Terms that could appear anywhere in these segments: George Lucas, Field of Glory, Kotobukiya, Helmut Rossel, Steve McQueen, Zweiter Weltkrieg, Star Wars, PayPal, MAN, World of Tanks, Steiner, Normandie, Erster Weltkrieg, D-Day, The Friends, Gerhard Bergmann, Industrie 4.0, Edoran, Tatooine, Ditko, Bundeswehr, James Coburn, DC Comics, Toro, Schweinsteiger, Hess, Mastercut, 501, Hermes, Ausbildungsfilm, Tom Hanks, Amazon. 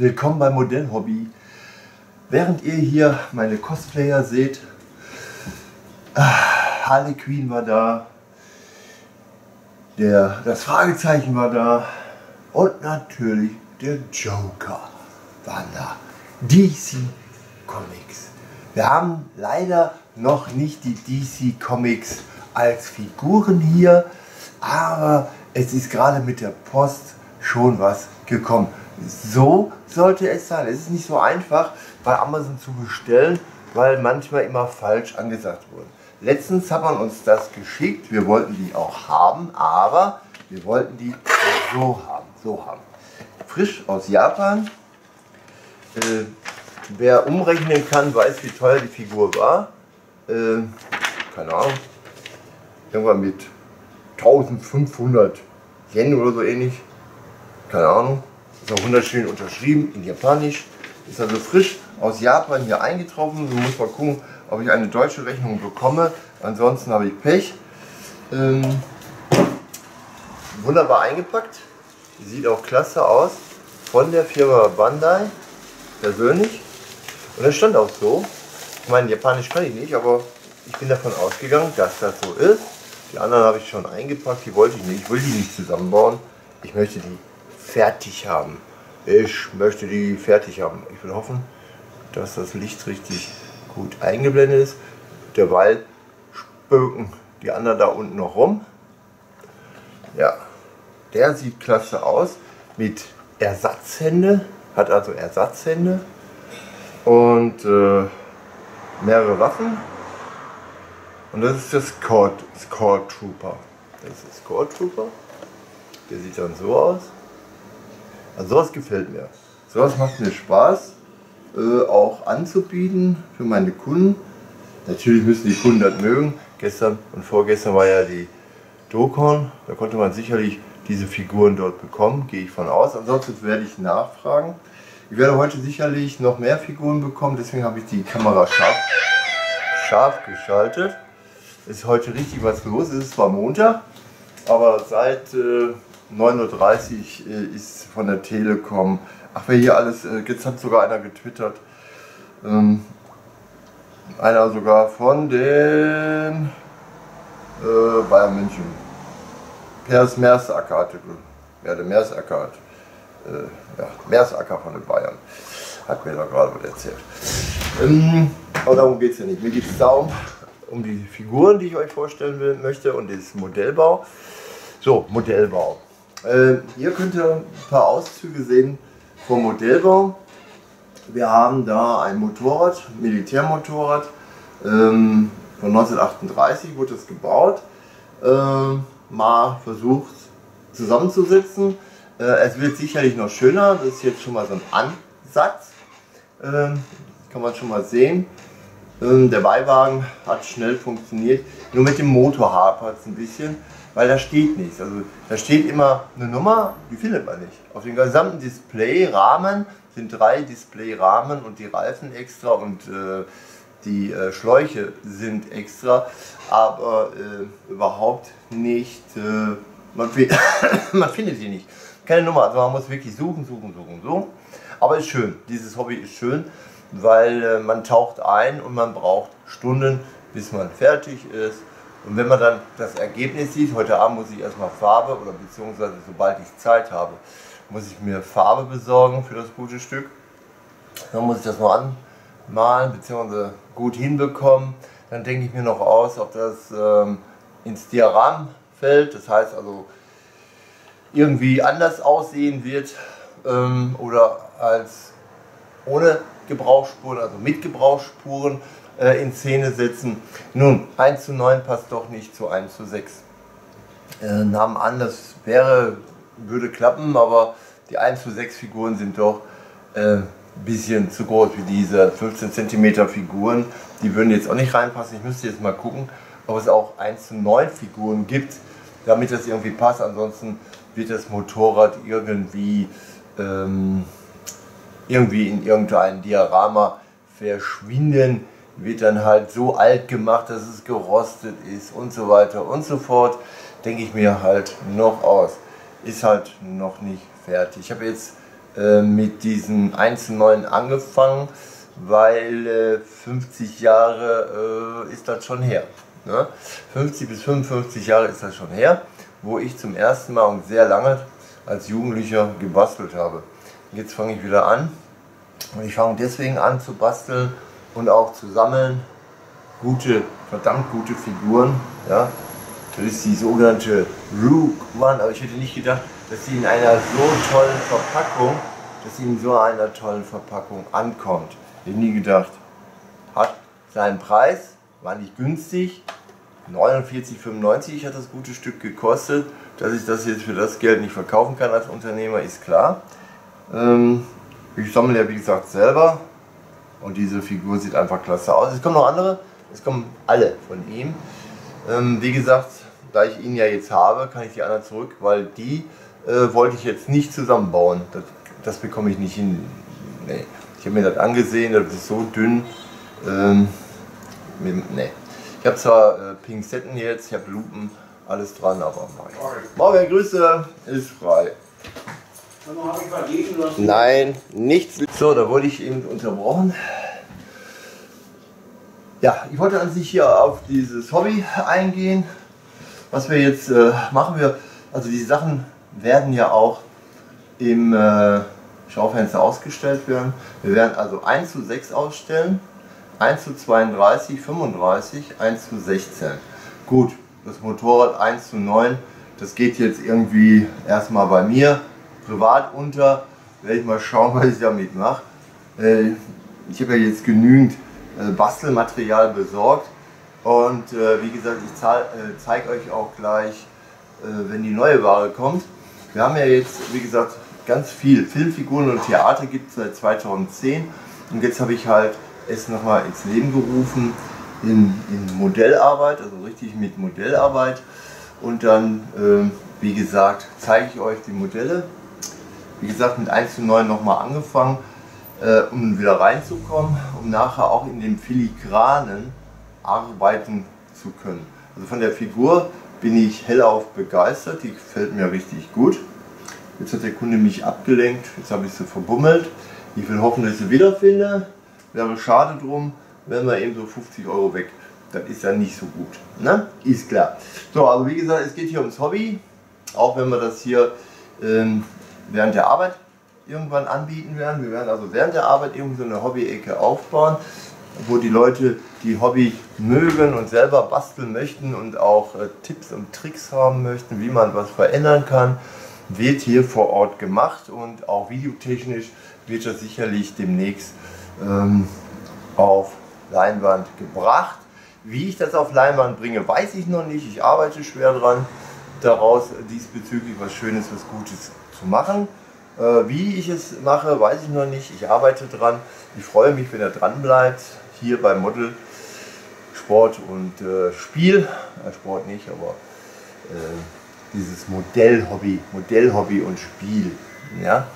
Willkommen beim Modellhobby. Während ihr hier meine Cosplayer seht, Harley Quinn war da, das Fragezeichen war da und natürlich der Joker war da. DC Comics. Wir haben leider noch nicht die DC Comics als Figuren hier, aber es ist gerade mit der Post schon was gekommen. So sollte es sein. Es ist nicht so einfach bei Amazon zu bestellen, weil manchmal immer falsch angesagt wurde. Letztens hat man uns das geschickt. Wir wollten die auch haben, aber wir wollten die so haben. Frisch aus Japan. Wer umrechnen kann, weiß, wie teuer die Figur war. Keine Ahnung. Irgendwann mit 1500 Yen oder so ähnlich. Keine Ahnung. Ist auch wunderschön unterschrieben in Japanisch. Ist also frisch aus Japan hier eingetroffen. So muss man gucken, ob ich eine deutsche Rechnung bekomme. Ansonsten habe ich Pech. Wunderbar eingepackt. Sieht auch klasse aus. Von der Firma Bandai. Persönlich. Und das stand auch so. Ich meine, Japanisch kann ich nicht, aber ich bin davon ausgegangen, dass das so ist. Die anderen habe ich schon eingepackt. Die wollte ich nicht. Ich will die nicht zusammenbauen. Ich möchte die fertig haben. Ich will hoffen, dass das Licht richtig gut eingeblendet ist. Derweil spöken die anderen da unten noch rum. Ja, der sieht klasse aus. Mit Ersatzhände. Hat also Ersatzhände. Und mehrere Waffen. Und das ist der Scout Trooper. Das ist der Scout Trooper. Der sieht dann so aus. Also sowas gefällt mir. Sowas macht mir Spaß, auch anzubieten für meine Kunden. Natürlich müssen die Kunden das mögen. Gestern und vorgestern war ja die Dokon. Da konnte man sicherlich diese Figuren dort bekommen, gehe ich von aus. Ansonsten werde ich nachfragen. Ich werde heute sicherlich noch mehr Figuren bekommen, deswegen habe ich die Kamera scharf geschaltet. Ist heute richtig was los. Es ist zwar Montag, aber seit 9:30 Uhr ist von der Telekom. Ach, wer hier alles, jetzt hat sogar einer getwittert. Einer sogar von den Bayern München. Per Mertesacker hatte, ja, der Mertesacker hat, ja, Mertesacker von den Bayern. Hat mir da gerade was erzählt. Aber darum geht es ja nicht. Mir geht es darum, um die Figuren, die ich euch vorstellen möchte und das Modellbau. So, Modellbau. Hier könnt ihr ein paar Auszüge sehen vom Modellbau. Wir haben da ein Motorrad, Militärmotorrad. Von 1938 wurde das gebaut. Mal versucht zusammenzusetzen. Es wird sicherlich noch schöner. Das ist jetzt schon mal so ein Ansatz. Kann man schon mal sehen. Der Beiwagen hat schnell funktioniert. Nur mit dem Motor hapert es ein bisschen, weil da steht nichts. Also da steht immer eine Nummer, die findet man nicht. Auf dem gesamten Displayrahmen sind 3 Displayrahmen und die Reifen extra und die Schläuche sind extra, aber überhaupt nicht, man findet sie nicht. Keine Nummer, also man muss wirklich suchen, so. Aber ist schön, dieses Hobby ist schön, weil man taucht ein und man braucht Stunden, bis man fertig ist. Und wenn man dann das Ergebnis sieht, heute Abend muss ich erstmal Farbe, oder beziehungsweise sobald ich Zeit habe, muss ich mir Farbe besorgen für das gute Stück. Dann muss ich das mal anmalen, beziehungsweise gut hinbekommen. Dann denke ich mir noch aus, ob das ins Diagramm fällt, das heißt also irgendwie anders aussehen wird oder als ohne Gebrauchsspuren, also mit Gebrauchsspuren in Szene setzen. Nun, 1:9 passt doch nicht zu 1:6. Nahmen an, das würde klappen, aber die 1:6 Figuren sind doch ein bisschen zu groß, wie diese 15 cm Figuren. Die würden jetzt auch nicht reinpassen. Ich müsste jetzt mal gucken, ob es auch 1:9 Figuren gibt, damit das irgendwie passt. Ansonsten wird das Motorrad irgendwie in irgendein Diorama verschwinden. Wird dann halt so alt gemacht, dass es gerostet ist und so weiter und so fort. Denke ich mir halt noch aus. Ist halt noch nicht fertig. Ich habe jetzt mit diesen 1:9 angefangen, weil 50 Jahre ist das schon her. Ne? 50 bis 55 Jahre ist das schon her, wo ich zum ersten Mal und sehr lange als Jugendlicher gebastelt habe. Jetzt fange ich wieder an und ich fange deswegen an zu basteln und auch zu sammeln gute, verdammt gute Figuren. Ja? Das ist die sogenannte Rogue One, aber ich hätte nicht gedacht, dass sie in einer so tollen Verpackung, ankommt. Ich hätte nie gedacht. Hat seinen Preis, war nicht günstig, 49,95 hat das gute Stück gekostet. Dass ich das jetzt für das Geld nicht verkaufen kann als Unternehmer, ist klar. Ich sammle ja wie gesagt selber und diese Figur sieht einfach klasse aus. Es kommen noch andere, es kommen alle von ihm. Wie gesagt, da ich ihn ja jetzt habe, kann ich die anderen zurück, weil die wollte ich jetzt nicht zusammenbauen. Das bekomme ich nicht hin. Nee. Ich habe mir das angesehen, das ist so dünn. Nee. Ich habe zwar Pinzetten jetzt, ich habe Lupen, alles dran, aber morgen, Grüße, ist frei. Nein, nichts. So, da wurde ich eben unterbrochen. Ja, ich wollte an sich hier auf dieses Hobby eingehen. Was wir jetzt machen, also die Sachen werden ja auch im Schaufenster ausgestellt werden. Wir werden also 1:6 ausstellen, 1:32, 35, 1:16. Gut, das Motorrad 1:9, das geht jetzt irgendwie erstmal bei mir privat unter. Werde ich mal schauen, was ich damit mache. Ich habe ja jetzt genügend Bastelmaterial besorgt und wie gesagt, ich zeige euch auch gleich, wenn die neue Ware kommt. Wir haben ja jetzt, wie gesagt, ganz viel Filmfiguren und Theater gibt es seit 2010 und jetzt habe ich halt es nochmal ins Leben gerufen in Modellarbeit, also richtig mit Modellarbeit, und dann, wie gesagt, zeige ich euch die Modelle. Wie gesagt, mit 1:9 nochmal angefangen, um wieder reinzukommen, um nachher auch in dem Filigranen arbeiten zu können. Also von der Figur bin ich hellauf begeistert, die gefällt mir richtig gut. Jetzt hat der Kunde mich abgelenkt, jetzt habe ich sie verbummelt. Ich will hoffen, dass ich sie wiederfinde, wäre schade drum, wenn wir eben so 50 € weg. Das ist ja nicht so gut, ne? Ist klar. So, also wie gesagt, es geht hier ums Hobby, auch wenn wir das hier während der Arbeit irgendwann anbieten werden. Wir werden also während der Arbeit irgendwo so eine Hobby-Ecke aufbauen, wo die Leute, die Hobby mögen und selber basteln möchten und auch Tipps und Tricks haben möchten, wie man was verändern kann, wird hier vor Ort gemacht, und auch videotechnisch wird das sicherlich demnächst auf Leinwand gebracht. Wie ich das auf Leinwand bringe, weiß ich noch nicht. Ich arbeite schwer dran, daraus diesbezüglich was Schönes, was Gutes zu machen. Wie ich es mache, weiß ich noch nicht. Ich arbeite dran. Ich freue mich, wenn er dran bleibt. Hier bei Model, Sport und Spiel. Sport nicht, aber dieses Modellhobby und Spiel. Ja?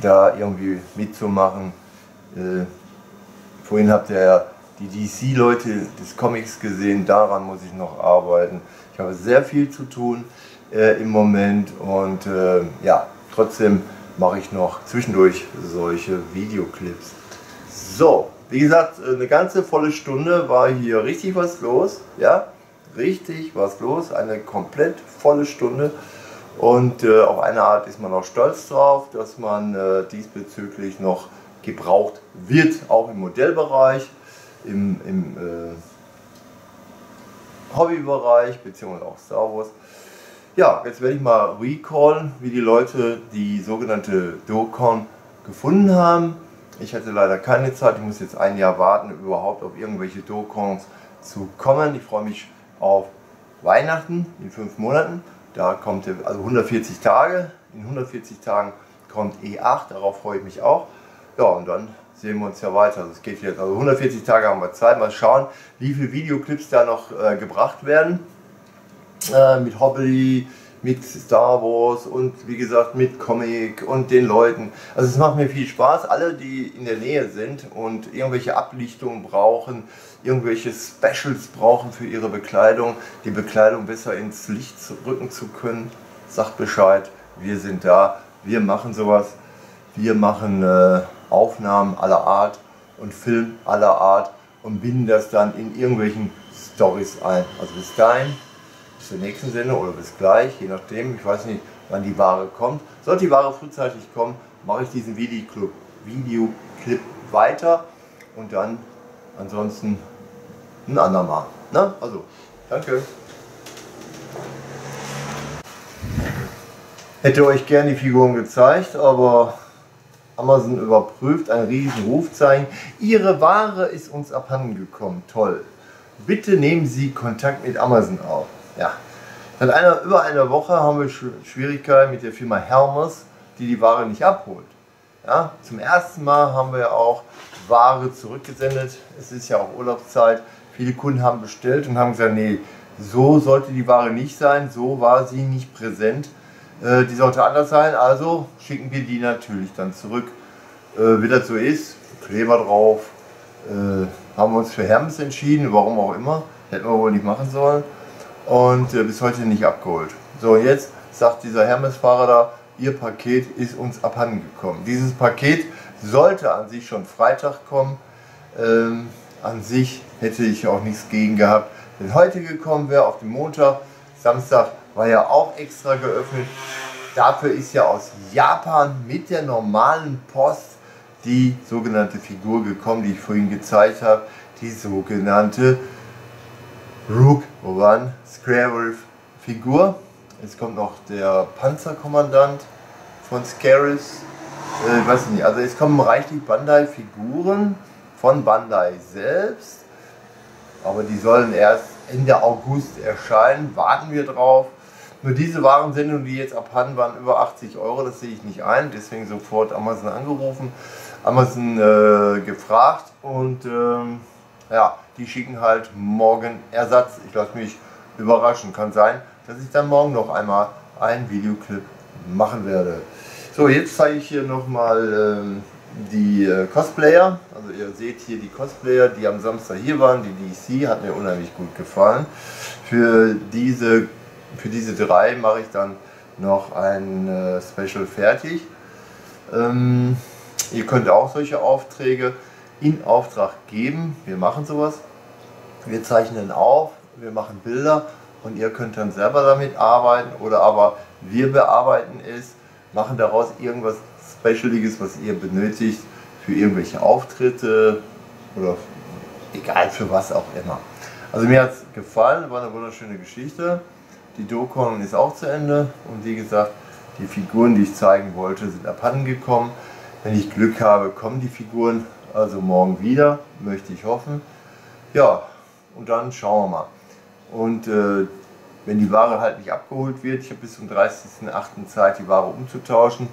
Da irgendwie mitzumachen. Vorhin habt ihr ja die DC-Leute des Comics gesehen. Daran muss ich noch arbeiten. Ich habe sehr viel zu tun im Moment. Und ja, trotzdem mache ich noch zwischendurch solche Videoclips. So, wie gesagt, eine ganze volle Stunde war hier richtig was los, ja, richtig was los, eine komplett volle Stunde, und auf eine Art ist man auch stolz drauf, dass man diesbezüglich noch gebraucht wird, auch im Modellbereich, im Hobbybereich, beziehungsweise auch Star Wars. Ja, jetzt werde ich mal recallen, wie die Leute die sogenannte Dokon gefunden haben. Ich hatte leider keine Zeit, ich muss jetzt ein Jahr warten, überhaupt auf irgendwelche Dokons zu kommen. Ich freue mich auf Weihnachten in 5 Monaten. Da kommt also 140 Tage. In 140 Tagen kommt E8, darauf freue ich mich auch. Ja, und dann sehen wir uns ja weiter. Also es geht jetzt, also 140 Tage haben wir Zeit. Mal schauen, wie viele Videoclips da noch gebracht werden. Mit Hobby, mit Star Wars und wie gesagt mit Comic und den Leuten. Also es macht mir viel Spaß. Alle, die in der Nähe sind und irgendwelche Ablichtungen brauchen, irgendwelche Specials brauchen für ihre Bekleidung, die Bekleidung besser ins Licht rücken zu können, sagt Bescheid. Wir sind da, wir machen sowas. Wir machen Aufnahmen aller Art und Film aller Art und binden das dann in irgendwelchen Storys ein. Also bis dahin, bis zur nächsten Sendung oder bis gleich, je nachdem, ich weiß nicht, wann die Ware kommt. Sollte die Ware frühzeitig kommen, mache ich diesen Videoclip weiter und dann ansonsten ein andermal. Na, also, danke. Hätte euch gern die Figuren gezeigt, aber Amazon überprüft, ein riesen Rufzeichen. Ihre Ware ist uns abhanden gekommen, toll. Bitte nehmen Sie Kontakt mit Amazon auf. Ja. Seit über einer Woche haben wir Schwierigkeiten mit der Firma Hermes, die die Ware nicht abholt. Ja, zum ersten Mal haben wir auch Ware zurückgesendet. Es ist ja auch Urlaubszeit. Viele Kunden haben bestellt und haben gesagt, nee, so sollte die Ware nicht sein, so war sie nicht präsent. Die sollte anders sein, also schicken wir die natürlich dann zurück. Wie das so ist, Kleber drauf, haben wir uns für Hermes entschieden, warum auch immer, hätten wir wohl nicht machen sollen. Und bis heute nicht abgeholt. So, jetzt sagt dieser Hermes-Fahrer da, Ihr Paket ist uns abhandengekommen. Dieses Paket sollte an sich schon Freitag kommen. An sich hätte ich auch nichts gegen gehabt, wenn heute gekommen wäre, auf den Montag. Samstag war ja auch extra geöffnet. Dafür ist ja aus Japan mit der normalen Post die sogenannte Figur gekommen, die ich vorhin gezeigt habe. Die sogenannte Rogue One Scarif Figur. Jetzt kommt noch der Panzerkommandant von Scarif. Weiß ich nicht, also es kommen reichlich Bandai Figuren von Bandai selbst. Aber die sollen erst Ende August erscheinen, warten wir drauf. Nur diese Warensendungen, die jetzt abhanden waren, über 80 Euro, das sehe ich nicht ein. Deswegen sofort Amazon angerufen, Amazon gefragt und ja, die schicken halt morgen Ersatz. Ich lasse mich überraschen, kann sein, dass ich dann morgen noch einmal einen Videoclip machen werde. So, jetzt zeige ich hier nochmal die Cosplayer. Also ihr seht hier die Cosplayer, die am Samstag hier waren, die DC, hat mir unheimlich gut gefallen. Für diese drei mache ich dann noch ein Special fertig. Ihr könnt auch solche Aufträge in Auftrag geben. Wir machen sowas, wir zeichnen auf, wir machen Bilder und ihr könnt dann selber damit arbeiten oder aber wir bearbeiten es, machen daraus irgendwas Specialiges, was ihr benötigt für irgendwelche Auftritte oder egal für was auch immer. Also mir hat es gefallen, war eine wunderschöne Geschichte. Die Dokon ist auch zu Ende und wie gesagt, die Figuren, die ich zeigen wollte, sind abhanden gekommen. Wenn ich Glück habe, kommen die Figuren also morgen wieder, möchte ich hoffen. Ja, und dann schauen wir mal. Und wenn die Ware halt nicht abgeholt wird, ich habe bis zum 30.08. Zeit, die Ware umzutauschen,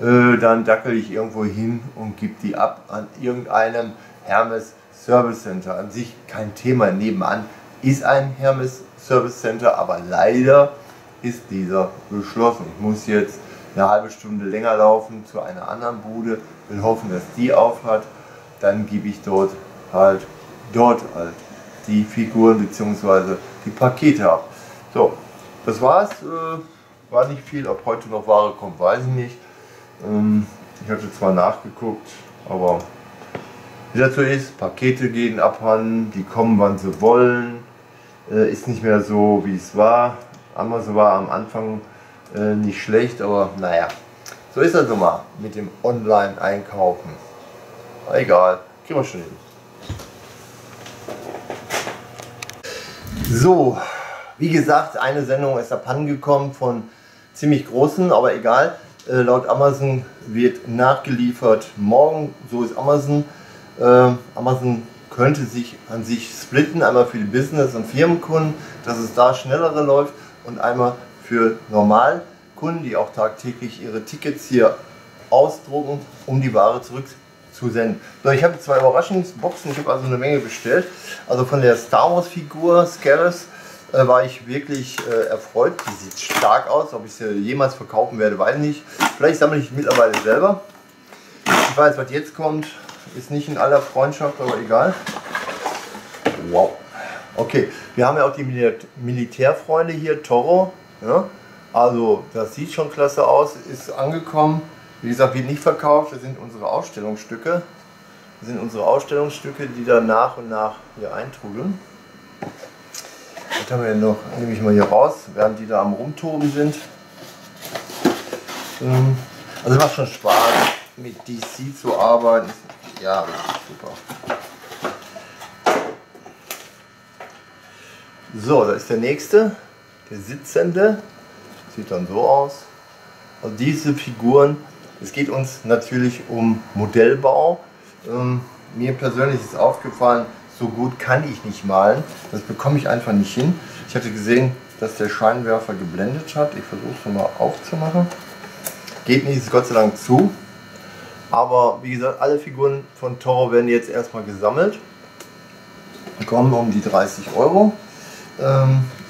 dann dackel ich irgendwo hin und gebe die ab an irgendeinem Hermes Service Center. An sich kein Thema, nebenan ist ein Hermes Service Center, aber leider ist dieser geschlossen. Ich muss jetzt eine halbe Stunde länger laufen zu einer anderen Bude, will hoffen, dass die auf hat. Dann gebe ich dort halt die Figuren bzw. die Pakete ab. So, das war's. War nicht viel, ob heute noch Ware kommt, weiß ich nicht. Ich hatte zwar nachgeguckt, aber wie das so ist, Pakete gehen abhanden, die kommen wann sie wollen. Ist nicht mehr so wie es war. Amazon war am Anfang nicht schlecht, aber naja, so ist das nun mal mit dem Online-Einkaufen. Egal, gehen wir schon hin. So, wie gesagt, eine Sendung ist abhandengekommen von ziemlich großen, aber egal. Laut Amazon wird nachgeliefert morgen, so ist Amazon. Amazon könnte sich an sich splitten, einmal für die Business- und Firmenkunden, dass es da schnellere läuft und einmal für Normalkunden, die auch tagtäglich ihre Tickets hier ausdrucken, um die Ware zurückzusenden. So, ich habe 2 Überraschungsboxen, ich habe also eine Menge bestellt. Also von der Star Wars Figur Scarif war ich wirklich erfreut. Die sieht stark aus, ob ich sie jemals verkaufen werde, weiß ich nicht. Vielleicht sammle ich mittlerweile selber. Ich weiß, was jetzt kommt, ist nicht in aller Freundschaft, aber egal. Wow. Okay, wir haben ja auch die Militärfreunde hier, Toro. Ja? Also das sieht schon klasse aus, ist angekommen. Wie gesagt, wird nicht verkauft, das sind unsere Ausstellungsstücke. Das sind unsere Ausstellungsstücke, die dann nach und nach hier eintrudeln. Das haben wir noch, nehme ich mal hier raus, während die da am Rumtoben sind. Also macht schon Spaß, mit DC zu arbeiten. Ja, super. So, da ist der nächste, der Sitzende. Sieht dann so aus. Also diese Figuren, es geht uns natürlich um Modellbau. Mir persönlich ist aufgefallen, so gut kann ich nicht malen. Das bekomme ich einfach nicht hin. Ich hatte gesehen, dass der Scheinwerfer geblendet hat. Ich versuche es nochmal aufzumachen. Geht nicht, ist Gott sei Dank zu. Aber wie gesagt, alle Figuren von Toro werden jetzt erstmal gesammelt. Kommen um die 30 €.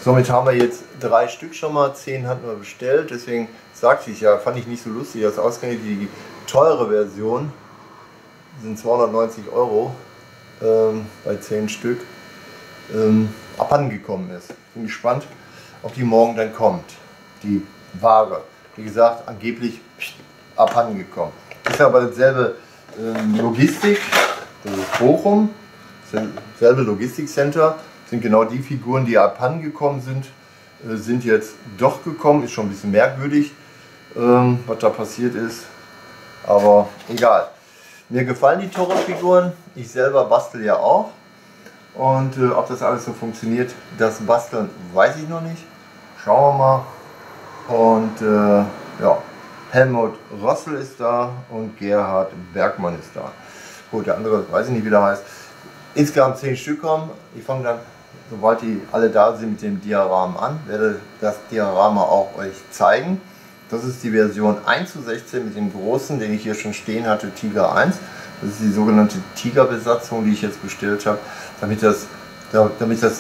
Somit haben wir jetzt 3 Stück schon mal, 10 hatten wir bestellt. Deswegen sagte ich ja, fand ich nicht so lustig, dass ausgerechnet die teure Version sind 290 € bei 10 Stück abhandengekommen ist. Bin gespannt, ob die morgen dann kommt. Die Ware, wie gesagt, angeblich abhandengekommen. Ist aber dasselbe Logistik, das ist Bochum, dasselbe Logistikcenter. Sind genau die Figuren, die abhandengekommen sind, sind jetzt doch gekommen. Ist schon ein bisschen merkwürdig, was da passiert ist, aber egal. Mir gefallen die Toro-Figuren, ich selber bastel ja auch, und ob das alles so funktioniert, das Basteln, weiß ich noch nicht. Schauen wir mal. Und ja, Helmut Rossel ist da und Gerhard Bergmann ist da. Gut, der andere weiß ich nicht, wie der heißt. Insgesamt 10 Stück kommen. Ich fange dann, sobald die alle da sind, mit dem Diorama an, werde das Diorama auch euch zeigen. Das ist die Version 1:16 mit dem großen, den ich hier schon stehen hatte, Tiger 1. Das ist die sogenannte Tigerbesatzung, die ich jetzt bestellt habe, damit das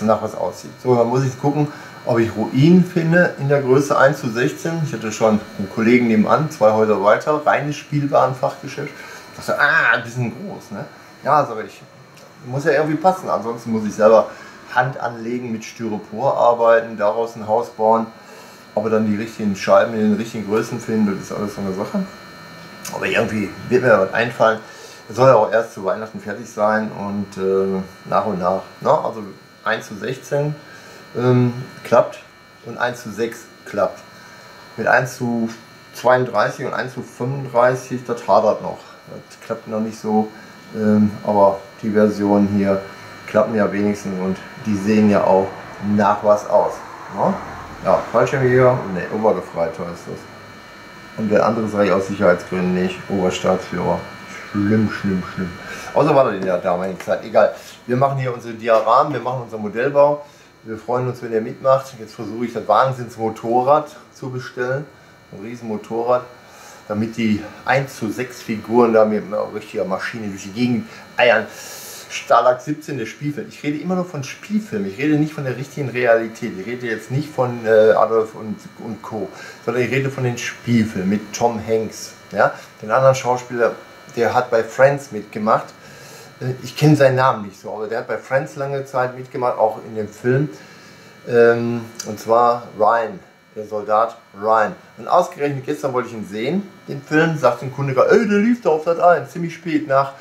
nach was aussieht. So, dann muss ich gucken, ob ich Ruinen finde in der Größe 1:16. Ich hatte schon einen Kollegen nebenan, 2 Häuser weiter, reines Spielwarenfachgeschäft. Ich dachte, ein bisschen groß, ne? Ja, sag ich, muss ja irgendwie passen, ansonsten muss ich selber Hand anlegen, mit Styropor arbeiten, daraus ein Haus bauen. Aber dann die richtigen Scheiben in den richtigen Größen finden, das ist alles so eine Sache. Aber irgendwie wird mir was einfallen. Es soll ja auch erst zu Weihnachten fertig sein und nach und nach. Na, also 1:16 klappt und 1:6 klappt. Mit 1:32 und 1:35, das hadert noch. Das klappt noch nicht so, aber die Versionen hier klappen ja wenigstens und die sehen ja auch nach was aus. Na? Ja, Fallschirmjäger, ne, Obergefreiter heißt das. Und der andere sage ich aus Sicherheitsgründen nicht, Oberstaatsführer. Schlimm, schlimm, schlimm. Außer war das in der damaligen Zeit, egal. Wir machen hier unsere Dioramen, wir machen unseren Modellbau. Wir freuen uns, wenn ihr mitmacht. Jetzt versuche ich das Wahnsinnsmotorrad zu bestellen. Ein riesen Motorrad, damit die 1:6 Figuren da mit einer richtigen Maschine durch die Gegend eiern. Starlak 17, der Spielfilm. Ich rede immer nur von Spielfilm, ich rede nicht von der richtigen Realität. Ich rede jetzt nicht von Adolf und Co., sondern ich rede von den Spielfilmen mit Tom Hanks. Ja? Den anderen Schauspieler, der hat bei Friends mitgemacht. Ich kenne seinen Namen nicht so, aber der hat bei Friends lange Zeit mitgemacht, auch in dem Film. Und zwar Ryan, der Soldat Ryan. Und ausgerechnet gestern wollte ich ihn sehen, den Film, sagt ein Kunde, der lief da auf Sat 1, ziemlich spät nach...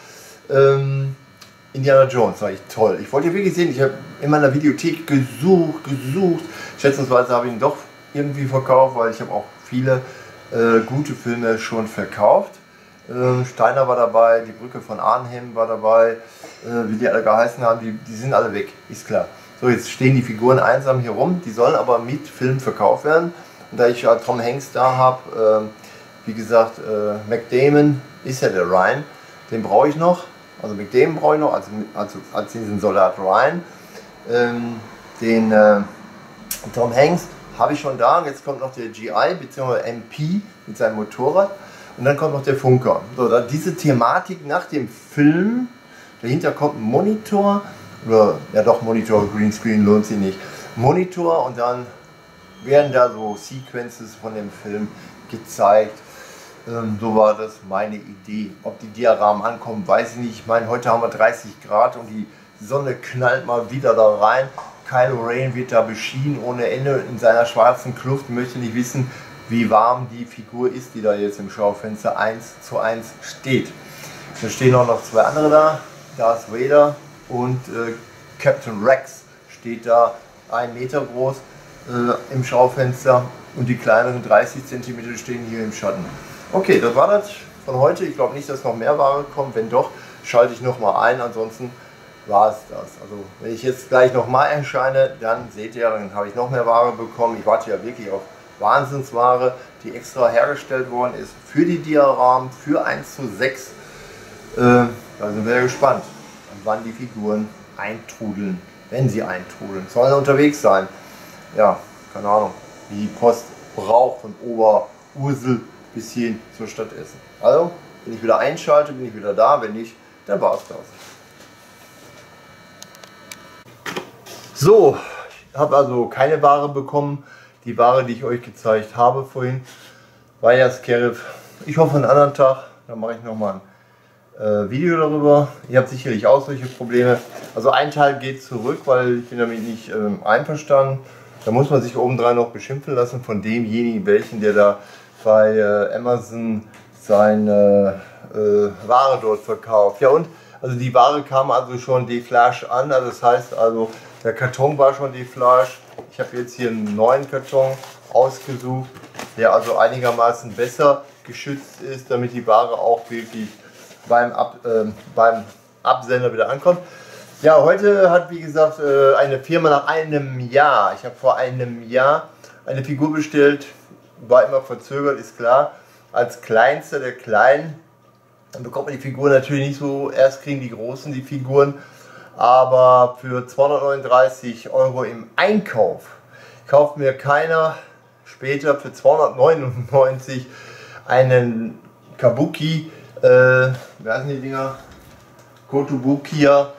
Indiana Jones, sage ich, toll. Ich wollte ja wirklich sehen, ich habe in meiner Videothek gesucht. Schätzungsweise habe ich ihn doch irgendwie verkauft, weil ich habe auch viele gute Filme schon verkauft. Steiner war dabei, Die Brücke von Arnhem war dabei, wie die alle geheißen haben, die sind alle weg, ist klar. So, jetzt stehen die Figuren einsam hier rum, die sollen aber mit Film verkauft werden. Und da ich ja Tom Hanks da habe, wie gesagt, McDamon ist ja der Ryan, den brauche ich noch. Also mit dem brauche ich noch, als diesen Soldat Ryan, den Tom Hanks habe ich schon da. Jetzt kommt noch der GI bzw. MP mit seinem Motorrad und dann kommt noch der Funker. So, da diese Thematik nach dem Film, dahinter kommt ein Monitor, oder ja doch Monitor, Greenscreen lohnt sich nicht, Monitor, und dann werden da so Sequences von dem Film gezeigt. So war das meine Idee. Ob die Dioramen ankommen, weiß ich nicht. Ich meine, heute haben wir 30 Grad und die Sonne knallt mal wieder da rein. Kylo Ren wird da beschienen ohne Ende in seiner schwarzen Kluft. Möchte nicht wissen, wie warm die Figur ist, die da jetzt im Schaufenster 1:1 steht. Da stehen auch noch zwei andere da, Darth Vader und Captain Rex steht da 1 Meter groß im Schaufenster und die kleineren 30 cm stehen hier im Schatten. Okay, das war das von heute. Ich glaube nicht, dass noch mehr Ware kommt. Wenn doch, schalte ich nochmal ein, ansonsten war es das. Also wenn ich jetzt gleich nochmal erscheine, dann seht ihr, dann habe ich noch mehr Ware bekommen. Ich warte ja wirklich auf Wahnsinnsware, die extra hergestellt worden ist für die Dioramen, für 1:6. Da sind wir ja gespannt, wann die Figuren eintrudeln, wenn sie eintrudeln. Sollen unterwegs sein. Ja, keine Ahnung, wie die Post braucht von Oberursel bis hin zur Stadt Essen. Also, wenn ich wieder einschalte, bin ich wieder da, wenn nicht, dann war es das. So, ich habe also keine Ware bekommen. Die Ware, die ich euch gezeigt habe vorhin, war ja Scarif. Ich hoffe, einen anderen Tag, dann mache ich nochmal ein Video darüber. Ihr habt sicherlich auch solche Probleme. Also ein Teil geht zurück, weil ich bin damit nicht einverstanden. Da muss man sich obendrein noch beschimpfen lassen von demjenigen, welchen der da bei Amazon seine Ware dort verkauft. Ja und, also die Ware kam also schon deflasch an, also das heißt also, der Karton war schon deflasch. Ich habe jetzt hier einen neuen Karton ausgesucht, der also einigermaßen besser geschützt ist, damit die Ware auch wirklich beim Absender wieder ankommt. Ja, heute hat wie gesagt eine Firma nach einem Jahr, ich habe vor einem Jahr eine Figur bestellt, war immer verzögert, ist klar, als kleinster der Kleinen. Dann bekommt man die Figur natürlich nicht so, erst kriegen die Großen die Figuren, aber für 239 € im Einkauf kauft mir keiner später für 299 € einen Kabuki, wie heißen die Dinger, Kotobukiya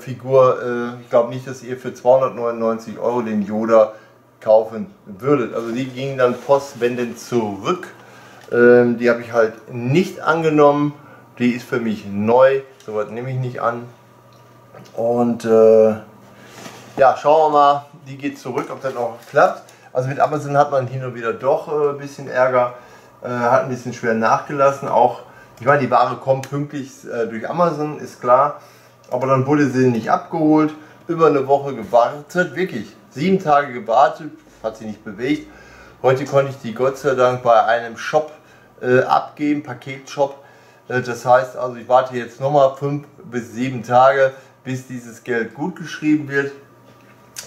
Figur, ich glaube nicht, dass ihr für 299 € den Yoda kaufen würdet. Also die gingen dann postwendend zurück, die habe ich halt nicht angenommen, die ist für mich neu, sowas nehme ich nicht an. Und ja, schauen wir mal, die geht zurück, ob das noch klappt. Also mit Amazon hat man hin und wieder doch ein bisschen Ärger, hat ein bisschen schwer nachgelassen. Auch, ich meine, die Ware kommt pünktlich durch Amazon, ist klar, aber dann wurde sie nicht abgeholt, über eine Woche gewartet, wirklich 7 Tage gewartet, hat sie nicht bewegt. Heute konnte ich die Gott sei Dank bei einem Shop abgeben, Paketshop. Das heißt also, ich warte jetzt nochmal 5 bis 7 Tage, bis dieses Geld gut geschrieben wird.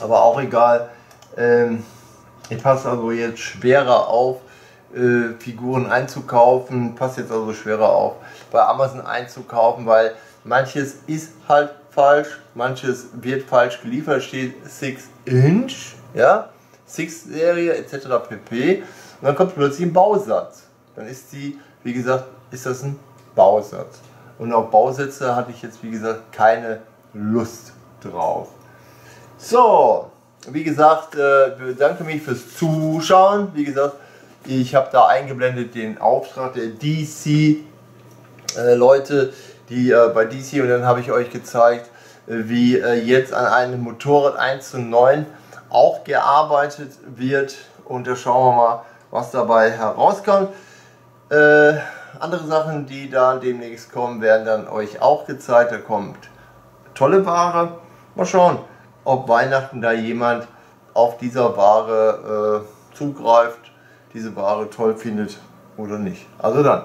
Aber auch egal, ich passe also jetzt schwerer auf, Figuren einzukaufen, passt jetzt also schwerer auf, bei Amazon einzukaufen, weil manches ist halt falsch, manches wird falsch geliefert, steht 6 Inch, ja, 6-Serie etc. pp. Und dann kommt plötzlich ein Bausatz. Dann ist die, wie gesagt, ist das ein Bausatz. Und auf Bausätze hatte ich jetzt, wie gesagt, keine Lust drauf. So, wie gesagt, bedanke mich fürs Zuschauen. Wie gesagt, ich habe da eingeblendet den Auftrag der DC-Leute, die bei DC, und dann habe ich euch gezeigt, wie jetzt an einem Motorrad 1:9 auch gearbeitet wird, und da schauen wir mal, was dabei herauskommt. Andere Sachen, die da demnächst kommen, werden dann euch auch gezeigt. Da kommt tolle Ware. Mal schauen, ob Weihnachten da jemand auf dieser Ware zugreift, diese Ware toll findet oder nicht. Also dann,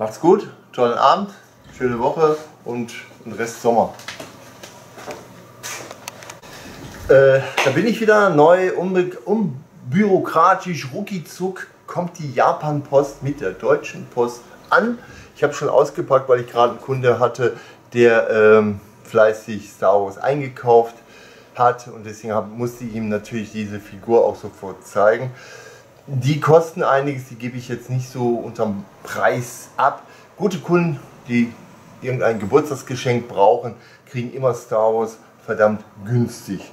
macht's gut, tollen Abend, schöne Woche und den Rest Sommer. Da bin ich wieder neu, unbürokratisch, ruckizuck kommt die Japan-Post mit der Deutschen Post an. Ich habe schon ausgepackt, weil ich gerade einen Kunde hatte, der fleißig Star Wars eingekauft hat, und deswegen musste ich ihm natürlich diese Figur auch sofort zeigen. Die kosten einiges, die gebe ich jetzt nicht so unterm Preis ab. Gute Kunden, die irgendein Geburtstagsgeschenk brauchen, kriegen immer Star Wars verdammt günstig.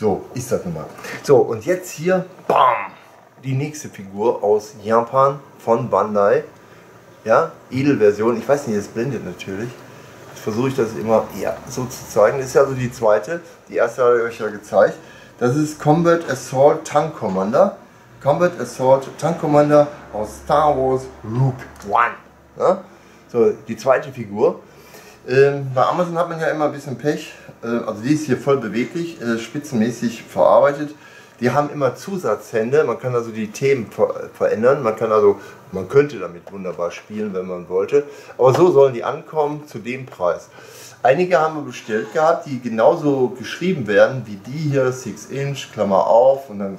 So ist das nun mal. So, und jetzt hier, bam, die nächste Figur aus Japan von Bandai. Ja, Edelversion. Ich weiß nicht, das blendet natürlich. Jetzt versuche ich das immer eher so zu zeigen. Das ist ja also die zweite. Die erste habe ich euch ja gezeigt. Das ist Combat Assault Tank Commander. Combat Assault Tank Commander aus Star Wars Rogue One. Ja? So, die zweite Figur. Bei Amazon hat man ja immer ein bisschen Pech, also die ist hier voll beweglich, spitzenmäßig verarbeitet. Die haben immer Zusatzhände, man kann also die Themen verändern, man könnte damit wunderbar spielen, wenn man wollte. Aber so sollen die ankommen zu dem Preis. Einige haben wir bestellt gehabt, die genauso geschrieben werden wie die hier, 6 Inch, Klammer auf und dann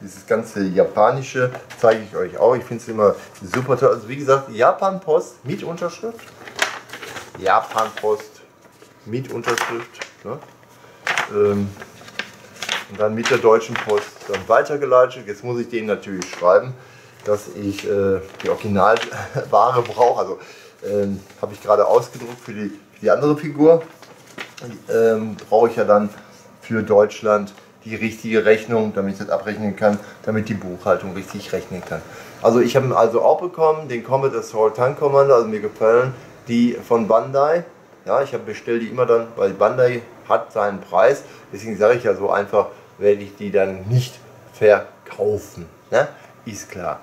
dieses ganze japanische, zeige ich euch auch. Ich finde es immer super toll. Also wie gesagt, Japan Post mit Unterschrift. Japan Post mit Unterschrift. Ne? Und dann mit der Deutschen Post dann weitergeleitet. Jetzt muss ich denen natürlich schreiben, dass ich die Originalware brauche. Also habe ich gerade ausgedruckt für die andere Figur. Brauche ich ja dann für Deutschland die richtige Rechnung, damit ich das abrechnen kann, damit die Buchhaltung richtig rechnen kann. Also ich habe ihn also auch bekommen, den Combat Assault Tank Commander, also mir gefallen die von Bandai. Ja, ich bestelle die immer dann, weil Bandai hat seinen Preis, deswegen sage ich ja so einfach, werde ich die dann nicht verkaufen. Ne? Ist klar.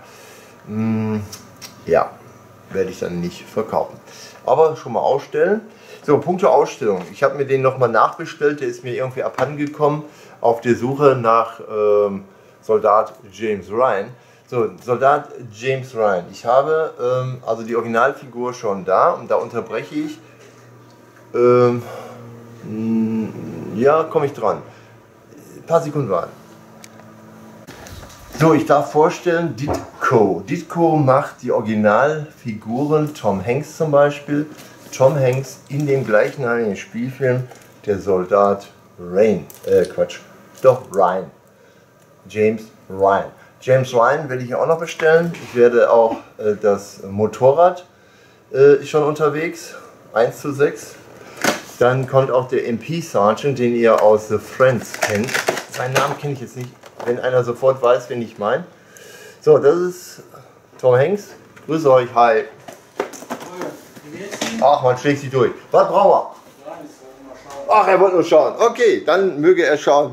Ja, werde ich dann nicht verkaufen. Aber schon mal ausstellen. So, Punkte Ausstellung. Ich habe mir den nochmal nachbestellt, der ist mir irgendwie abhandengekommen auf der Suche nach Soldat James Ryan. So, Soldat James Ryan. Ich habe also die Originalfigur schon da und da unterbreche ich. Ja, komme ich dran. Ein paar Sekunden warten. So, ich darf vorstellen, Ditko. Ditko macht die Originalfiguren, Tom Hanks zum Beispiel. Tom Hanks in dem gleichnamigen Spielfilm, der Soldat Ryan, Ryan. James Ryan. James Ryan werde ich auch noch bestellen. Ich werde auch das Motorrad ist schon unterwegs, 1:6. Dann kommt auch der MP Sergeant, den ihr aus The Friends kennt. Seinen Namen kenne ich jetzt nicht, wenn einer sofort weiß, wen ich meine. So, das ist Tom Hanks. Grüße euch, hi. Ach, man schlägt sie durch. Was braucht er? Ach, er wollte nur schauen. Okay, dann möge er schauen.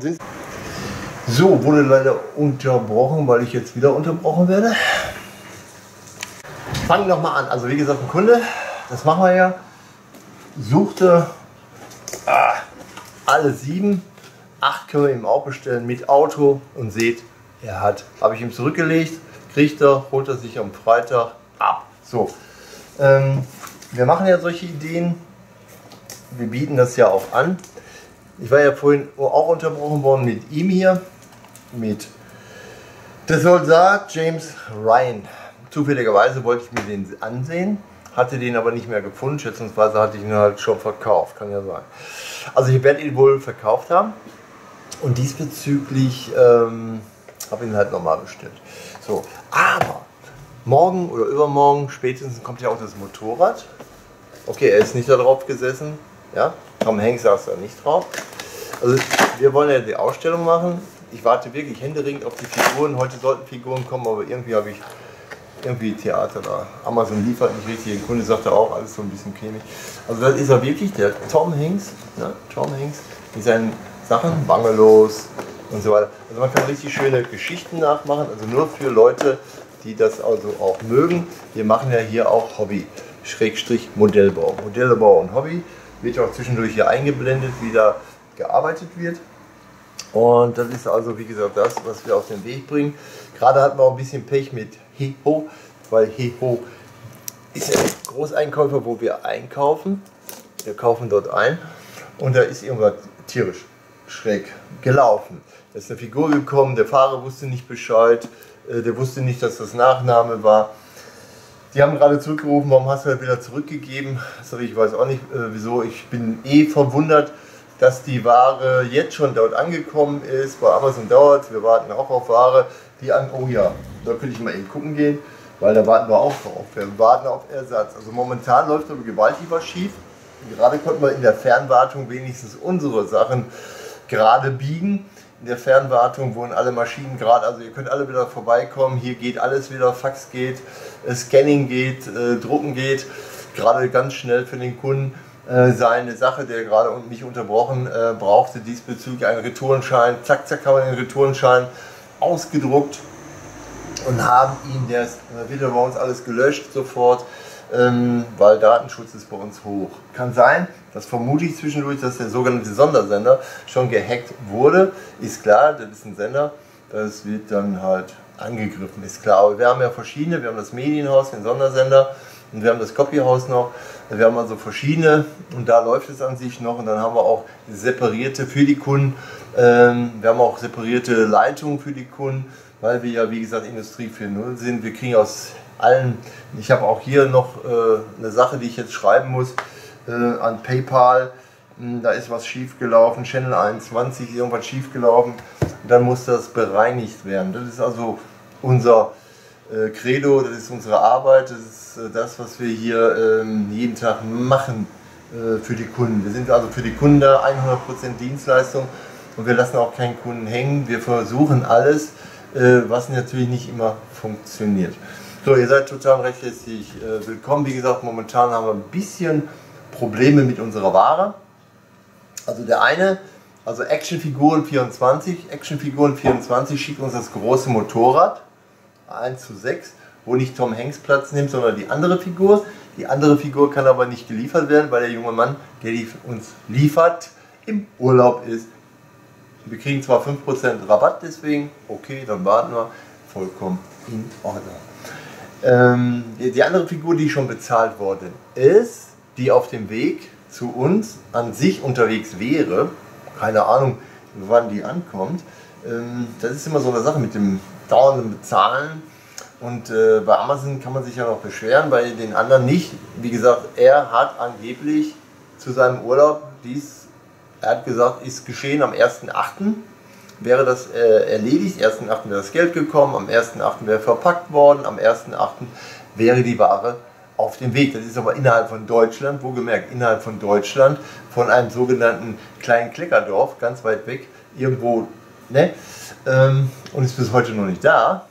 So, wurde leider unterbrochen, weil ich jetzt wieder unterbrochen werde. Fangen wir nochmal an. Also wie gesagt, ein Kunde, das machen wir ja, suchte alle 7, 8 können wir ihm auch bestellen mit Auto und seht, er hat, habe ich ihm zurückgelegt, kriegt er, holt er sich am Freitag ab. So. Wir machen ja solche Ideen, wir bieten das ja auch an. Ich war ja vorhin auch unterbrochen worden mit ihm hier, mit der Soldat James Ryan. Zufälligerweise wollte ich mir den ansehen, hatte den aber nicht mehr gefunden, schätzungsweise hatte ich ihn halt schon verkauft, kann ja sein. Also ich werde ihn wohl verkauft haben und diesbezüglich habe ich ihn halt nochmal bestellt. So, aber morgen oder übermorgen spätestens kommt ja auch das Motorrad. Okay, er ist nicht da drauf gesessen. Ja? Tom Hanks saß da nicht drauf. Also wir wollen ja die Ausstellung machen. Ich warte wirklich händeringend auf die Figuren. Heute sollten Figuren kommen, aber irgendwie habe ich Theater da. Amazon liefert nicht richtig. Der Kunde sagt ja auch, alles so ein bisschen cremig. Also das ist ja wirklich der Tom Hanks. Ne? Tom Hanks mit seinen Sachen, bangelos und so weiter. Also man kann richtig schöne Geschichten nachmachen. Also nur für Leute, die das also auch mögen. Wir machen ja hier auch Hobby, Schrägstrich Modellbau. Modellbau und Hobby wird auch zwischendurch hier eingeblendet, wie da gearbeitet wird. Und das ist also, wie gesagt, das, was wir auf den Weg bringen. Gerade hatten wir auch ein bisschen Pech mit Heho, weil Heho ist ja ein Großeinkäufer, wo wir einkaufen. Wir kaufen dort ein und da ist irgendwas tierisch schräg gelaufen. Da ist eine Figur gekommen, der Fahrer wusste nicht Bescheid. Der wusste nicht, dass das Nachname war. Die haben gerade zurückgerufen, warum hast du das wieder zurückgegeben? Sorry, ich weiß auch nicht, wieso. Ich bin eh verwundert, dass die Ware jetzt schon dort angekommen ist. Bei Amazon dauert, wir warten auch auf Ware. Die an, oh ja, da könnte ich mal eben gucken gehen, weil da warten wir auch drauf. Wir warten auf Ersatz. Also momentan läuft aber gewaltig was schief. Gerade konnten wir in der Fernwartung wenigstens unsere Sachen gerade biegen. In der Fernwartung wurden alle Maschinen gerade, also ihr könnt alle wieder vorbeikommen, hier geht alles wieder, Fax geht, Scanning geht, Drucken geht, gerade ganz schnell für den Kunden seine Sache, der gerade nicht unterbrochen brauchte, diesbezüglich einen Retourenschein, zack, zack, haben wir den Retourenschein ausgedruckt und haben ihn, der Video bei uns alles gelöscht sofort, weil Datenschutz ist bei uns hoch. Kann sein, das vermute ich zwischendurch, dass der sogenannte Sondersender schon gehackt wurde. Ist klar, das ist ein Sender, das wird dann halt angegriffen, ist klar. Aber wir haben ja verschiedene, wir haben das Medienhaus, den Sondersender und wir haben das Copyhaus noch. Wir haben also verschiedene und da läuft es an sich noch und dann haben wir auch separierte für die Kunden. Wir haben auch separierte Leitungen für die Kunden, weil wir ja wie gesagt Industrie 4.0 sind. Wir kriegen aus allen, ich habe auch hier noch eine Sache, die ich jetzt schreiben muss, an PayPal, da ist was schief gelaufen, Channel 21 ist irgendwas schief gelaufen, dann muss das bereinigt werden. Das ist also unser Credo, das ist unsere Arbeit, das ist das, was wir hier jeden Tag machen für die Kunden. Wir sind also für die Kunden da, 100% Dienstleistung und wir lassen auch keinen Kunden hängen. Wir versuchen alles, was natürlich nicht immer funktioniert. So, ihr seid total recht herzlich willkommen. Wie gesagt, momentan haben wir ein bisschen Probleme mit unserer Ware. Also der eine, also Actionfiguren 24 schickt uns das große Motorrad, 1:6, wo nicht Tom Hanks Platz nimmt, sondern die andere Figur. Die andere Figur kann aber nicht geliefert werden, weil der junge Mann, der uns liefert, im Urlaub ist. Wir kriegen zwar 5% Rabatt deswegen, okay, dann warten wir, vollkommen in Ordnung. Die andere Figur, die schon bezahlt worden ist, die auf dem Weg zu uns an sich unterwegs wäre, keine Ahnung, wann die ankommt, das ist immer so eine Sache mit dem dauernden Bezahlen und bei Amazon kann man sich ja noch beschweren, bei den anderen nicht. Wie gesagt, er hat angeblich zu seinem Urlaub, er hat gesagt, ist geschehen am 1.8., wäre das erledigt, am 1.8. wäre das Geld gekommen, am 1.8. wäre verpackt worden, am 1.8. wäre die Ware auf dem Weg. Das ist aber innerhalb von Deutschland, wo gemerkt, innerhalb von Deutschland, von einem sogenannten kleinen Kleckerdorf, ganz weit weg, irgendwo, ne? Und ist bis heute noch nicht da.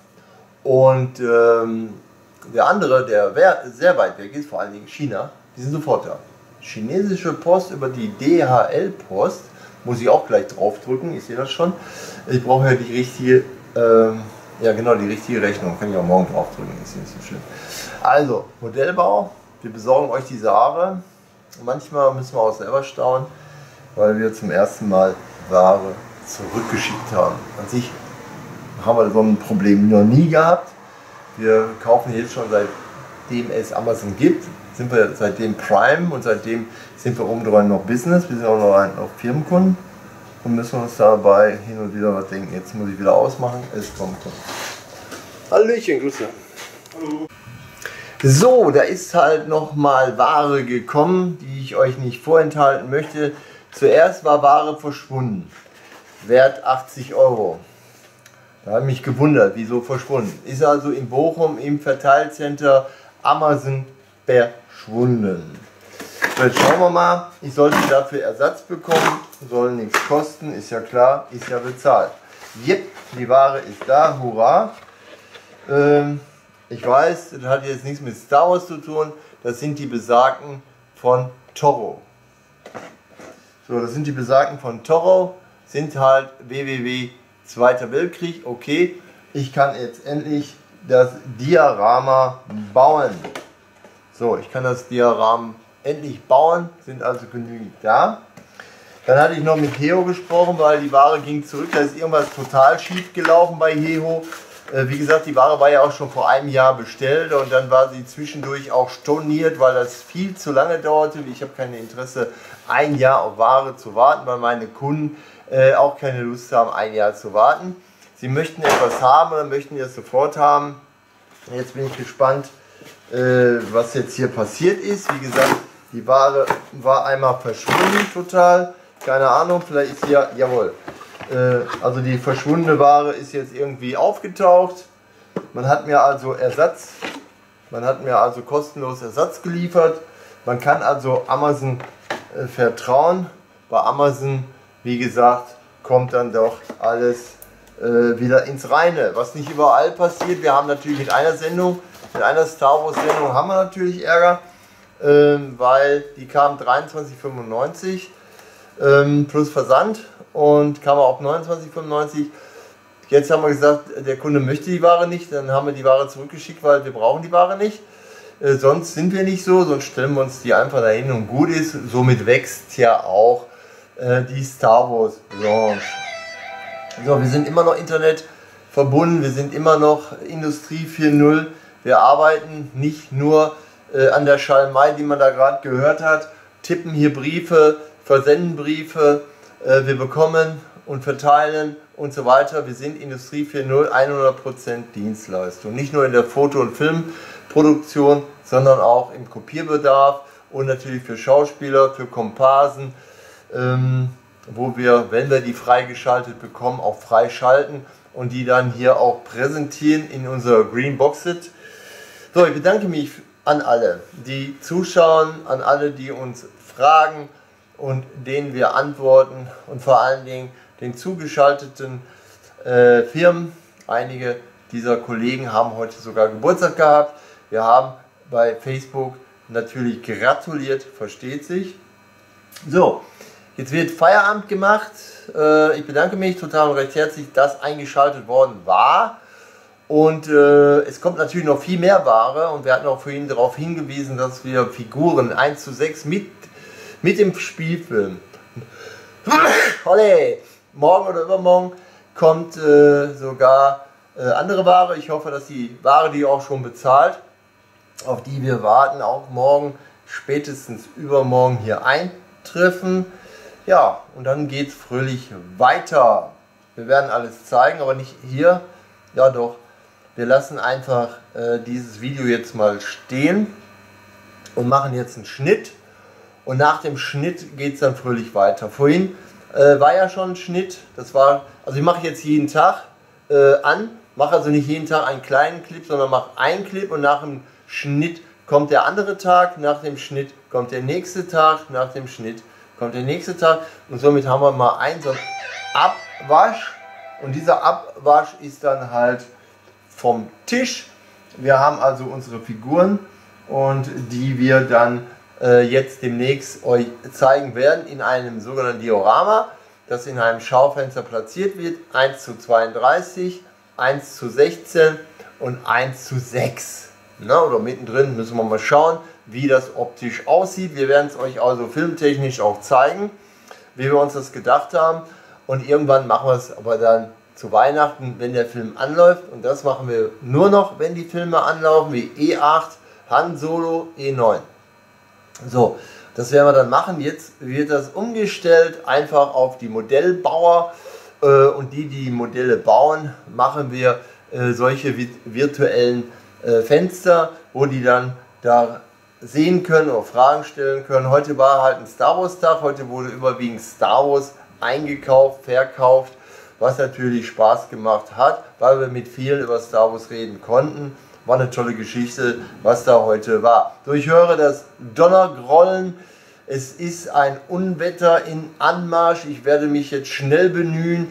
Und der andere, der sehr weit weg ist, vor allen Dingen China, die sind sofort da. Chinesische Post über die DHL-Post, muss ich auch gleich draufdrücken, ich sehe das schon. Ich brauche ja die richtige, ja genau, die richtige Rechnung, kann ich auch morgen draufdrücken, ist nicht so schlimm. Also, Modellbau, wir besorgen euch diese Ware. Manchmal müssen wir auch selber staunen, weil wir zum ersten Mal Ware zurückgeschickt haben. An sich haben wir so ein Problem noch nie gehabt. Wir kaufen jetzt schon, seitdem es Amazon gibt, sind wir seitdem Prime und seitdem sind wir obendrein noch Business, wir sind auch noch Firmenkunden und müssen uns dabei hin und wieder was denken. Jetzt muss ich wieder ausmachen, es kommt. Hallöchen, Grüße. Hallo. So, da ist halt nochmal Ware gekommen, die ich euch nicht vorenthalten möchte. Zuerst war Ware verschwunden, Wert 80 Euro. Da habe ich mich gewundert, wieso verschwunden. Ist also in Bochum im Verteilcenter Amazon verschwunden. Jetzt schauen wir mal, ich sollte dafür Ersatz bekommen, soll nichts kosten, ist ja klar, ist ja bezahlt. Jep, die Ware ist da, hurra. Ich weiß, das hat jetzt nichts mit Star Wars zu tun, das sind die Besagten von Toro. So, das sind die Besagten von Toro, sind halt WWW Zweiter Weltkrieg, okay. Ich kann jetzt endlich das Diorama bauen. So, ich kann das Diorama endlich bauen, sind also genügend da. Dann hatte ich noch mit Heo gesprochen, weil die Ware ging zurück, da ist irgendwas total schief gelaufen bei Heo. Wie gesagt, die Ware war ja auch schon vor einem Jahr bestellt und dann war sie zwischendurch auch storniert, weil das viel zu lange dauerte. Ich habe kein Interesse, ein Jahr auf Ware zu warten, weil meine Kunden auch keine Lust haben, ein Jahr zu warten. Sie möchten etwas haben oder möchten das sofort haben. Jetzt bin ich gespannt, was jetzt hier passiert ist. Wie gesagt, die Ware war einmal verschwunden total, keine Ahnung, vielleicht ist hier, jawohl, also die verschwundene Ware ist jetzt irgendwie aufgetaucht, man hat mir also kostenlos Ersatz geliefert, man kann also Amazon vertrauen, bei Amazon, wie gesagt, kommt dann doch alles wieder ins Reine, was nicht überall passiert. Wir haben natürlich mit einer Sendung, in einer Star Wars Sendung haben wir natürlich Ärger, weil die kam 23,95 plus Versand und kam auch 29,95. Jetzt haben wir gesagt, der Kunde möchte die Ware nicht, dann haben wir die Ware zurückgeschickt, weil wir brauchen die Ware nicht. Sonst sind wir nicht so, sonst stellen wir uns die einfach dahin und gut ist. Somit wächst ja auch die Star Wars Branche. So, wir sind immer noch Internet verbunden, wir sind immer noch Industrie 4.0. Wir arbeiten nicht nur an der Schalmei, die man da gerade gehört hat, tippen hier Briefe, versenden Briefe, wir bekommen und verteilen und so weiter. Wir sind Industrie 4.0, 100% Dienstleistung. Nicht nur in der Foto- und Filmproduktion, sondern auch im Kopierbedarf und natürlich für Schauspieler, für Komparsen, wo wir, wenn wir die freigeschaltet bekommen, auch freischalten und die dann hier auch präsentieren in unserer Green Box-Sit. So, ich bedanke mich an alle, die zuschauen, an alle, die uns fragen und denen wir antworten und vor allen Dingen den zugeschalteten Firmen. Einige dieser Kollegen haben heute sogar Geburtstag gehabt. Wir haben bei Facebook natürlich gratuliert, versteht sich. So, jetzt wird Feierabend gemacht. Ich bedanke mich total und recht herzlich, dass eingeschaltet worden war. Und es kommt natürlich noch viel mehr Ware und wir hatten auch vorhin darauf hingewiesen, dass wir Figuren 1:6 mit dem Spielfilm Holle, morgen oder übermorgen kommt sogar andere Ware. Ich hoffe, dass die Ware, die auch schon bezahlt, auf die wir warten, auch morgen, spätestens übermorgen hier eintreffen. Ja, und dann geht es fröhlich weiter. Wir werden alles zeigen, aber nicht hier. Ja doch, wir lassen einfach dieses Video jetzt mal stehen und machen jetzt einen Schnitt. Und nach dem Schnitt geht es dann fröhlich weiter. Vorhin war ja schon ein Schnitt. Das war, also ich mache jetzt jeden Tag mache also nicht jeden Tag einen kleinen Clip, sondern mache einen Clip und nach dem Schnitt kommt der andere Tag, nach dem Schnitt kommt der nächste Tag, nach dem Schnitt kommt der nächste Tag und somit haben wir mal einen so Abwasch und dieser Abwasch ist dann halt vom Tisch. Wir haben also unsere Figuren und die wir dann jetzt demnächst euch zeigen werden in einem sogenannten Diorama, das in einem Schaufenster platziert wird, 1:32, 1:16 und 1:6. Na, oder mittendrin müssen wir mal schauen, wie das optisch aussieht. Wir werden es euch also filmtechnisch auch zeigen, wie wir uns das gedacht haben. Und irgendwann machen wir es aber dann zu Weihnachten, wenn der Film anläuft. Und das machen wir nur noch, wenn die Filme anlaufen, wie E8, Han Solo, E9. So, das werden wir dann machen. Jetzt wird das umgestellt einfach auf die Modellbauer und die Modelle bauen, machen wir solche virtuellen Fenster, wo die dann da sehen können oder Fragen stellen können. Heute war halt ein Star Wars Tag, heute wurde überwiegend Star Wars eingekauft, verkauft, was natürlich Spaß gemacht hat, weil wir mit vielen über Star Wars reden konnten. War eine tolle Geschichte, was da heute war. So, ich höre das Donnergrollen. Es ist ein Unwetter in Anmarsch. Ich werde mich jetzt schnell bemühen,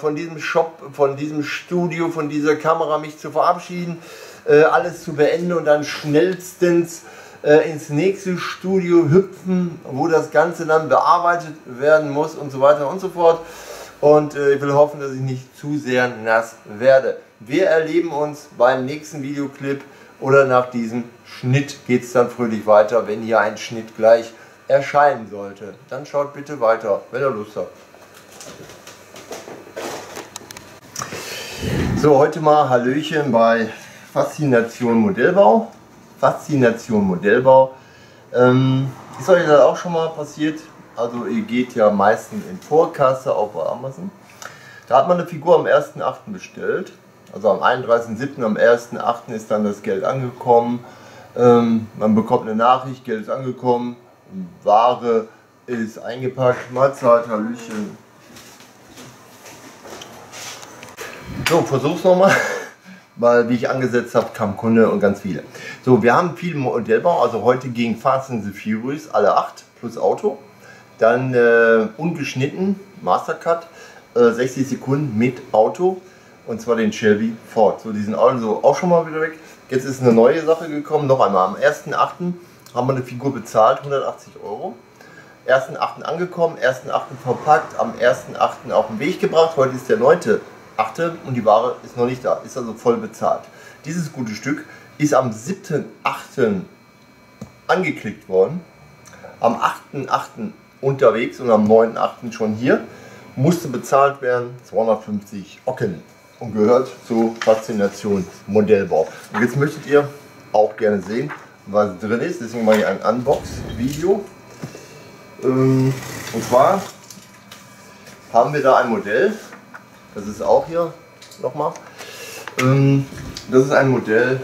von diesem Shop, von diesem Studio, von dieser Kamera mich zu verabschieden, alles zu beenden und dann schnellstens ins nächste Studio hüpfen, wo das Ganze dann bearbeitet werden muss und so weiter und so fort. Und ich will hoffen, dass ich nicht zu sehr nass werde. Wir erleben uns beim nächsten Videoclip oder nach diesem Schnitt geht es dann fröhlich weiter, wenn hier ein Schnitt gleich erscheinen sollte. Dann schaut bitte weiter, wenn ihr Lust habt. So, heute mal Hallöchen bei Faszination Modellbau. Faszination Modellbau. Ist euch das auch schon mal passiert? Also ihr geht ja meistens in Vorkasse auf Amazon. Da hat man eine Figur am 1.8. bestellt. Also am 31.07., am 1.8. ist dann das Geld angekommen. Man bekommt eine Nachricht, Geld ist angekommen, Ware ist eingepackt, Mahlzeit, Hallöchen. So, versuch's nochmal, weil wie ich angesetzt habe, kam Kunde und ganz viele. So, wir haben viel Modellbau, also heute gegen Fast and the Furious, alle 8 plus Auto. Dann ungeschnitten, Mastercut, 60 Sekunden mit Auto. Und zwar den Chevy Ford. So, die sind also auch schon mal wieder weg. Jetzt ist eine neue Sache gekommen. Noch einmal, am 1.8. haben wir eine Figur bezahlt, 180 €. 1.8. angekommen, 1.8. verpackt, am 1.8. auf den Weg gebracht. Heute ist der 9.8. 7.8. und die Ware ist noch nicht da, ist also voll bezahlt. Dieses gute Stück ist am 7.8. angeklickt worden, am 8.8. unterwegs und am 9.8. schon hier. Musste bezahlt werden, 250 Ocken und gehört zu Faszination Modellbau. Und jetzt möchtet ihr auch gerne sehen, was drin ist, deswegen mache ich ein Unbox-Video. Und zwar haben wir da ein Modell, das ist auch hier nochmal. Das ist ein Modell,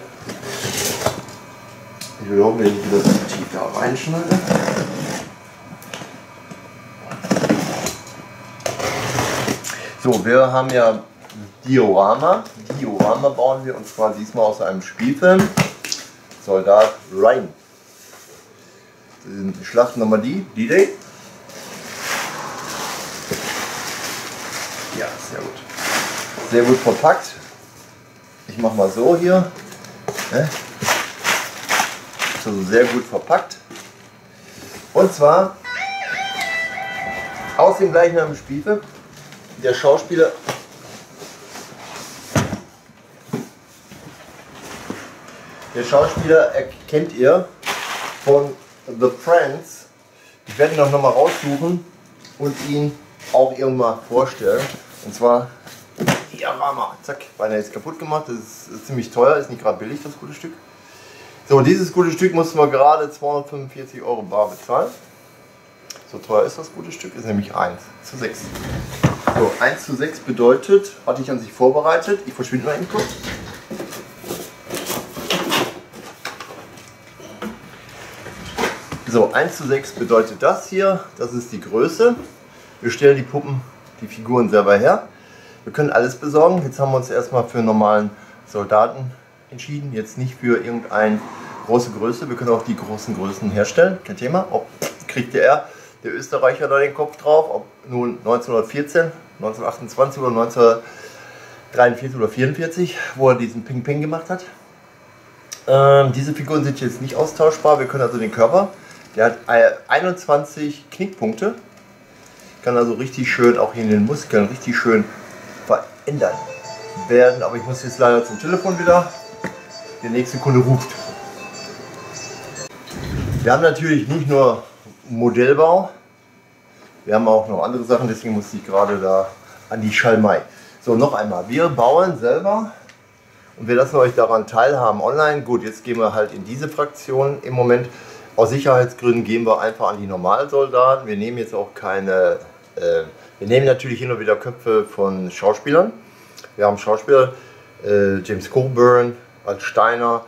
ich glaube, wenn ich das tief da reinschneide. So, wir haben ja Diorama. Diorama bauen wir und zwar diesmal aus einem Spielfilm. Soldat Ryan. Schlacht Normandie, D-Day. Ja, sehr gut. Sehr gut verpackt. Ich mache mal so hier. Also sehr gut verpackt. Und zwar aus dem gleichen Spielfilm. Der Schauspieler erkennt ihr von The Friends. Ich werde ihn auch nochmal raussuchen und ihn auch irgendwann vorstellen. Und zwar Diorama. Zack, weil er ist kaputt gemacht. Das ist ziemlich teuer, ist nicht gerade billig, das gute Stück. So, dieses gute Stück mussten wir gerade 245 Euro bar bezahlen. So teuer ist das gute Stück, ist nämlich 1:6. So, 1:6 bedeutet, hatte ich an sich vorbereitet. Ich verschwinde mal eben kurz. So, 1:6 bedeutet das hier. Das ist die Größe. Wir stellen die Puppen, die Figuren selber her. Wir können alles besorgen. Jetzt haben wir uns erstmal für einen normalen Soldaten entschieden. Jetzt nicht für irgendeine große Größe. Wir können auch die großen Größen herstellen. Kein Thema. Ob kriegt der Österreicher da den Kopf drauf, ob nun 1914, 1928 oder 1943 oder 1944, wo er diesen Ping-Ping gemacht hat. Diese Figuren sind jetzt nicht austauschbar, wir können also den Körper, der hat 21 Knickpunkte, kann also richtig schön auch hier in den Muskeln richtig schön verändert werden, aber ich muss jetzt leider zum Telefon wieder, der nächste Kunde ruft. Wir haben natürlich nicht nur Modellbau. Wir haben auch noch andere Sachen, deswegen musste ich gerade da an die Schalmei. So, noch einmal, wir bauen selber und wir lassen euch daran teilhaben online. Gut, jetzt gehen wir halt in diese Fraktion im Moment. Aus Sicherheitsgründen gehen wir einfach an die Normalsoldaten. Wir nehmen jetzt auch keine, wir nehmen natürlich hin und wieder Köpfe von Schauspielern. Wir haben Schauspieler, James Coburn als Steiner,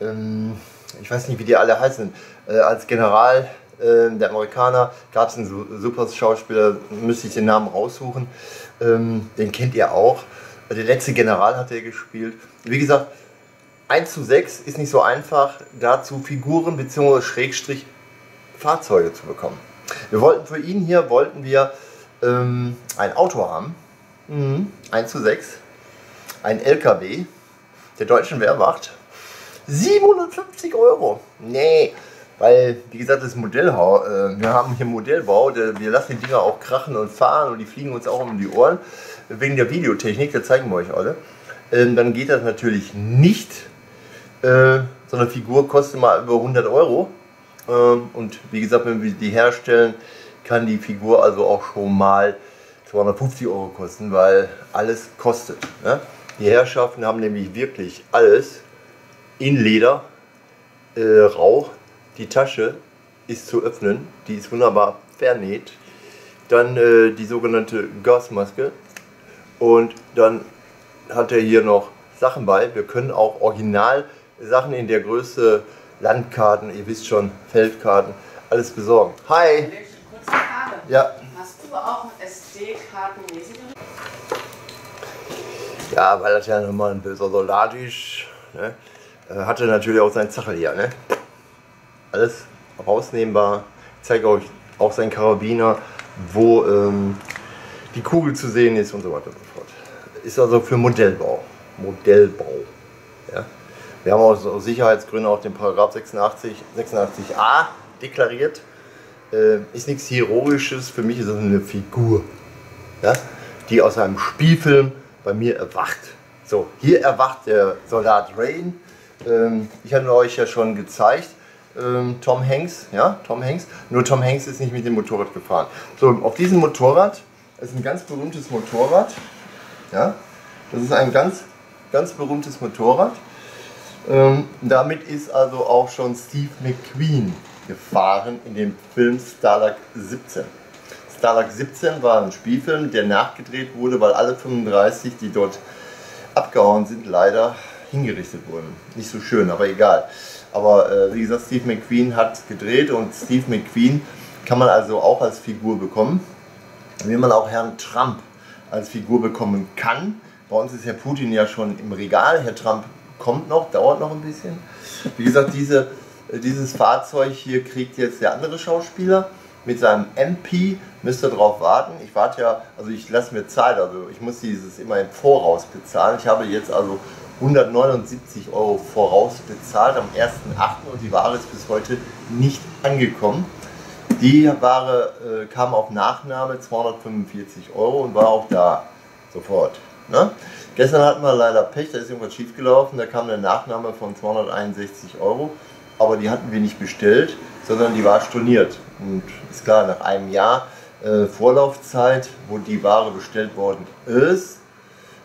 ich weiß nicht, wie die alle heißen, als General. Der Amerikaner, gab es einen super Schauspieler, müsste ich den Namen raussuchen, den kennt ihr auch. Der letzte General hat er gespielt. Wie gesagt, 1:6 ist nicht so einfach, dazu Figuren bzw. Schrägstrich Fahrzeuge zu bekommen. Wir wollten für ihn hier, ein Auto haben, 1:6, ein LKW der deutschen Wehrmacht, 750 Euro, nee. Weil, wie gesagt, das Modellbau, wir haben hier Modellbau, wir lassen die Dinger auch krachen und fahren und die fliegen uns auch um die Ohren. Wegen der Videotechnik, das zeigen wir euch alle. Dann geht das natürlich nicht. So eine Figur kostet mal über 100 Euro. Und wie gesagt, wenn wir die herstellen, kann die Figur also auch schon mal 250 Euro kosten, weil alles kostet. Ne? Die Herrschaften haben nämlich wirklich alles in Leder, rau. Die Tasche ist zu öffnen, die ist wunderbar vernäht. Dann die sogenannte Gasmaske und dann hat er hier noch Sachen bei. Wir können auch original Sachen in der Größe, Landkarten, ihr wisst schon, Feldkarten, alles besorgen. Hi! Kurze Frage. Ja. Hast du auch SD-Karten lesen? Ja, weil das ja nochmal ein böser Soldat ist. Ne? Hatte natürlich auch seinen Zachel hier. Ne? Alles rausnehmbar. Ich zeige euch auch seinen Karabiner, wo die Kugel zu sehen ist und so weiter und so fort. Ist also für Modellbau. Ja. Wir haben aus Sicherheitsgründen auch den Paragraph 86a deklariert. Ist nichts Chirurgisches, für mich ist das eine Figur, ja, die aus einem Spielfilm bei mir erwacht. So, hier erwacht der Soldat Ryan. Ich hatte euch ja schon gezeigt, Tom Hanks, ja, Tom Hanks. Nur Tom Hanks ist nicht mit dem Motorrad gefahren. So, auf diesem Motorrad, das ist ein ganz berühmtes Motorrad, ja, das ist ein ganz berühmtes Motorrad. Damit ist also auch schon Steve McQueen gefahren in dem Film Stalag 17. Stalag 17 war ein Spielfilm, der nachgedreht wurde, weil alle 35, die dort abgehauen sind, leider hingerichtet wurden. Nicht so schön, aber egal. Aber wie gesagt, Steve McQueen hat gedreht und Steve McQueen kann man also auch als Figur bekommen, wie man auch Herrn Trump als Figur bekommen kann. Bei uns ist Herr Putin ja schon im Regal, Herr Trump kommt noch, dauert noch ein bisschen. Wie gesagt, dieses Fahrzeug hier kriegt jetzt der andere Schauspieler mit seinem MP, müsst ihr drauf warten. Ich warte ja, also ich lasse mir Zeit, also ich muss dieses immer im Voraus bezahlen. Ich habe jetzt also 179 Euro voraus bezahlt am 1.8. und die Ware ist bis heute nicht angekommen. Die Ware kam auf Nachname 245 Euro und war auch da sofort. Ne? Gestern hatten wir leider Pech, da ist irgendwas schief gelaufen, da kam eine Nachname von 261 Euro, aber die hatten wir nicht bestellt, sondern die war storniert. Und ist klar, nach einem Jahr Vorlaufzeit, wo die Ware bestellt worden ist.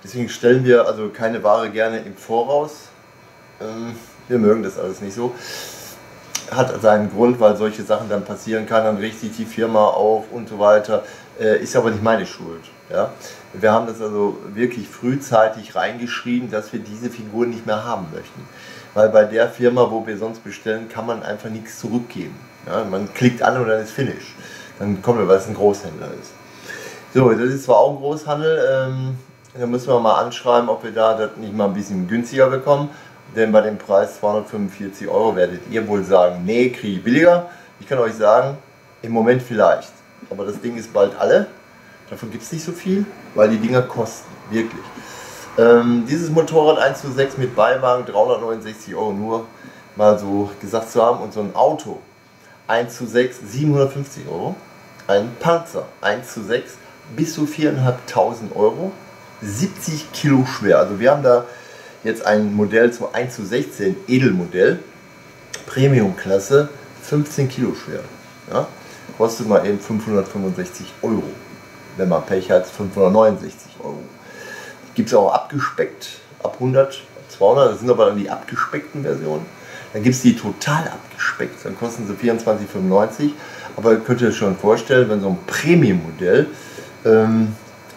Deswegen stellen wir also keine Ware gerne im Voraus. Wir mögen das alles nicht so. Hat seinen Grund, weil solche Sachen dann passieren kann, dann richtet die Firma auf und so weiter. Ist aber nicht meine Schuld. Ja? Wir haben das also wirklich frühzeitig reingeschrieben, dass wir diese Figuren nicht mehr haben möchten. Weil bei der Firma, wo wir sonst bestellen, kann man einfach nichts zurückgeben. Ja? Man klickt an und dann ist Finish. Dann kommen wir, weil es ein Großhändler ist. So, das ist zwar auch ein Großhandel, da müssen wir mal anschreiben, ob wir da das nicht mal ein bisschen günstiger bekommen. Denn bei dem Preis 245 Euro werdet ihr wohl sagen, nee, kriege ich billiger. Ich kann euch sagen, im Moment vielleicht. Aber das Ding ist bald alle. Davon gibt es nicht so viel, weil die Dinger kosten, wirklich. Dieses Motorrad 1:6 mit Beiwagen, 369 Euro nur mal so gesagt zu haben. Und so ein Auto 1:6, 750 Euro. Ein Panzer 1:6 bis zu 4.500 Euro. 70 Kilo schwer. Also wir haben da jetzt ein Modell zum 1:16 Edelmodell, Premium-Klasse, 15 Kilo schwer. Ja? Kostet mal eben 565 Euro. Wenn man Pech hat, 569 Euro. Gibt es auch abgespeckt, ab 100, ab 200, das sind aber dann die abgespeckten Versionen. Dann gibt es die total abgespeckt, dann kosten sie 24,95. Aber ihr könnt euch schon vorstellen, wenn so ein Premium-Modell,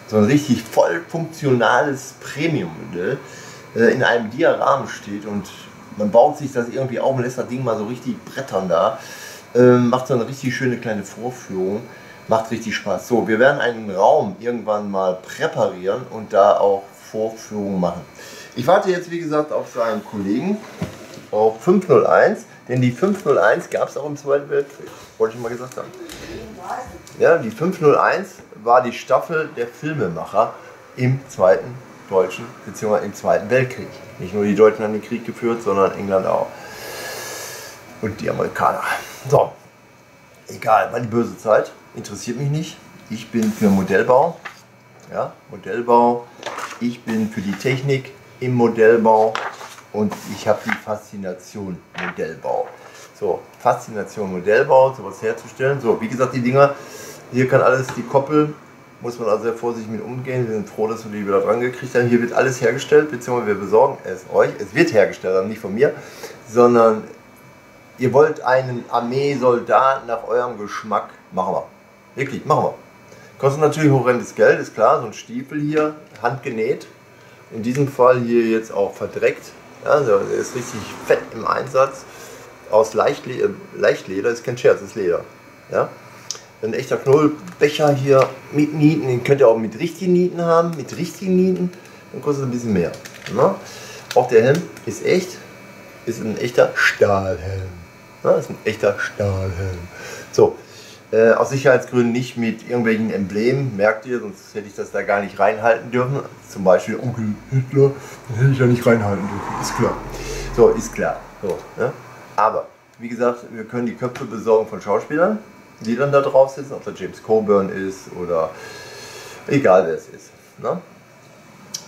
so ein richtig voll funktionales Premium-Modell in einem Diorama steht und man baut sich das irgendwie auf und lässt das Ding mal so richtig brettern da, macht so eine richtig schöne kleine Vorführung, macht richtig Spaß. So, wir werden einen Raum irgendwann mal präparieren und da auch Vorführungen machen. Ich warte jetzt, wie gesagt, auf seinen Kollegen, auf 501, denn die 501 gab es auch im Zweiten Weltkrieg, wollte ich mal gesagt haben. Ja, die 501 war die Staffel der Filmemacher im Zweiten Deutschen bzw. im Zweiten Weltkrieg. Nicht nur die Deutschen haben den Krieg geführt, sondern England auch. Und die Amerikaner. So, egal, war die böse Zeit, interessiert mich nicht. Ich bin für Modellbau, ja, Modellbau. Ich bin für die Technik im Modellbau und ich habe die Faszination Modellbau. So, Faszination Modellbau, sowas herzustellen. So, wie gesagt, die Dinger, hier kann alles, die Koppel, muss man also sehr vorsichtig mit umgehen. Wir sind froh, dass wir die wieder dran gekriegt haben. Hier wird alles hergestellt, beziehungsweise wir besorgen es euch. Es wird hergestellt, aber nicht von mir, sondern ihr wollt einen Armeesoldat nach eurem Geschmack. Machen wir. Wirklich, machen wir. Kostet natürlich horrendes Geld, ist klar. So ein Stiefel hier, handgenäht. In diesem Fall hier jetzt auch verdreckt. Also der ist richtig fett im Einsatz. Aus Leichtleder, ist kein Scherz, ist Leder. Ja? Ein echter Knollbecher hier mit Nieten, den könnt ihr auch mit richtigen Nieten haben, mit richtigen Nieten, dann kostet es ein bisschen mehr. Ne? Auch der Helm ist echt, ist ein echter Stahlhelm. Ne? Ist ein echter Stahlhelm. So, aus Sicherheitsgründen nicht mit irgendwelchen Emblemen, merkt ihr, sonst hätte ich das da gar nicht reinhalten dürfen. Zum Beispiel Onkel Hitler, den hätte ich ja nicht reinhalten dürfen, ist klar. So, ist klar. So, ne? Aber, wie gesagt, wir können die Köpfe besorgen von Schauspielern, die dann da drauf sitzen, ob das James Coburn ist oder egal wer es ist. Ne?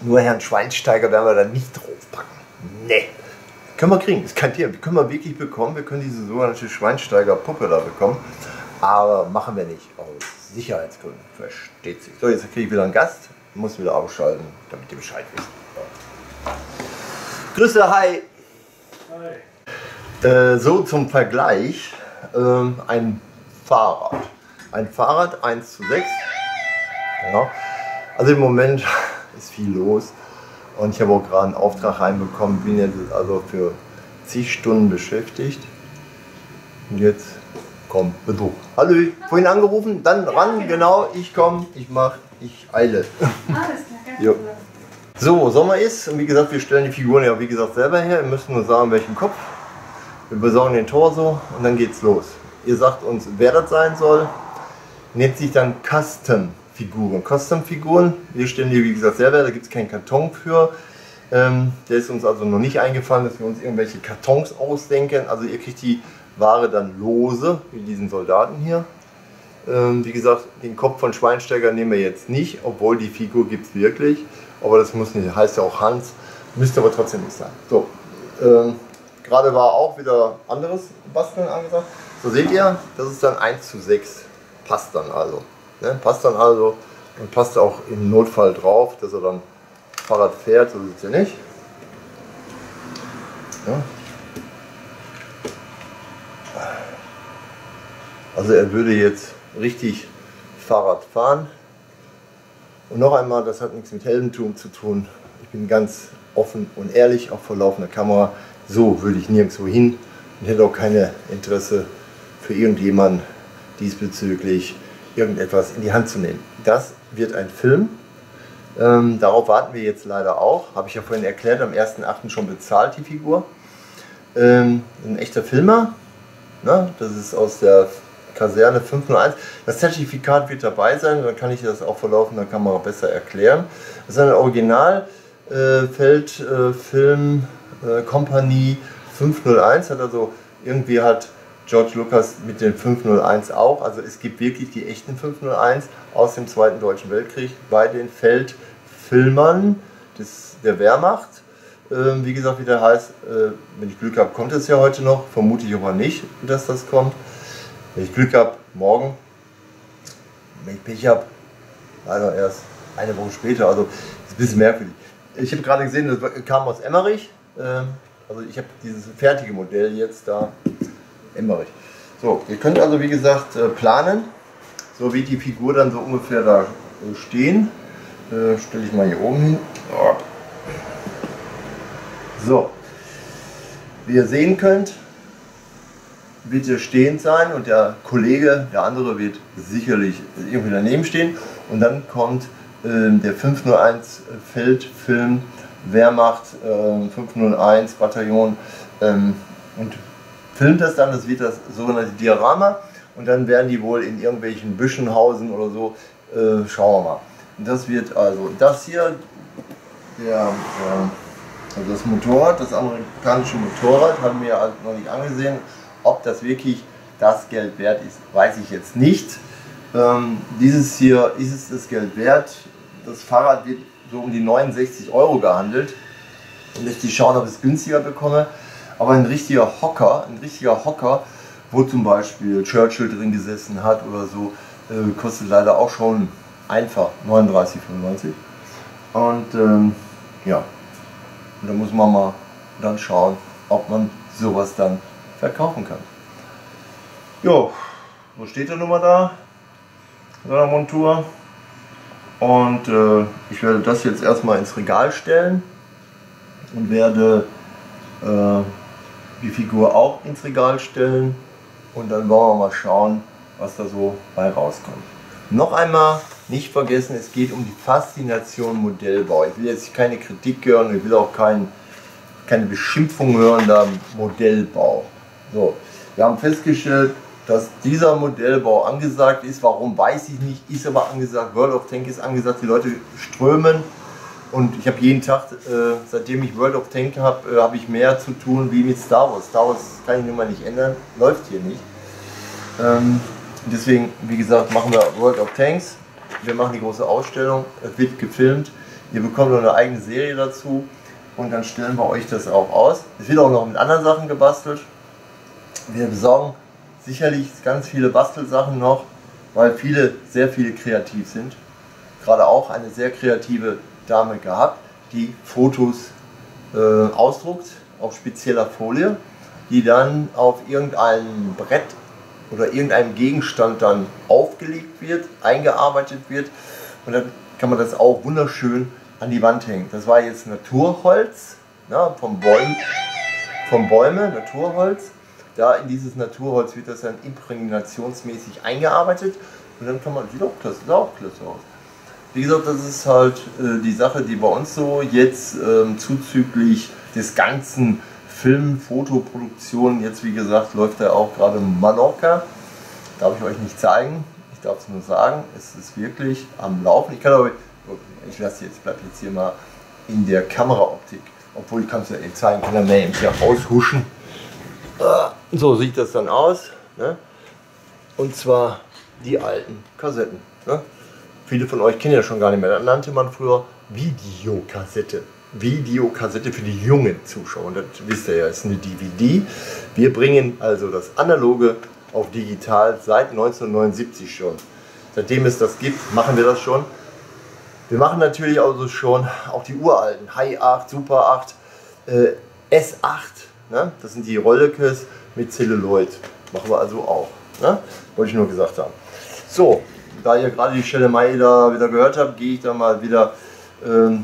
Nur Herrn Schweinsteiger werden wir da nicht draufpacken. Nee. Können wir kriegen, das kann wir. Können wir wirklich bekommen. Wir können diese sogenannte Schweinsteiger-Puppe da bekommen. Aber machen wir nicht. Aus Sicherheitsgründen. Versteht sich. So, jetzt kriege ich wieder einen Gast. Muss wieder ausschalten, damit ihr Bescheid wisst. Grüße, hi. Hi. So zum Vergleich. Ein Fahrrad. Ein Fahrrad 1:6. Ja. Also im Moment ist viel los. Und ich habe auch gerade einen Auftrag reinbekommen, bin jetzt also für zig Stunden beschäftigt. Und jetzt komm, Besuch. Hallo, vorhin angerufen, dann ran, genau, ich komme, ich mache, ich eile. Alles klar, ja. So, Sommer ist, und wie gesagt, wir stellen die Figuren ja wie gesagt selber her, wir müssen nur sagen, welchen Kopf. Wir besorgen den Torso und dann geht's los. Ihr sagt uns, wer das sein soll, nennt sich dann Custom. Figuren, Custom-Figuren. Wir stellen die wie gesagt selber, da gibt es keinen Karton für. Der ist uns also noch nicht eingefallen, dass wir uns irgendwelche Kartons ausdenken. Also ihr kriegt die Ware dann lose, wie diesen Soldaten hier. Wie gesagt, den Kopf von Schweinsteiger nehmen wir jetzt nicht, obwohl die Figur gibt es wirklich. Aber das muss nicht, heißt ja auch Hans, müsste aber trotzdem nicht sein. So, gerade war auch wieder anderes Basteln angesagt. So seht ihr, das ist dann 1:6. Passt dann also. Ne, passt dann also und passt auch im Notfall drauf, dass er dann Fahrrad fährt, so sieht es ja nicht. Ja. Also er würde jetzt richtig Fahrrad fahren. Und noch einmal, das hat nichts mit Heldentum zu tun. Ich bin ganz offen und ehrlich, auch vor laufender Kamera. So würde ich nirgendwo hin und hätte auch kein Interesse für irgendjemanden diesbezüglich irgendetwas in die Hand zu nehmen. Das wird ein Film. Darauf warten wir jetzt leider auch. Habe ich ja vorhin erklärt, am 1.8. schon bezahlt, die Figur. Ein echter Filmer. Na, das ist aus der Kaserne 501. Das Zertifikat wird dabei sein, dann kann ich das auch vor laufender Kamera besser erklären. Das ist eine Original-Feldfilm-Kompanie 501. Hat also irgendwie hat George Lucas mit den 501 auch, also es gibt wirklich die echten 501 aus dem Zweiten Deutschen Weltkrieg bei den Feldfilmern der Wehrmacht. Wie gesagt, wie der heißt, wenn ich Glück habe, kommt es ja heute noch, vermute ich aber nicht, dass das kommt. Wenn ich Glück habe, morgen, wenn ich Pech habe, leider erst eine Woche später, also ist ein bisschen merkwürdig. Ich habe gerade gesehen, das kam aus Emmerich, also ich habe dieses fertige Modell jetzt da. Emmerich. So, ihr könnt also wie gesagt planen, so wie die Figur dann so ungefähr da stehen. Stelle ich mal hier oben hin. So, wie ihr sehen könnt, wird hier stehend sein und der Kollege, der andere wird sicherlich irgendwie daneben stehen und dann kommt der 501 Feldfilm Wehrmacht 501 Bataillon und filmt das dann, das wird das sogenannte Diorama und dann werden die wohl in irgendwelchen Büschen hausen oder so, schauen wir mal. Und das wird also das hier, also das Motorrad, das amerikanische Motorrad, haben wir ja noch nicht angesehen, ob das wirklich das Geld wert ist, weiß ich jetzt nicht. Dieses hier, ist es das Geld wert, das Fahrrad wird so um die 69 € gehandelt und möchte ich schauen, ob ich es günstiger bekomme. Aber ein richtiger Hocker, wo zum Beispiel Churchill drin gesessen hat oder so, kostet leider auch schon einfach 39,95 €. Und ja, und da muss man mal dann schauen, ob man sowas dann verkaufen kann. Jo, wo steht der Nummer da? Seiner Montur. Und ich werde das jetzt erstmal ins Regal stellen und werde die Figur auch ins Regal stellen und dann wollen wir mal schauen, was da so bei rauskommt. Noch einmal nicht vergessen, es geht um die Faszination Modellbau. Ich will jetzt keine Kritik hören, ich will auch keine Beschimpfung hören, da Modellbau. So, wir haben festgestellt, dass dieser Modellbau angesagt ist, warum weiß ich nicht, ist aber angesagt, World of Tanks ist angesagt, die Leute strömen. Und ich habe jeden Tag, seitdem ich World of Tanks habe, habe ich mehr zu tun wie mit Star Wars. Star Wars kann ich nun mal nicht ändern, läuft hier nicht. Deswegen, wie gesagt, machen wir World of Tanks. Wir machen die große Ausstellung, es wird gefilmt. Ihr bekommt noch eine eigene Serie dazu und dann stellen wir euch das auch aus. Es wird auch noch mit anderen Sachen gebastelt. Wir besorgen sicherlich ganz viele Bastelsachen noch, weil viele, sehr viele kreativ sind. Gerade auch eine sehr kreative Dame gehabt, die Fotos ausdruckt auf spezieller Folie, die dann auf irgendeinem Brett oder irgendeinem Gegenstand dann aufgelegt wird, eingearbeitet wird und dann kann man das auch wunderschön an die Wand hängen. Das war jetzt Naturholz, ja, von Bäumen, Naturholz. Da in dieses Naturholz wird das dann imprägnationsmäßig eingearbeitet und dann kann man, sieht auch klasse aus. Wie gesagt, das ist halt die Sache, die bei uns so jetzt zuzüglich des ganzen Film-, Fotoproduktion, jetzt wie gesagt läuft ja auch gerade Mallorca. Darf ich euch nicht zeigen, ich darf es nur sagen, es ist wirklich am Laufen. Ich kann aber, ich lasse jetzt, bleibe jetzt hier mal in der Kameraoptik, obwohl ich kann es ja nicht zeigen, kann ja mehr eben hier raushuschen. So sieht das dann aus, ne? Und zwar die alten Kassetten, ne? Viele von euch kennen ja schon gar nicht mehr, das nannte man früher Videokassette. Videokassette für die jungen Zuschauer, und das wisst ihr ja, ist eine DVD. Wir bringen also das Analoge auf digital seit 1979 schon. Seitdem es das gibt, machen wir das schon. Wir machen natürlich also schon auch die uralten, High 8, Super 8, S8, ne? Das sind die Rollekes mit Celluloid, machen wir also auch, ne? Wollte ich nur gesagt haben. So, da ihr gerade die Stelle Mai da wieder gehört habt, gehe ich da mal wieder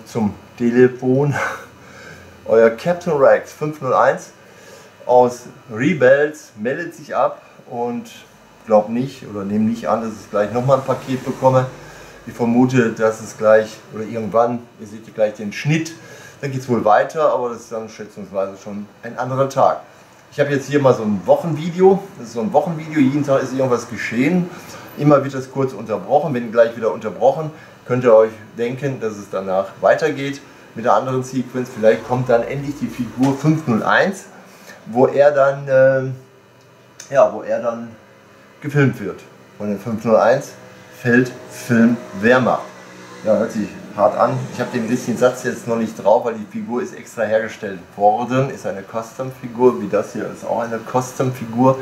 zum Telefon. Euer Captain Rex 501 aus Rebels meldet sich ab und glaubt nicht oder nehmt nicht an, dass ich gleich nochmal ein Paket bekomme. Ich vermute, dass es gleich oder irgendwann, ihr seht gleich den Schnitt, dann geht es wohl weiter, aber das ist dann schätzungsweise schon ein anderer Tag. Ich habe jetzt hier mal so ein Wochenvideo, das ist so ein Wochenvideo, jeden Tag ist irgendwas geschehen. Immer wird das kurz unterbrochen, wenn gleich wieder unterbrochen, könnt ihr euch denken, dass es danach weitergeht mit der anderen Sequenz. Vielleicht kommt dann endlich die Figur 501, wo er dann gefilmt wird. Von den 501 Feldfilm Wehrmacht. Ja, hört sich hart an. Ich habe den bisschen Satz jetzt noch nicht drauf, weil die Figur ist extra hergestellt worden. Ist eine Custom-Figur, wie das hier ist auch eine Custom-Figur,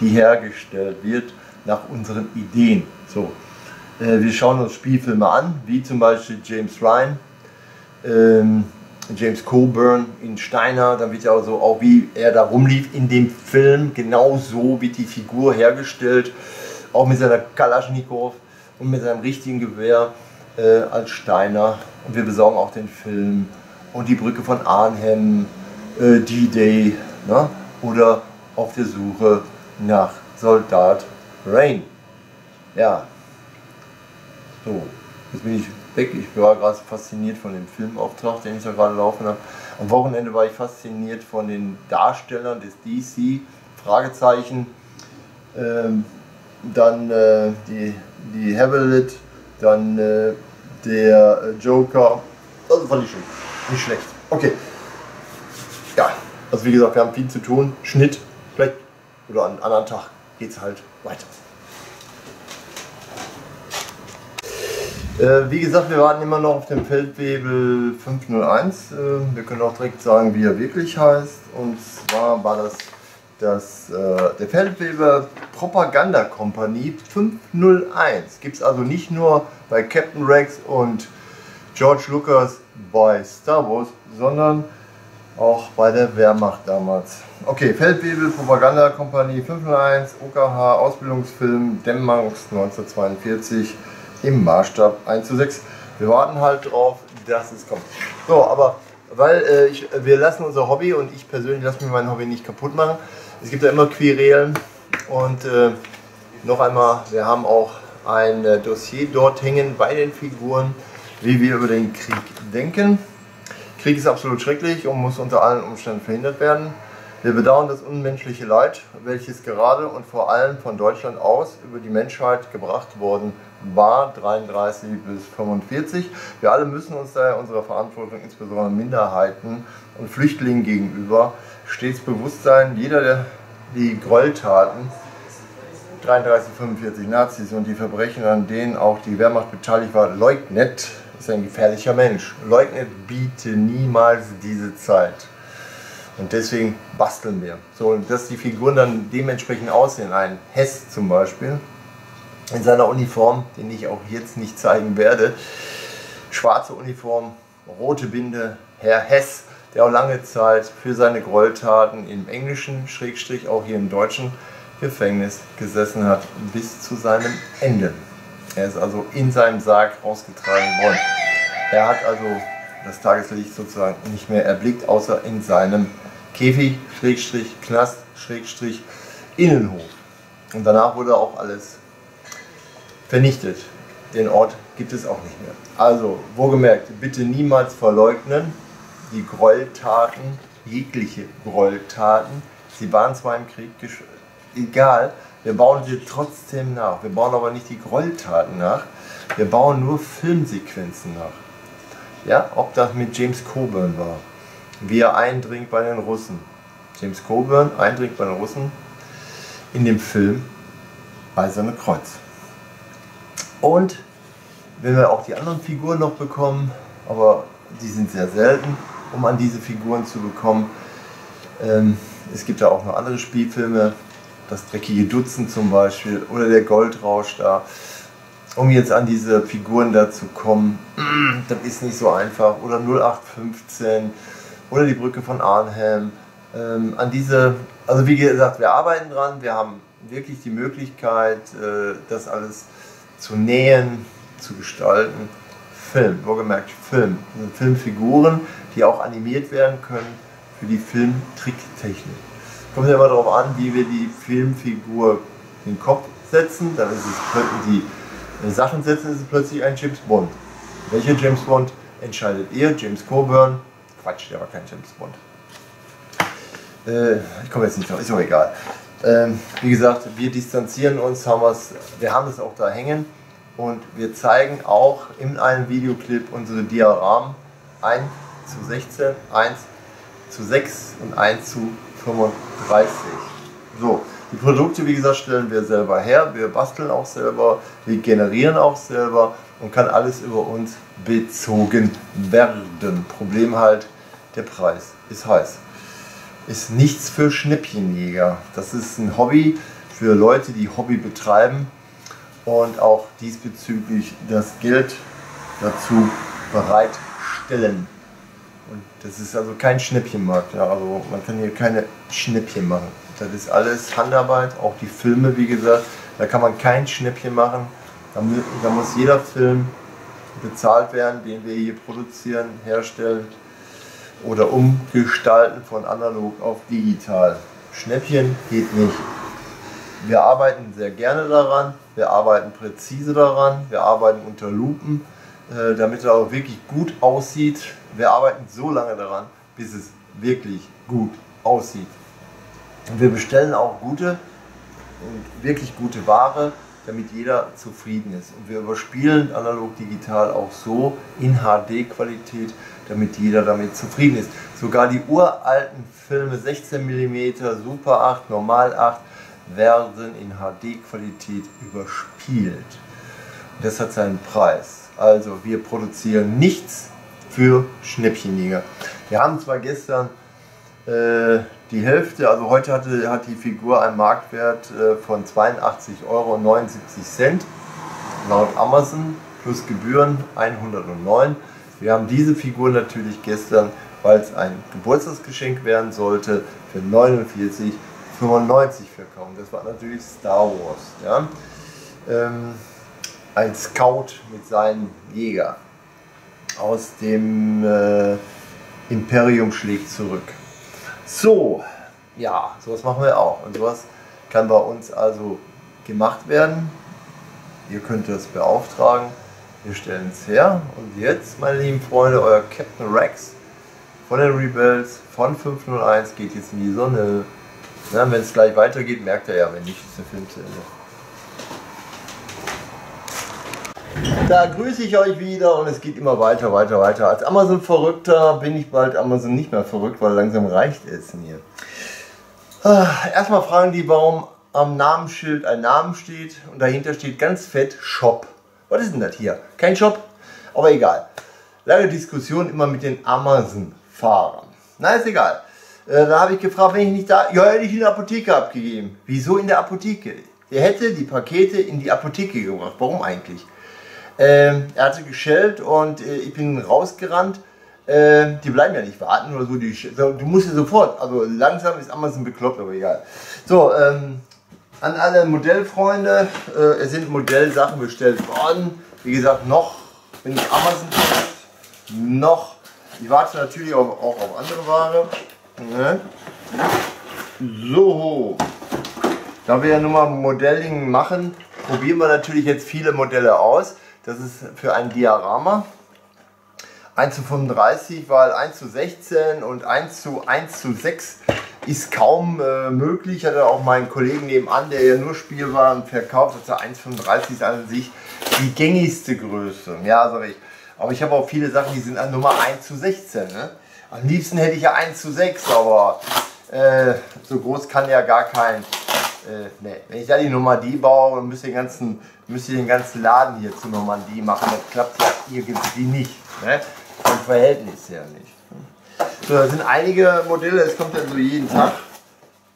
die hergestellt wird nach unseren Ideen. So. Wir schauen uns Spielfilme an, wie zum Beispiel James Ryan, James Coburn in Steiner, dann wird ja auch so, auch wie er da rumlief in dem Film, genau so wird die Figur hergestellt, auch mit seiner Kalaschnikow und mit seinem richtigen Gewehr als Steiner. Und wir besorgen auch den Film und die Brücke von Arnhem, D-Day, ne? Oder auf der Suche nach Soldat Rain. Ja. So, jetzt bin ich weg. Ich war gerade fasziniert von dem Filmauftrag, den ich da gerade laufen habe. Am Wochenende war ich fasziniert von den Darstellern des DC, Fragezeichen, dann die Revell, dann der Joker. Also fand ich schon nicht schlecht. Okay. Ja, also wie gesagt, wir haben viel zu tun. Schnitt, vielleicht oder an einem anderen Tag geht's halt weiter. Wie gesagt, wir warten immer noch auf den Feldwebel 501. Wir können auch direkt sagen, wie er wirklich heißt. Und zwar war der Feldwebel Propaganda Company 501. Gibt es also nicht nur bei Captain Rex und George Lucas bei Star Wars, sondern auch bei der Wehrmacht damals. Okay, Feldwebel Propaganda Company 501, OKH Ausbildungsfilm Dämmerungs 1942. Im Maßstab 1:6. Wir warten halt drauf, dass es kommt. So, aber weil wir lassen unser Hobby, und ich persönlich lasse mir mein Hobby nicht kaputt machen. Es gibt ja immer Querelen und noch einmal, wir haben auch ein Dossier dort hängen bei den Figuren, wie wir über den Krieg denken. Krieg ist absolut schrecklich und muss unter allen Umständen verhindert werden. Wir bedauern das unmenschliche Leid, welches gerade und vor allem von Deutschland aus über die Menschheit gebracht worden war, 33 bis 45. Wir alle müssen uns daher unserer Verantwortung, insbesondere Minderheiten und Flüchtlingen gegenüber, stets bewusst sein. Jeder, der die Gräueltaten 33, 45 Nazis und die Verbrechen, an denen auch die Wehrmacht beteiligt war, leugnet, ist ein gefährlicher Mensch. Leugnet bitte niemals diese Zeit. Und deswegen basteln wir. So, dass die Figuren dann dementsprechend aussehen. Ein Hess zum Beispiel, in seiner Uniform, den ich auch jetzt nicht zeigen werde. Schwarze Uniform, rote Binde, Herr Hess, der auch lange Zeit für seine Gräueltaten im englischen, Schrägstrich auch hier im deutschen Gefängnis gesessen hat, bis zu seinem Ende. Er ist also in seinem Sarg ausgetragen worden. Er hat also das Tageslicht sozusagen nicht mehr erblickt, außer in seinem Käfig, Schrägstrich, Knast, Schrägstrich, Innenhof. Und danach wurde auch alles vernichtet. Den Ort gibt es auch nicht mehr. Also, wohlgemerkt, bitte niemals verleugnen die Gräueltaten, jegliche Gräueltaten. Sie waren zwar im Krieg, egal, wir bauen sie trotzdem nach. Wir bauen aber nicht die Gräueltaten nach, wir bauen nur Filmsequenzen nach. Ja, ob das mit James Coburn war, wie er eindringt bei den Russen. James Coburn eindringt bei den Russen in dem Film Eiserne Kreuz. Und wenn wir auch die anderen Figuren noch bekommen, aber die sind sehr selten, um an diese Figuren zu bekommen. Es gibt ja auch noch andere Spielfilme, das dreckige Dutzend zum Beispiel oder der Goldrausch da. Um jetzt an diese Figuren da zu kommen, das ist nicht so einfach. Oder 0815 oder die Brücke von Arnhem. An diese, also wie gesagt, wir arbeiten dran, wir haben wirklich die Möglichkeit, das alles zu nähen, zu gestalten. Film, wohlgemerkt Film. Das sind Filmfiguren, die auch animiert werden können für die Filmtricktechnik. Kommt ja immer darauf an, wie wir die Filmfigur in den Kopf setzen, dann ist es die Sachen setzen, ist es plötzlich ein James Bond. Welcher James Bond entscheidet ihr? James Coburn? Quatsch, der war kein James Bond. Ich komme jetzt nicht drauf, ist auch egal. Wie gesagt, wir distanzieren uns, wir haben das auch da hängen und wir zeigen auch in einem Videoclip unsere Diagramen 1 zu 16, 1 zu 6 und 1 zu 35. So. Die Produkte, wie gesagt, stellen wir selber her, wir basteln auch selber, wir generieren auch selber und kann alles über uns bezogen werden. Problem halt, der Preis ist heiß. Ist nichts für Schnäppchenjäger. Das ist ein Hobby für Leute, die Hobby betreiben und auch diesbezüglich das Geld dazu bereitstellen. Und das ist also kein Schnäppchenmarkt, ja, also man kann hier keine Schnäppchen machen. Das ist alles Handarbeit, auch die Filme, wie gesagt, da kann man kein Schnäppchen machen. Da muss jeder Film bezahlt werden, den wir hier produzieren, herstellen oder umgestalten von analog auf digital. Schnäppchen geht nicht. Wir arbeiten sehr gerne daran, wir arbeiten präzise daran, wir arbeiten unter Lupen, damit er auch wirklich gut aussieht. Wir arbeiten so lange daran, bis es wirklich gut aussieht. Und wir bestellen auch gute und wirklich gute Ware, damit jeder zufrieden ist. Und wir überspielen analog digital auch so in HD-Qualität, damit jeder damit zufrieden ist. Sogar die uralten Filme 16 mm, Super 8, Normal 8 werden in HD-Qualität überspielt. Und das hat seinen Preis. Also wir produzieren nichts für Schnäppchenjäger. Wir haben zwar gestern die Hälfte, also heute hat die Figur einen Marktwert von 82,79 € laut Amazon plus Gebühren 109. Wir haben diese Figur natürlich gestern, weil es ein Geburtstagsgeschenk werden sollte, für 49,95 € verkauft. Das war natürlich Star Wars, ja? Ein Scout mit seinem Jäger aus dem Imperium schlägt zurück. So, ja, sowas machen wir auch und sowas kann bei uns also gemacht werden. Ihr könnt das beauftragen, wir stellen es her. Und jetzt, meine lieben Freunde, euer Captain Rex von den Rebels von 501 geht jetzt in die Sonne. Wenn es gleich weitergeht, merkt ihr ja, wenn nicht, ist der Film zu Ende. Da grüße ich euch wieder und es geht immer weiter, weiter, weiter. Als Amazon-Verrückter bin ich bald Amazon nicht mehr verrückt, weil langsam reicht es mir. Erstmal fragen die, warum am Namensschild ein Name steht und dahinter steht ganz fett Shop. Was ist denn das hier? Kein Shop? Aber egal. Leider Diskussion immer mit den Amazon-Fahrern. Na, ist egal. Da habe ich gefragt, wenn ich nicht da... Ja, hätte ich in der Apotheke abgegeben. Wieso in der Apotheke? Er hätte die Pakete in die Apotheke gebracht. Warum eigentlich? Er hatte geschellt und ich bin rausgerannt. Die bleiben ja nicht warten oder so. Du musst ja sofort. Also langsam ist Amazon bekloppt, aber egal. So, an alle Modellfreunde. Es sind Modellsachen bestellt worden. Wie gesagt, noch bin ich Amazon. Noch. Ich warte natürlich auch auf andere Ware. Ne? So. Da wir ja nun mal Modelling machen, probieren wir natürlich jetzt viele Modelle aus. Das ist für ein Diorama. 1:35, weil 1:16 und 1:6 ist kaum möglich. Hatte auch meinen Kollegen nebenan, der ja nur Spielwaren verkauft, also 1:35 ist an sich die gängigste Größe. Ja, sag ich. Aber ich habe auch viele Sachen, die sind an Nummer 1:16. Ne? Am liebsten hätte ich ja 1:6, aber so groß kann ja gar kein... nee. Wenn ich da die Normandie baue, dann müsst ihr den ganzen Laden hier zur Normandie machen. Das klappt ja irgendwie nicht. Ne? Vom Verhältnis her nicht. So, da sind einige Modelle, es kommt ja so jeden Tag.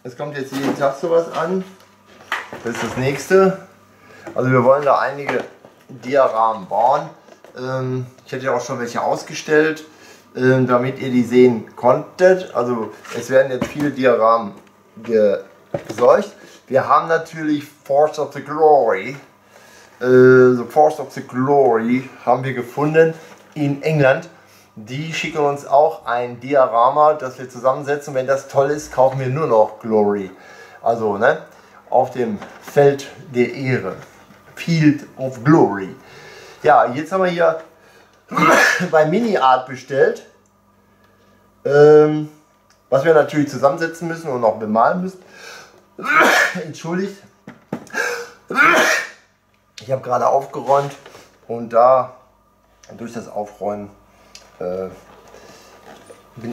Es kommt jetzt jeden Tag sowas an. Das ist das nächste. Also wir wollen da einige Dioramen bauen. Ich hätte ja auch schon welche ausgestellt, damit ihr die sehen konntet. Also es werden jetzt viele Dioramen gesorgt. Wir haben natürlich Force of the Glory. The Force of the Glory haben wir gefunden in England. Die schicken uns auch ein Diorama, das wir zusammensetzen. Wenn das toll ist, kaufen wir nur noch Glory. Also, ne? Auf dem Feld der Ehre. Field of Glory. Ja, jetzt haben wir hier bei Mini Art bestellt. Was wir natürlich zusammensetzen müssen und auch bemalen müssen. Entschuldigt. Ich habe gerade aufgeräumt und da durch das Aufräumen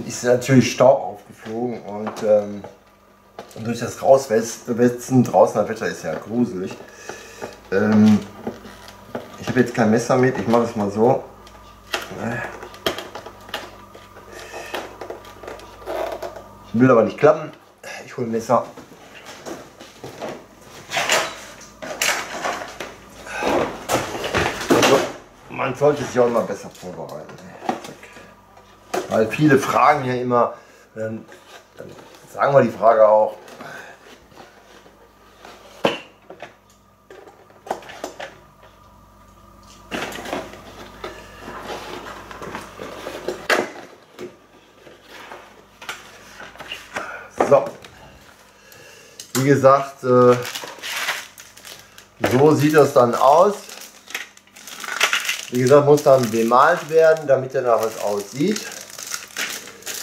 ist natürlich Staub aufgeflogen und durch das Rauswetzen draußen, das Wetter ist ja gruselig. Ich habe jetzt kein Messer mit, ich mache es mal so. Will aber nicht klappen. Ich hole ein Messer. Also, man sollte sich auch immer besser vorbereiten. Weil viele fragen ja immer, dann sagen wir die Frage auch. So, wie gesagt, so sieht das dann aus. Wie gesagt, muss dann bemalt werden, damit er nachher was aussieht.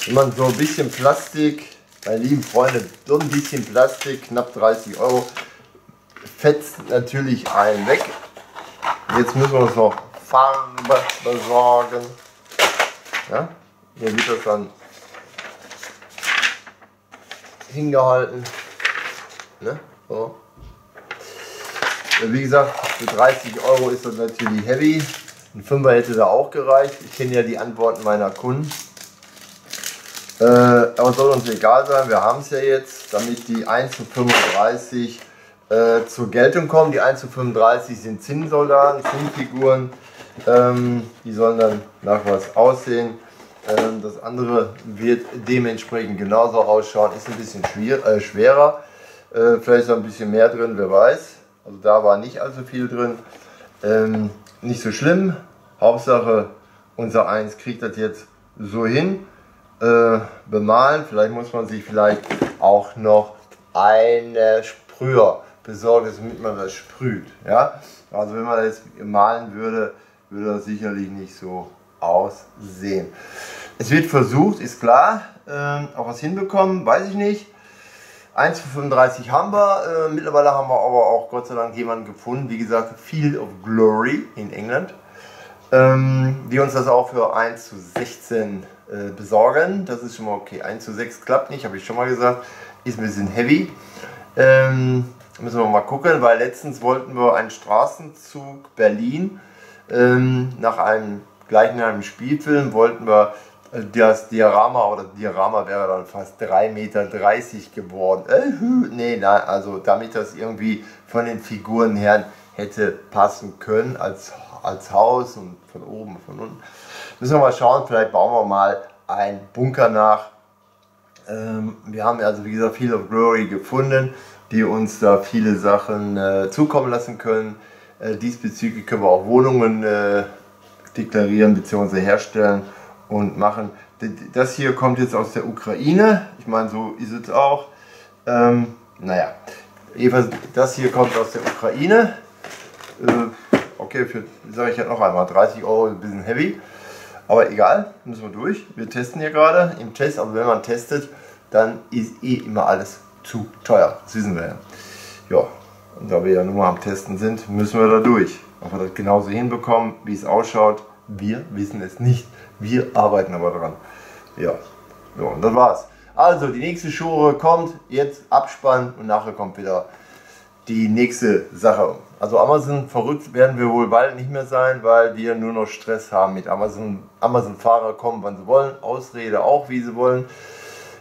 Wenn man so ein bisschen Plastik, meine lieben Freunde, so ein bisschen Plastik, knapp 30 €, fetzt natürlich einen weg. Jetzt müssen wir uns noch Farbe besorgen. Ja, hier sieht das dann hingehalten. Ne? So. Wie gesagt, für 30 € ist das natürlich heavy. Ein Fünfer hätte da auch gereicht. Ich kenne ja die Antworten meiner Kunden. Aber soll uns egal sein, wir haben es ja jetzt, damit die 1:35 zur Geltung kommen. Die 1:35 sind Zinnsoldaten, Zinnfiguren. Die sollen dann nach was aussehen. Das andere wird dementsprechend genauso ausschauen, ist ein bisschen schwerer, vielleicht ist da ein bisschen mehr drin, wer weiß. Also da war nicht allzu viel drin, nicht so schlimm, Hauptsache unser Eins kriegt das jetzt so hin, bemalen, vielleicht muss man sich vielleicht auch noch einen Sprüher besorgen, damit man das sprüht. Ja? Also wenn man das malen würde, würde das sicherlich nicht so aussehen. Es wird versucht, ist klar. Auch was hinbekommen, weiß ich nicht. 1:35 haben wir. Mittlerweile haben wir aber auch Gott sei Dank jemanden gefunden. Wie gesagt, Field of Glory in England. Die uns das auch für 1:16 besorgen. Das ist schon mal okay. 1:6 klappt nicht, habe ich schon mal gesagt. Ist ein bisschen heavy. Müssen wir mal gucken, weil letztens wollten wir einen Straßenzug Berlin nach einem gleich in einem Spielfilm wollten wir das Diorama, oder Diorama wäre dann fast 3,30 Meter geworden. Nein, also damit das irgendwie von den Figuren her hätte passen können als Haus und von oben, von unten. Müssen wir mal schauen, vielleicht bauen wir mal einen Bunker nach. Wir haben also, wie gesagt, Field of Glory gefunden, die uns da viele Sachen zukommen lassen können. Diesbezüglich können wir auch Wohnungen deklarieren bzw. herstellen und machen. Das hier kommt jetzt aus der Ukraine. Ich meine, so ist es auch. Naja, jedenfalls das hier kommt aus der Ukraine. Okay, sage ich ja noch einmal, 30 Euro ist ein bisschen heavy. Aber egal, müssen wir durch. Wir testen hier gerade im Test, aber wenn man testet, dann ist eh immer alles zu teuer. Das wissen wir ja. Ja, und da wir ja nur mal am Testen sind, müssen wir da durch. Ob wir das genauso hinbekommen, wie es ausschaut, wir wissen es nicht. Wir arbeiten aber dran. Ja, so, und das war's. Also, die nächste Schuhe kommt, jetzt abspannen und nachher kommt wieder die nächste Sache. Also Amazon verrückt werden wir wohl bald nicht mehr sein, weil wir nur noch Stress haben mit Amazon. Amazon-Fahrer kommen, wann sie wollen, Ausrede auch, wie sie wollen.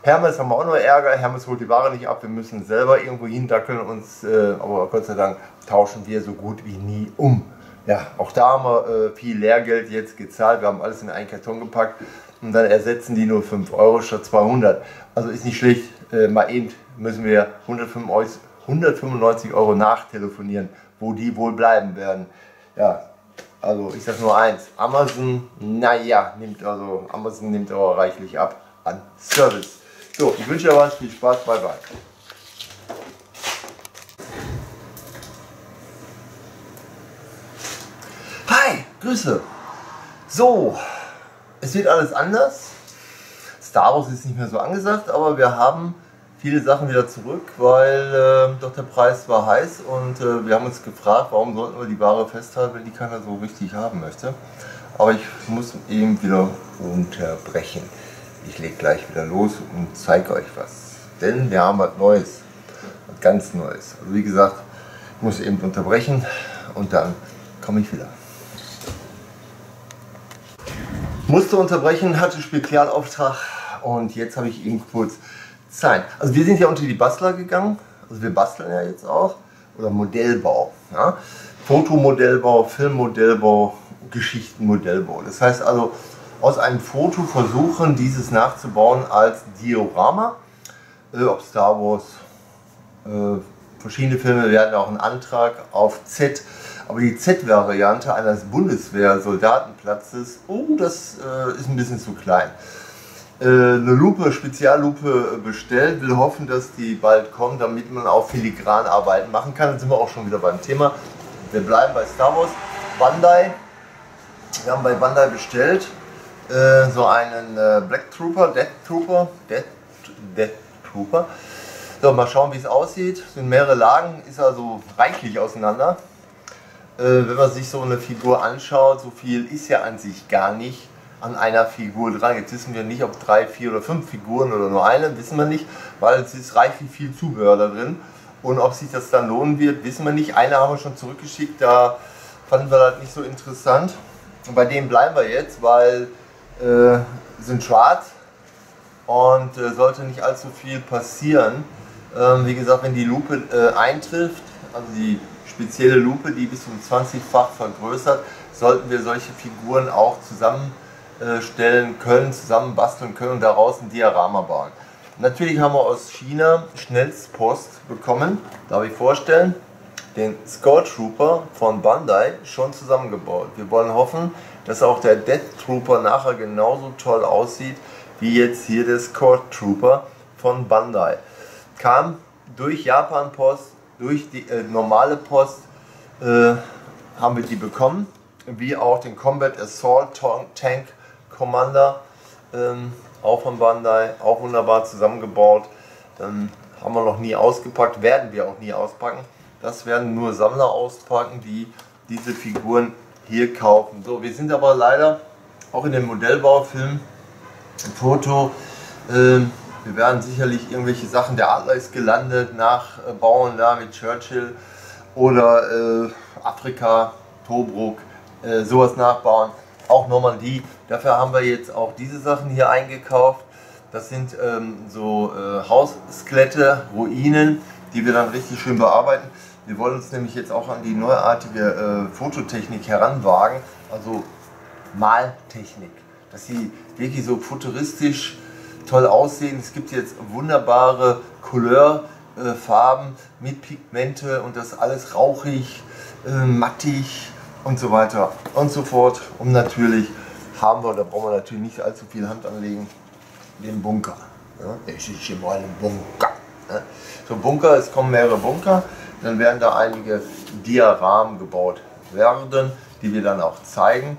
Hermes haben wir auch nur Ärger, Hermes holt die Ware nicht ab, wir müssen selber irgendwo hindackeln, uns, aber Gott sei Dank tauschen wir so gut wie nie um. Ja, auch da haben wir viel Lehrgeld jetzt gezahlt, wir haben alles in einen Karton gepackt und dann ersetzen die nur 5 Euro statt 200. Also ist nicht schlecht, mal eben müssen wir 195 Euro nachtelefonieren, wo die wohl bleiben werden. Ja, also ich sag nur eins, Amazon, naja, Amazon nimmt aber reichlich ab an Service. So, ich wünsche dir was, viel Spaß, bye bye. Hi, Grüße. So, es wird alles anders. Star Wars ist nicht mehr so angesagt, aber wir haben viele Sachen wieder zurück, weil doch der Preis war heiß und wir haben uns gefragt, warum sollten wir die Ware festhalten, wenn die keiner so richtig haben möchte. Aber ich muss eben wieder unterbrechen. Ich lege gleich wieder los und zeige euch was, denn wir haben was Neues, was ganz Neues. Also wie gesagt, ich muss eben unterbrechen und dann komme ich wieder. Musste unterbrechen, hatte Spezialauftrag und jetzt habe ich eben kurz Zeit. Also wir sind ja unter die Bastler gegangen, also wir basteln ja jetzt auch, oder Modellbau, ja? Fotomodellbau, Filmmodellbau, Geschichtenmodellbau. Das heißt also, aus einem Foto versuchen, dieses nachzubauen als Diorama, ob Star Wars, verschiedene Filme, wir hatten auch einen Antrag auf Z, aber die Z-Variante eines Bundeswehr-Soldatenplatzes, oh, das ist ein bisschen zu klein. Eine Lupe, Speziallupe bestellt, will hoffen, dass die bald kommen, damit man auch Filigranarbeiten machen kann. Dann sind wir auch schon wieder beim Thema. Wir bleiben bei Star Wars. Bandai, wir haben bei Bandai bestellt, so einen Black Trooper, Death Trooper. So, mal schauen, wie es aussieht. Sind mehrere Lagen, ist also reichlich auseinander. Wenn man sich so eine Figur anschaut, so viel ist ja an sich gar nicht an einer Figur dran. Jetzt wissen wir nicht, ob 3, 4 oder 5 Figuren oder nur eine, wissen wir nicht, weil es ist reichlich viel Zubehör da drin. Und ob sich das dann lohnen wird, wissen wir nicht. Eine haben wir schon zurückgeschickt, da fanden wir das nicht so interessant. Und bei dem bleiben wir jetzt, weil sind schwarz und sollte nicht allzu viel passieren. Wie gesagt, wenn die Lupe eintrifft, also die spezielle Lupe, die bis zum 20-fach vergrößert, sollten wir solche Figuren auch zusammen stellen können, zusammenbasteln können und daraus ein Diorama bauen. Natürlich haben wir aus China Schnellstpost bekommen, darf ich vorstellen, den Scout Trooper von Bandai schon zusammengebaut. Wir wollen hoffen, dass auch der Death Trooper nachher genauso toll aussieht, wie jetzt hier der Scout Trooper von Bandai. Kam durch Japan Post, durch die normale Post haben wir die bekommen, wie auch den Combat Assault Tank Commander, auch von Bandai, auch wunderbar zusammengebaut. Dann haben wir noch nie ausgepackt, werden wir auch nie auspacken. Das werden nur Sammler auspacken, die diese Figuren hier kaufen. So, wir sind aber leider auch in dem Modellbaufilm, im Foto. Wir werden sicherlich irgendwelche Sachen, der Adler ist gelandet, nachbauen da mit Churchill oder Afrika, Tobruk, sowas nachbauen. auch Normandie. Dafür haben wir jetzt auch diese Sachen hier eingekauft. Das sind so Hausskelette, Ruinen, die wir dann richtig schön bearbeiten. Wir wollen uns nämlich jetzt auch an die neuartige Fototechnik heranwagen, also Maltechnik, dass sie wirklich so futuristisch toll aussehen. Es gibt jetzt wunderbare Couleur-Farben mit Pigmente und das alles rauchig, mattig und so weiter und so fort. Und natürlich haben wir, da brauchen wir natürlich nicht allzu viel Hand anlegen, den Bunker. Ja, ich sitze hier mal im Bunker. Ja. So Bunker, es kommen mehrere Bunker, dann werden da einige Diaramen gebaut werden, die wir dann auch zeigen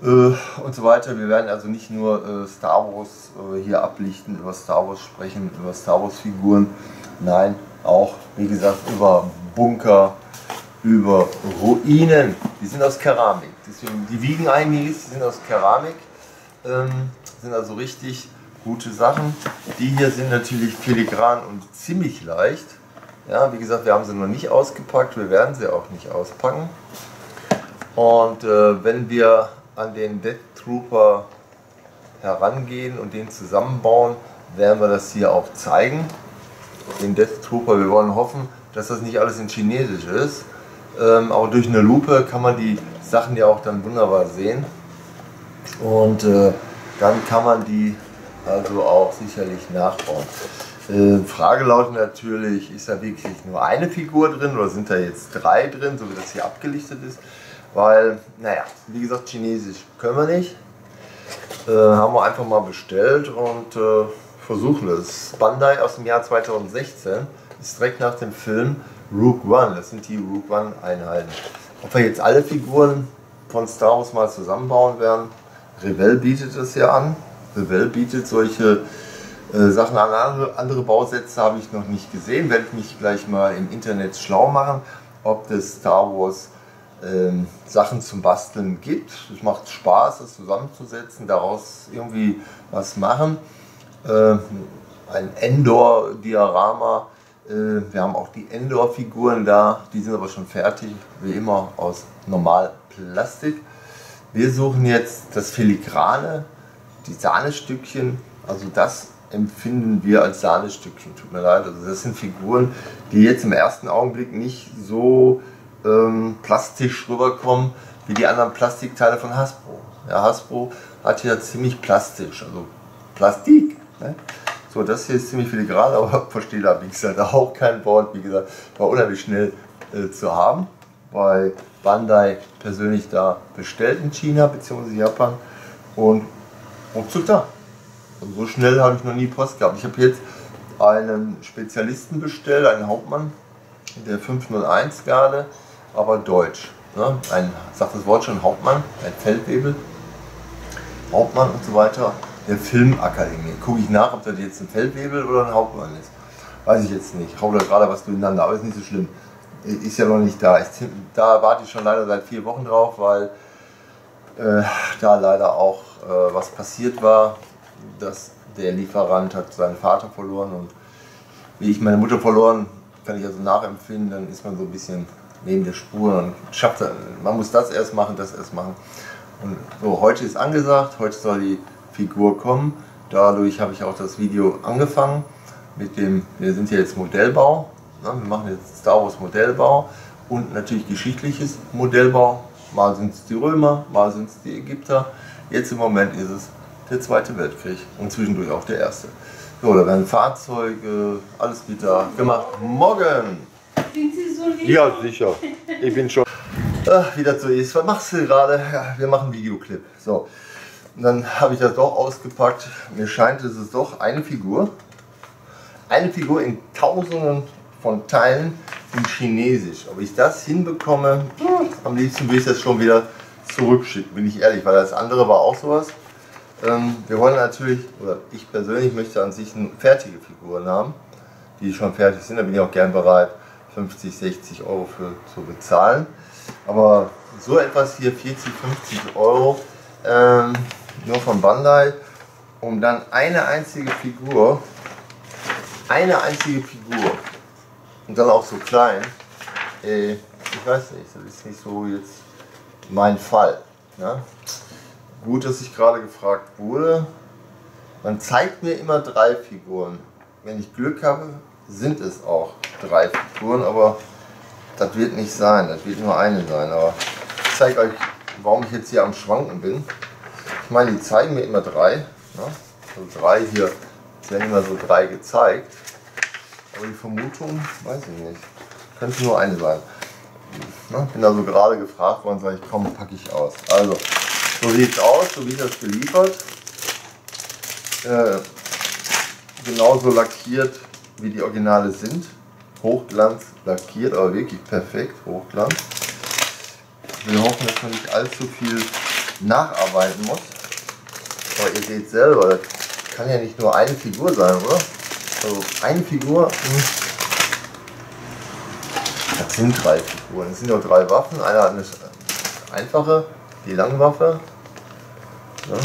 und so weiter. Wir werden also nicht nur Star Wars hier ablichten, über Star Wars sprechen, über Star Wars Figuren, nein, auch wie gesagt über Bunker, über Ruinen. Die sind aus Keramik, deswegen, die wiegen einiges, die sind aus Keramik, sind also richtig gute Sachen. Die hier sind natürlich filigran und ziemlich leicht. Ja, wie gesagt, wir haben sie noch nicht ausgepackt, wir werden sie auch nicht auspacken. Und wenn wir an den Death Trooper herangehen und den zusammenbauen, werden wir das hier auch zeigen. Den Death Trooper, wir wollen hoffen, dass das nicht alles in Chinesisch ist. Aber durch eine Lupe kann man die Sachen ja auch dann wunderbar sehen. Und dann kann man die also auch sicherlich nachbauen. Frage lautet natürlich, ist da wirklich nur eine Figur drin oder sind da jetzt drei drin, so wie das hier abgelichtet ist? Weil, naja, wie gesagt, Chinesisch können wir nicht. Haben wir einfach mal bestellt und versuchen es. Bandai aus dem Jahr 2016 ist direkt nach dem Film Rogue One. Das sind die Rogue One Einheiten. Ob wir jetzt alle Figuren von Star Wars mal zusammenbauen werden, Revell bietet das hier an. Revell bietet solche Sachen an. Andere Bausätze habe ich noch nicht gesehen. Werde ich mich gleich mal im Internet schlau machen, ob das Star Wars Sachen zum Basteln gibt. Es macht Spaß, das zusammenzusetzen, daraus irgendwie was machen. Ein Endor-Diorama. Wir haben auch die Endor-Figuren da, die sind aber schon fertig, wie immer aus Normalplastik. Wir suchen jetzt das Filigrane, die Sahnestückchen, also das empfinden wir als Sahnestückchen, tut mir leid. Also das sind Figuren, die jetzt im ersten Augenblick nicht so plastisch rüberkommen wie die anderen Plastikteile von Hasbro. Ja, Hasbro hat ja ziemlich plastisch, also Plastik. Ne? So, das hier ist ziemlich filigran, aber verstehe da, wie gesagt, auch kein Wort. Wie gesagt, war unheimlich schnell zu haben. Bei Bandai persönlich da bestellt in China bzw. Japan und ruckzuck da. Und so schnell habe ich noch nie Post gehabt. Ich habe jetzt einen Spezialisten bestellt, einen Hauptmann der 501-Garde, aber deutsch. Ne? Ein, sagt das Wort schon, Hauptmann, ein Feldwebel, Hauptmann und so weiter, der Filmakademie. Gucke ich nach, ob das jetzt ein Feldwebel oder ein Hauptmann ist. Weiß ich jetzt nicht. Ich hau da gerade was durcheinander, aber ist nicht so schlimm. Ist ja noch nicht da. Da warte ich schon leider seit 4 Wochen drauf, weil da leider auch was passiert war, dass der Lieferant hat seinen Vater verloren und wie ich meine Mutter verloren, kann ich also nachempfinden, dann ist man so ein bisschen neben der Spur und schafft das. Man muss das erst machen, das erst machen. Und so, heute ist angesagt, heute soll die Figur kommen. Dadurch habe ich auch das Video angefangen mit dem, wir sind ja jetzt Modellbau, ne? Wir machen jetzt Star Wars Modellbau und natürlich geschichtliches Modellbau. Mal sind es die Römer, mal sind es die Ägypter. Jetzt im Moment ist es der Zweite Weltkrieg und zwischendurch auch der Erste. So, da werden Fahrzeuge, alles wieder gemacht. Morgen! Sind Sie so lieb? Ja, sicher. Ich bin schon. Ach, wie das so ist. Was machst du gerade? Ja, wir machen einen Videoclip. So, und dann habe ich das doch ausgepackt. Mir scheint, es ist doch eine Figur. Eine Figur in Tausenden von Teilen in Chinesisch. Ob ich das hinbekomme, am liebsten will ich das schon wieder zurückschicken, bin ich ehrlich, weil das andere war auch sowas. Wir wollen natürlich, oder ich persönlich möchte an sich fertige Figuren haben, die schon fertig sind. Da bin ich auch gern bereit, 50, 60 Euro für zu bezahlen. Aber so etwas hier, 40, 50 Euro, nur von Bandai, um dann eine einzige Figur, und dann auch so klein, ich weiß nicht, das ist nicht so jetzt mein Fall. Ja. Gut, dass ich gerade gefragt wurde. Man zeigt mir immer 3 Figuren. Wenn ich Glück habe, sind es auch 3 Figuren, aber das wird nicht sein, das wird nur eine sein. Aber ich zeige euch, warum ich jetzt hier am Schwanken bin. Ich meine, die zeigen mir immer 3. Ne? Also 3 hier, es werden immer so 3 gezeigt. Aber die Vermutung, weiß ich nicht, könnte nur eine sein. Ne? Bin also gerade gefragt worden, sage ich, komm, packe ich aus. Also, so sieht es aus, so wird das geliefert. Genauso lackiert, wie die Originale sind. Hochglanz lackiert, aber wirklich perfekt, Hochglanz. Wir hoffen, dass man nicht allzu viel nacharbeiten muss. Aber ihr seht selber, das kann ja nicht nur eine Figur sein, oder? Also eine Figur, das sind 3 Figuren. Es sind nur 3 Waffen. Einer hat eine einfache, die Langwaffe. Ja.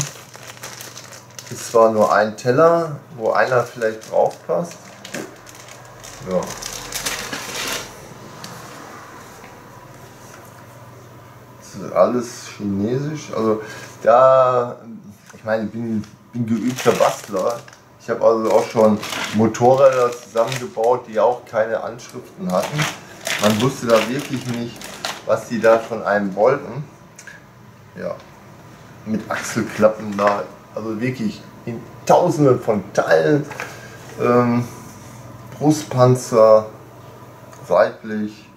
Ist zwar nur ein Teller, wo einer vielleicht drauf passt. Ja. Das ist alles chinesisch. Also da, ich meine, ich bin geübter Bastler. Ich habe also auch schon Motorräder zusammengebaut, die auch keine Anschriften hatten. Man wusste da wirklich nicht, was die da von einem wollten. Ja, mit Achselklappen da, also wirklich in Tausenden von Teilen. Brustpanzer, seitlich,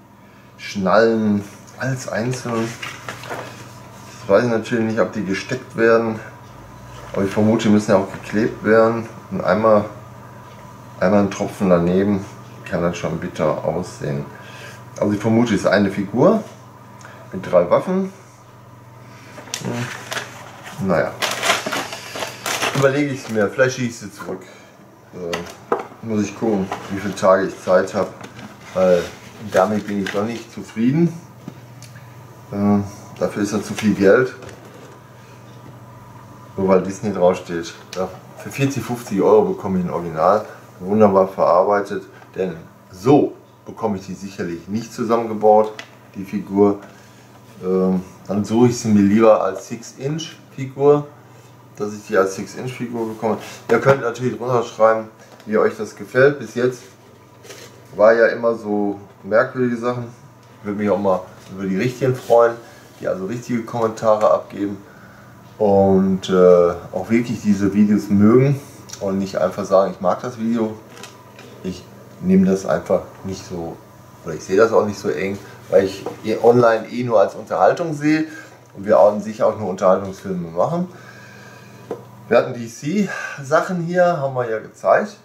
Schnallen, alles einzeln. Ich weiß natürlich nicht, ob die gesteckt werden, aber ich vermute, die müssen ja auch geklebt werden. Und einmal ein Tropfen daneben kann dann schon bitter aussehen. Also ich vermute, es ist eine Figur mit 3 Waffen. Naja, überlege ich es mir, vielleicht schieße ich sie zurück. Muss ich gucken, wie viele Tage ich Zeit habe, weil damit bin ich noch nicht zufrieden. Dafür ist ja zu viel Geld. Nur weil Disney draufsteht. Ja, für 40, 50 Euro bekomme ich ein Original, wunderbar verarbeitet, denn so bekomme ich die sicherlich nicht zusammengebaut, die Figur. Dann suche ich sie mir lieber als 6-Inch-Figur, dass ich die als 6-Inch-Figur bekomme. Ihr könnt natürlich runterschreiben, wie euch das gefällt. Bis jetzt war ja immer so merkwürdige Sachen. Ich würde mich auch mal über die richtigen freuen, die also richtige Kommentare abgeben und auch wirklich diese Videos mögen und nicht einfach sagen, ich mag das Video. Ich nehme das einfach nicht so, oder ich sehe das auch nicht so eng, weil ich online eh nur als Unterhaltung sehe und wir an sich auch nur Unterhaltungsfilme machen. Wir hatten DC-Sachen hier, haben wir ja gezeigt.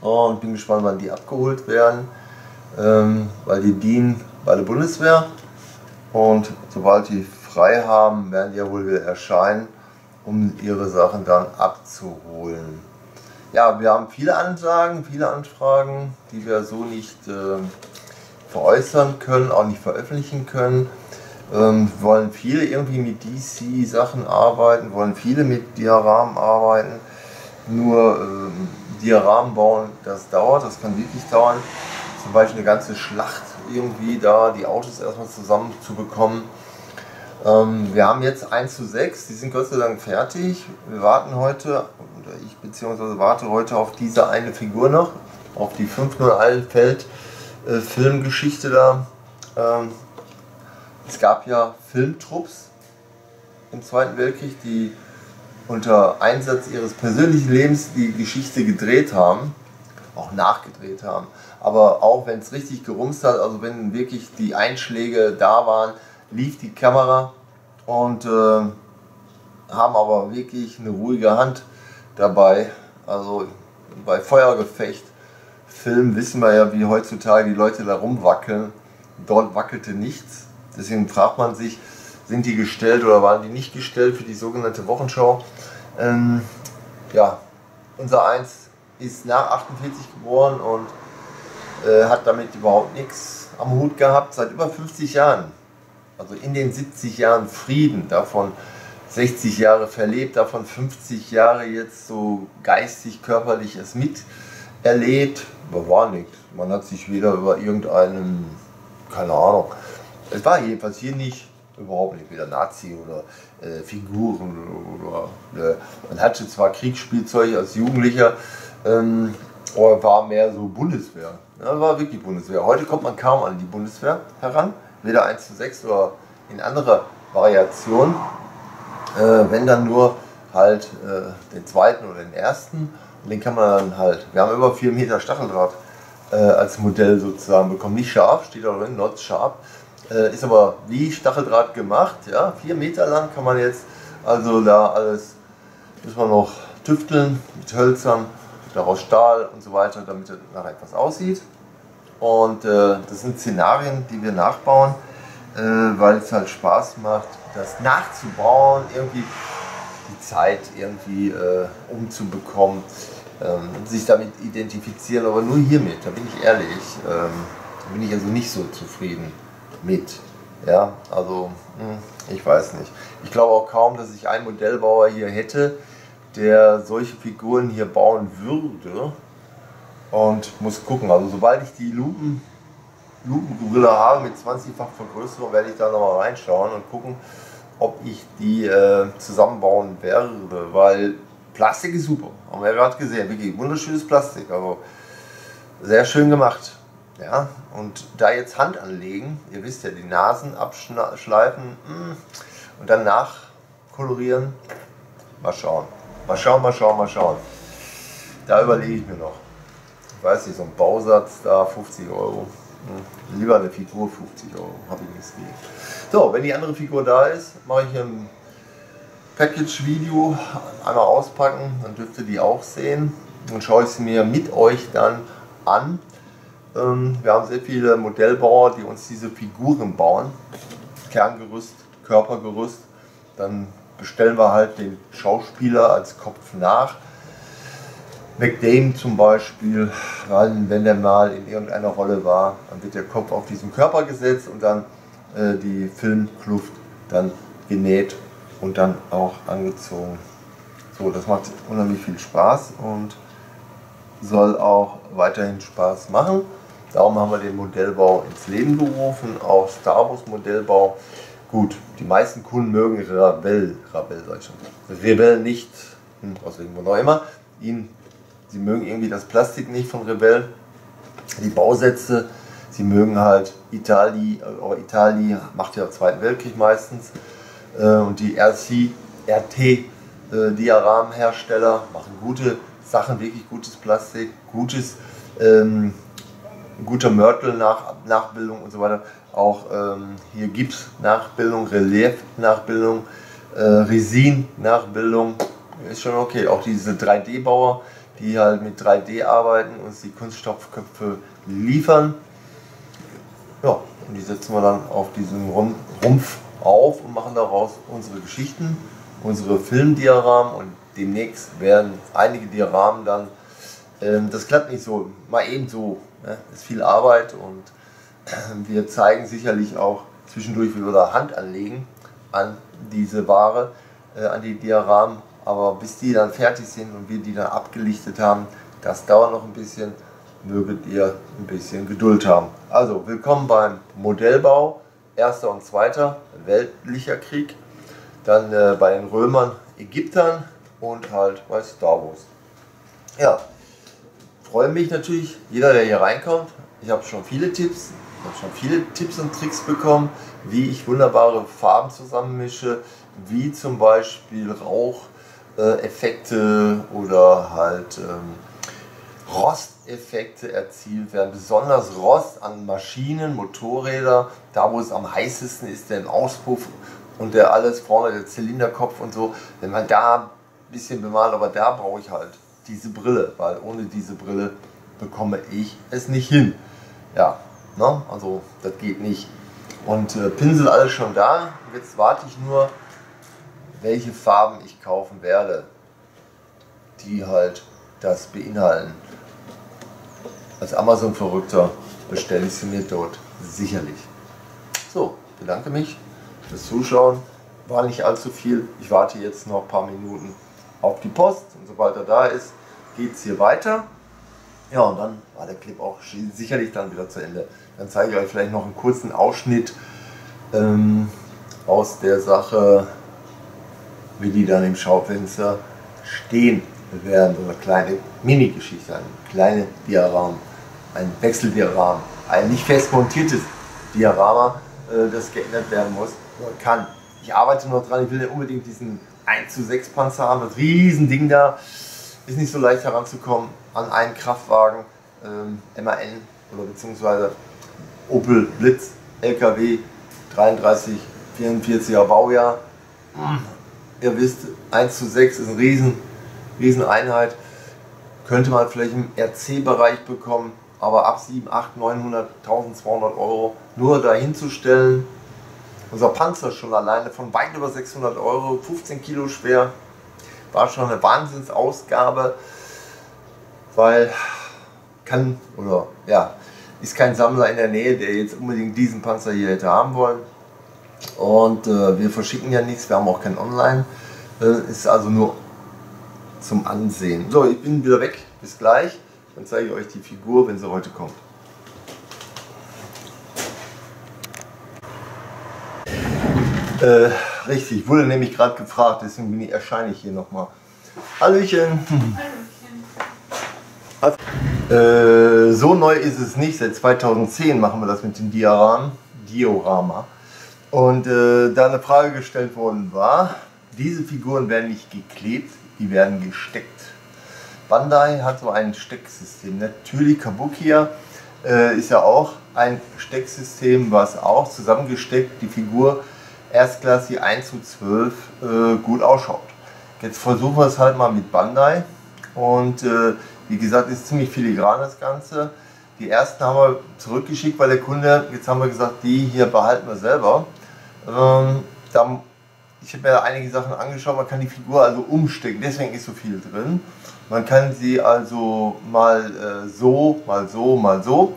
Und bin gespannt, wann die abgeholt werden, weil die dienen bei der Bundeswehr. Und sobald die frei haben, werden die ja wohl wieder erscheinen, um ihre Sachen dann abzuholen. Ja, wir haben viele Anfragen, die wir so nicht veräußern können, auch nicht veröffentlichen können. Wollen viele irgendwie mit DC-Sachen arbeiten, wollen viele mit Dioramen arbeiten, nur Dioramen bauen, das dauert, das kann wirklich dauern. Zum Beispiel eine ganze Schlacht irgendwie da, die Autos erstmal zusammen zu bekommen. Wir haben jetzt 1:6, die sind Gott sei Dank fertig. Wir warten heute, oder ich beziehungsweise warte heute auf diese eine Figur noch, auf die 501-Feld Filmgeschichte da. Es gab ja Filmtrupps im Zweiten Weltkrieg, die unter Einsatz ihres persönlichen Lebens die Geschichte gedreht haben, auch nachgedreht haben. Aber auch wenn es richtig gerumst hat, also wenn wirklich die Einschläge da waren, lief die Kamera und haben aber wirklich eine ruhige Hand dabei. Also bei Feuergefecht, Film wissen wir ja, wie heutzutage die Leute da rumwackeln. Dort wackelte nichts. Deswegen fragt man sich, sind die gestellt oder waren die nicht gestellt für die sogenannte Wochenschau? Ja, unser Eins ist nach 48 geboren und hat damit überhaupt nichts am Hut gehabt, seit über 50 Jahren. Also in den 70 Jahren Frieden, davon 60 Jahre verlebt, davon 50 Jahre jetzt so geistig, körperlich es miterlebt. Aber war nichts. Man hat sich wieder über irgendeinen, keine Ahnung, es war jedenfalls hier nicht überhaupt nicht, weder Nazi oder Figuren oder man hatte zwar Kriegsspielzeug als Jugendlicher, aber war mehr so Bundeswehr. Ja, war wirklich Bundeswehr. Heute kommt man kaum an die Bundeswehr heran, weder 1:6 oder in andere Variationen, wenn dann nur halt den zweiten oder den ersten. Und den kann man dann halt, wir haben über 4 Meter Stacheldraht als Modell sozusagen bekommen. Nicht scharf, steht da drin, not sharp. Ist aber wie Stacheldraht gemacht, ja, 4 Meter lang kann man jetzt, also da alles, muss man noch tüfteln mit Hölzern, daraus Stahl und so weiter, damit das nachher etwas aussieht. Und das sind Szenarien, die wir nachbauen, weil es halt Spaß macht, das nachzubauen, irgendwie die Zeit irgendwie umzubekommen, sich damit identifizieren, aber nur hiermit, da bin ich ehrlich, da bin ich also nicht so zufrieden mit. Ja, also ich weiß nicht. Ich glaube auch kaum, dass ich einen Modellbauer hier hätte, der solche Figuren hier bauen würde, und muss gucken. Also sobald ich die Lupenbrille habe mit 20-fach Vergrößerung, werde ich da nochmal reinschauen und gucken, ob ich die zusammenbauen werde, weil Plastik ist super. Haben wir ja gerade gesehen, wirklich wunderschönes Plastik, also sehr schön gemacht. Ja, und da jetzt Hand anlegen, ihr wisst ja, die Nasen abschleifen und dann nachkolorieren, mal schauen. Mal schauen, mal schauen, mal schauen. Da überlege ich mir noch. Ich weiß nicht, so ein Bausatz da, 50 Euro. Lieber eine Figur, 50 Euro, habe ich nichts gegen. So, wenn die andere Figur da ist, mache ich ein Package-Video, einmal auspacken, dann dürft ihr die auch sehen. Und schaue ich sie mir mit euch dann an. Wir haben sehr viele Modellbauer, die uns diese Figuren bauen. Kerngerüst, Körpergerüst, dann bestellen wir halt den Schauspieler als Kopf nach. McDame zum Beispiel, wenn der mal in irgendeiner Rolle war, dann wird der Kopf auf diesen Körper gesetzt und dann die Filmkluft dann genäht und dann auch angezogen. So, das macht unheimlich viel Spaß und soll auch weiterhin Spaß machen. Darum haben wir den Modellbau ins Leben gerufen, auch Star Wars Modellbau. Gut, die meisten Kunden mögen Revell nicht, aus irgendwo noch immer. Sie mögen irgendwie das Plastik nicht von Revell, die Bausätze, sie mögen halt Italien macht ja im Zweiten Weltkrieg meistens, und die RT-Dioramenhersteller machen gute Sachen, wirklich gutes Plastik, gutes, guter Mörtel Nachbildung und so weiter. Auch hier Gips Nachbildung, Relief Nachbildung, Resin Nachbildung, ist schon okay. Auch diese 3D-Bauer, die halt mit 3D arbeiten und uns die Kunststoffköpfe liefern. Ja, und die setzen wir dann auf diesen Rumpf auf und machen daraus unsere Geschichten, unsere Filmdiaramen, und demnächst werden einige Dioramen dann, das klappt nicht so, mal eben so, ne? Ist viel Arbeit, und wir zeigen sicherlich auch zwischendurch, wie wir da Hand anlegen an diese Ware, an die Dioramen. Aber bis die dann fertig sind und wir die dann abgelichtet haben, das dauert noch ein bisschen. Möget ihr ein bisschen Geduld haben. Also willkommen beim Modellbau, Erster und Zweiter Weltlicher Krieg. Dann bei den Römern, Ägyptern und halt bei Star Wars. Ja, freue mich natürlich, jeder, der hier reinkommt. Ich habe schon viele Tipps. Ich habe schon viele Tipps und Tricks bekommen, wie ich wunderbare Farben zusammenmische, wie zum Beispiel Raucheffekte oder halt Rosteffekte erzielt werden. Besonders Rost an Maschinen, Motorräder, da wo es am heißesten ist, der im Auspuff und der alles vorne, der Zylinderkopf und so. Wenn man da ein bisschen bemalt, aber da brauche ich halt diese Brille, weil ohne diese Brille bekomme ich es nicht hin. Ja. No, also das geht nicht. Und Pinsel alles schon da. Jetzt warte ich nur, welche Farben ich kaufen werde, die halt das beinhalten. Als Amazon-Verrückter bestelle ich sie mir dort sicherlich. So, bedanke mich fürs Zuschauen. War nicht allzu viel. Ich warte jetzt noch ein paar Minuten auf die Post. Und sobald er da ist, geht es hier weiter. Ja, und dann war der Clip auch sicherlich dann wieder zu Ende. Dann zeige ich euch vielleicht noch einen kurzen Ausschnitt aus der Sache, wie die dann im Schaufenster stehen werden, oder kleine Mini-Geschichte, ein kleines Diorama, ein Wechseldiorama, ein nicht fest montiertes Diorama, das geändert werden muss oder kann. Ich arbeite noch dran, ich will ja unbedingt diesen 1:6 Panzer haben, das Riesending da. Ist nicht so leicht heranzukommen an einen Kraftwagen, MAN oder beziehungsweise Opel Blitz, LKW, 33, 44er Baujahr. Ihr wisst, 1:6 ist eine Rieseneinheit. Könnte man vielleicht im RC-Bereich bekommen, aber ab 700, 800, 900, 1200 Euro nur dahinzustellen. Unser Panzer schon alleine von weit über 600 Euro, 15 Kilo schwer, war schon eine Wahnsinnsausgabe, weil kann oder ja, ist kein Sammler in der Nähe, der jetzt unbedingt diesen Panzer hier hätte haben wollen. Und wir verschicken ja nichts, wir haben auch kein Online, ist also nur zum Ansehen. So, ich bin wieder weg, bis gleich, dann zeige ich euch die Figur, wenn sie heute kommt. Richtig, wurde nämlich gerade gefragt, deswegen bin ich, erscheine ich hier nochmal. Hallöchen! Hallöchen. So neu ist es nicht, seit 2010 machen wir das mit dem Diorama. Und da eine Frage gestellt worden war, diese Figuren werden nicht geklebt, die werden gesteckt. Bandai hat so ein Stecksystem, natürlich Kabukiya ist ja auch ein Stecksystem, was auch zusammengesteckt die Figur erstklassig 1:12 gut ausschaut. Jetzt versuchen wir es halt mal mit Bandai und wie gesagt, ist ziemlich filigran das Ganze. Die ersten haben wir zurückgeschickt, weil der Kunde, jetzt haben wir gesagt, die hier behalten wir selber. Ich habe mir einige Sachen angeschaut, man kann die Figur also umstecken, deswegen ist so viel drin. Man kann sie also mal so, mal so, mal so.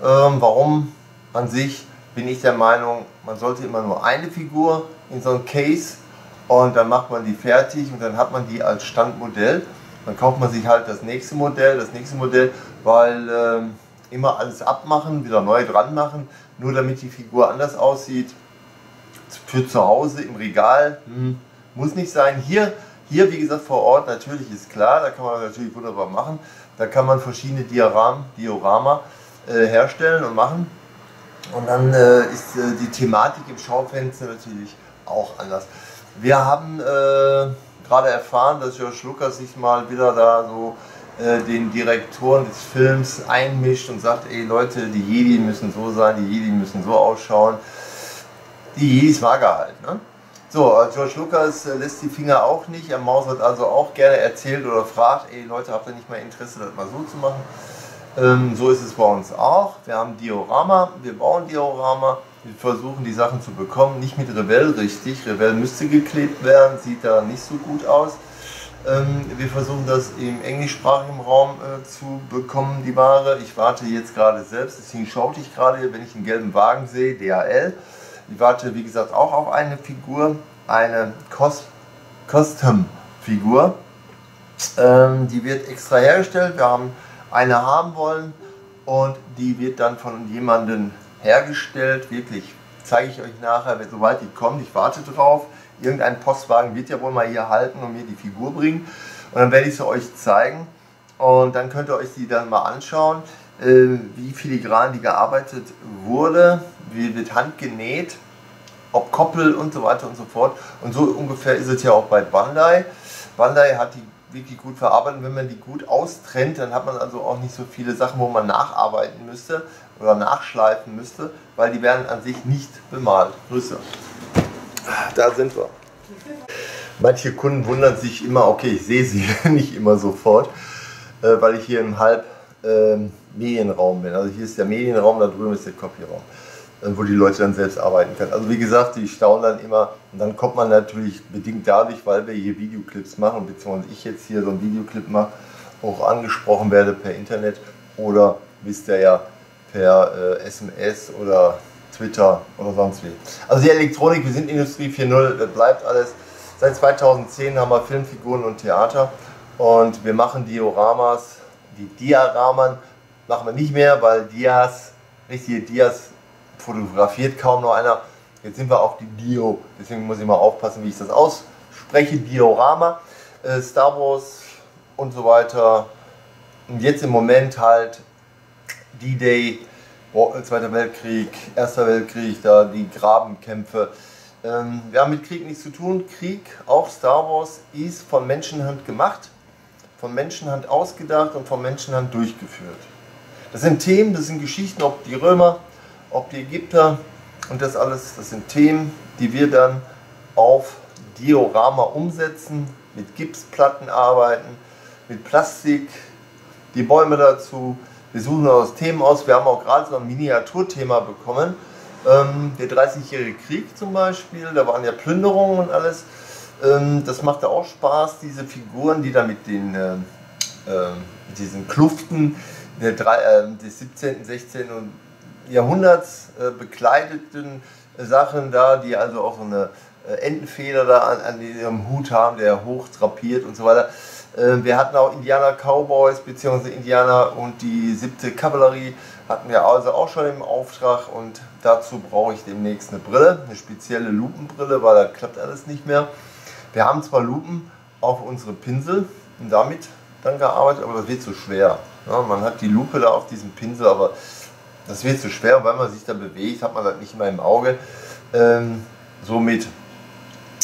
Warum an sich bin ich der Meinung, man sollte immer nur eine Figur in so ein Case und dann macht man die fertig und dann hat man die als Standmodell. Dann kauft man sich halt das nächste Modell, weil immer alles abmachen, wieder neu dran machen, nur damit die Figur anders aussieht. Für zu Hause im Regal muss nicht sein. Hier wie gesagt vor Ort natürlich ist klar, da kann man natürlich wunderbar machen. Da kann man verschiedene Diorama herstellen und machen. Und dann ist die Thematik im Schaufenster natürlich auch anders. Wir haben gerade erfahren, dass George Lucas sich mal wieder da so den Direktoren des Films einmischt und sagt, ey Leute, die Jedi müssen so sein, die Jedi müssen so ausschauen. Die Jedis mag er halt. Ne? So, George Lucas lässt die Finger auch nicht, er mausert also auch gerne, erzählt oder fragt, ey Leute, habt ihr nicht mal Interesse, das mal so zu machen? So ist es bei uns auch. Wir haben Diorama, wir bauen Diorama, wir versuchen die Sachen zu bekommen. Nicht mit Revell richtig, Revell müsste geklebt werden, sieht da nicht so gut aus. Wir versuchen das im englischsprachigen Raum zu bekommen, die Ware. Ich warte jetzt gerade selbst, deswegen schaute ich gerade, wenn ich einen gelben Wagen sehe, DHL. Ich warte wie gesagt auch auf eine Figur, eine Custom-Figur. Die wird extra hergestellt, wir haben eine haben wollen und die wird dann von jemandem hergestellt, wirklich, zeige ich euch nachher, sobald die kommt, ich warte drauf, irgendein Postwagen wird ja wohl mal hier halten und mir die Figur bringen und dann werde ich sie euch zeigen und dann könnt ihr euch die dann mal anschauen, wie filigran die gearbeitet wurde, wie wird handgenäht, ob Koppel und so weiter und so fort und so ungefähr ist es ja auch bei Bandai. Bandai hat die wirklich gut verarbeiten, wenn man die gut austrennt, dann hat man also auch nicht so viele Sachen, wo man nacharbeiten müsste oder nachschleifen müsste, weil die werden an sich nicht bemalt. Grüße. Da sind wir. Manche Kunden wundern sich immer, okay, ich sehe sie nicht immer sofort, weil ich hier im halb Medienraum bin. Also hier ist der Medienraum, da drüben ist der Copyraum, wo die Leute dann selbst arbeiten können. Also wie gesagt, die staunen dann immer und dann kommt man natürlich bedingt dadurch, weil wir hier Videoclips machen, beziehungsweise ich jetzt hier so einen Videoclip mache, auch angesprochen werde per Internet oder wisst ihr ja per SMS oder Twitter oder sonst wie. Also die Elektronik, wir sind Industrie 4.0, das bleibt alles. Seit 2010 haben wir Filmfiguren und Theater und wir machen Dioramas, die Diaramen machen wir nicht mehr, weil Dias, richtige Dias fotografiert kaum noch einer Jetzt sind wir auf die Dio, deswegen muss ich mal aufpassen, wie ich das ausspreche. Diorama, Star Wars und so weiter. Und jetzt im Moment halt D-Day, Zweiter Weltkrieg, Erster Weltkrieg, da die Grabenkämpfe. Wir haben mit Krieg nichts zu tun. Krieg, auch Star Wars, ist von Menschenhand gemacht, von Menschenhand ausgedacht und von Menschenhand durchgeführt. Das sind Themen, das sind Geschichten, ob die Römer, ob die Ägypter und das alles, das sind Themen, die wir dann auf Diorama umsetzen, mit Gipsplatten arbeiten, mit Plastik, die Bäume dazu. Wir suchen aus Themen aus. Wir haben auch gerade so ein Miniaturthema bekommen. Der 30-jährige Krieg zum Beispiel, da waren ja Plünderungen und alles. Das machte auch Spaß, diese Figuren, die da mit den, diesen Kluften des 17., 16. und Jahrhunderts bekleideten Sachen da, die also auch so eine Entenfeder da an ihrem Hut haben, der hoch drapiert und so weiter. Wir hatten auch Indianer Cowboys bzw. Indianer und die 7. Kavallerie hatten wir also auch schon im Auftrag, und dazu brauche ich demnächst eine Brille, eine spezielle Lupenbrille, weil da klappt alles nicht mehr. Wir haben zwar Lupen auf unsere Pinsel und damit dann gearbeitet, aber das wird zu schwer. Ja, man hat die Lupe da auf diesem Pinsel, aber das wird zu schwer, weil man sich da bewegt, hat man das nicht immer im Auge. Somit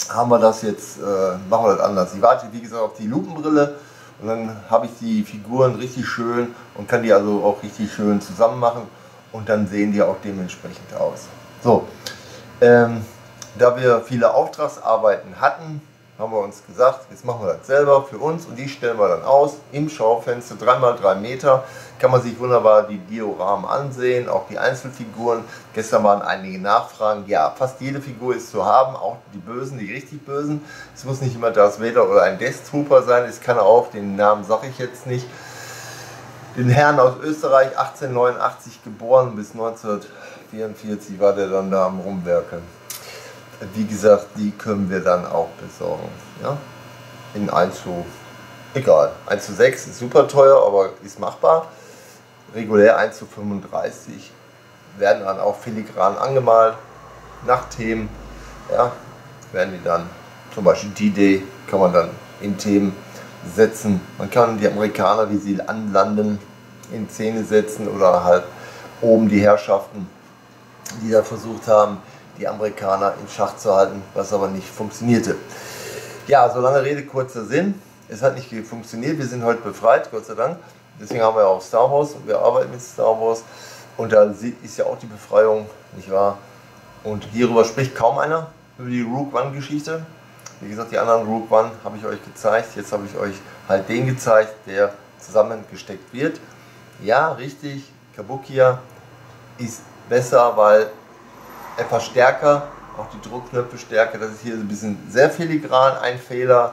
haben wir das jetzt, machen wir das anders. Ich warte, wie gesagt, auf die Lupenbrille, und dann habe ich die Figuren richtig schön und kann die also auch richtig schön zusammen machen, und dann sehen die auch dementsprechend aus. So, da wir viele Auftragsarbeiten hatten, haben wir uns gesagt, jetzt machen wir das selber für uns, und die stellen wir dann aus im Schaufenster, 3x3 Meter. Kann man sich wunderbar die Dioramen ansehen, auch die Einzelfiguren. Gestern waren einige Nachfragen, ja, fast jede Figur ist zu haben, auch die Bösen, die richtig Bösen. Es muss nicht immer Darth Vader oder ein Death Trooper sein, es kann auch, den Namen sage ich jetzt nicht, den Herrn aus Österreich, 1889 geboren, bis 1944 war der dann da am Rumwerkeln. Wie gesagt, die können wir dann auch besorgen. Ja? In 1 zu 6 ist super teuer, aber ist machbar. Regulär 1 zu 35 werden dann auch filigran angemalt. Nach Themen, ja, werden die dann, zum Beispiel D-Day, kann man dann in Themen setzen. Man kann die Amerikaner, wie sie anlanden, in Szene setzen, oder halt oben die Herrschaften, die da versucht haben, die Amerikaner in Schach zu halten, was aber nicht funktionierte. Ja, so lange Rede, kurzer Sinn. Es hat nicht funktioniert, wir sind heute befreit, Gott sei Dank. Deswegen haben wir auch Star Wars, und wir arbeiten mit Star Wars. Und da ist ja auch die Befreiung, nicht wahr? Und hierüber spricht kaum einer, über die Rogue One Geschichte. Wie gesagt, die anderen Rogue One habe ich euch gezeigt. Jetzt habe ich euch halt den gezeigt, der zusammengesteckt wird. Ja, richtig, Kabukia ist besser, weil etwas stärker, auch die Druckknöpfe stärker. Das ist hier ein bisschen sehr filigran, ein Fehler.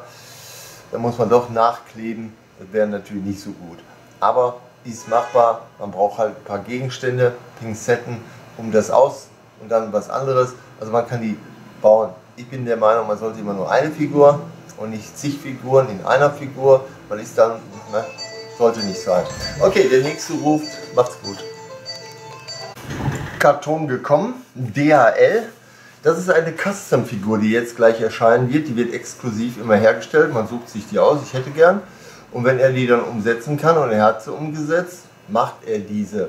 Da muss man doch nachkleben, das wäre natürlich nicht so gut. Aber ist machbar, man braucht halt ein paar Gegenstände, Pinzetten, um das aus, und dann was anderes. Also man kann die bauen. Ich bin der Meinung, man sollte immer nur eine Figur und nicht zig Figuren in einer Figur, weil es dann, ne, sollte nicht sein. Okay, der nächste ruft, macht's gut. Karton gekommen, DHL. Das ist eine Custom-Figur, die jetzt gleich erscheinen wird. Die wird exklusiv immer hergestellt. Man sucht sich die aus, ich hätte gern. Und wenn er die dann umsetzen kann, und er hat sie umgesetzt, macht er diese.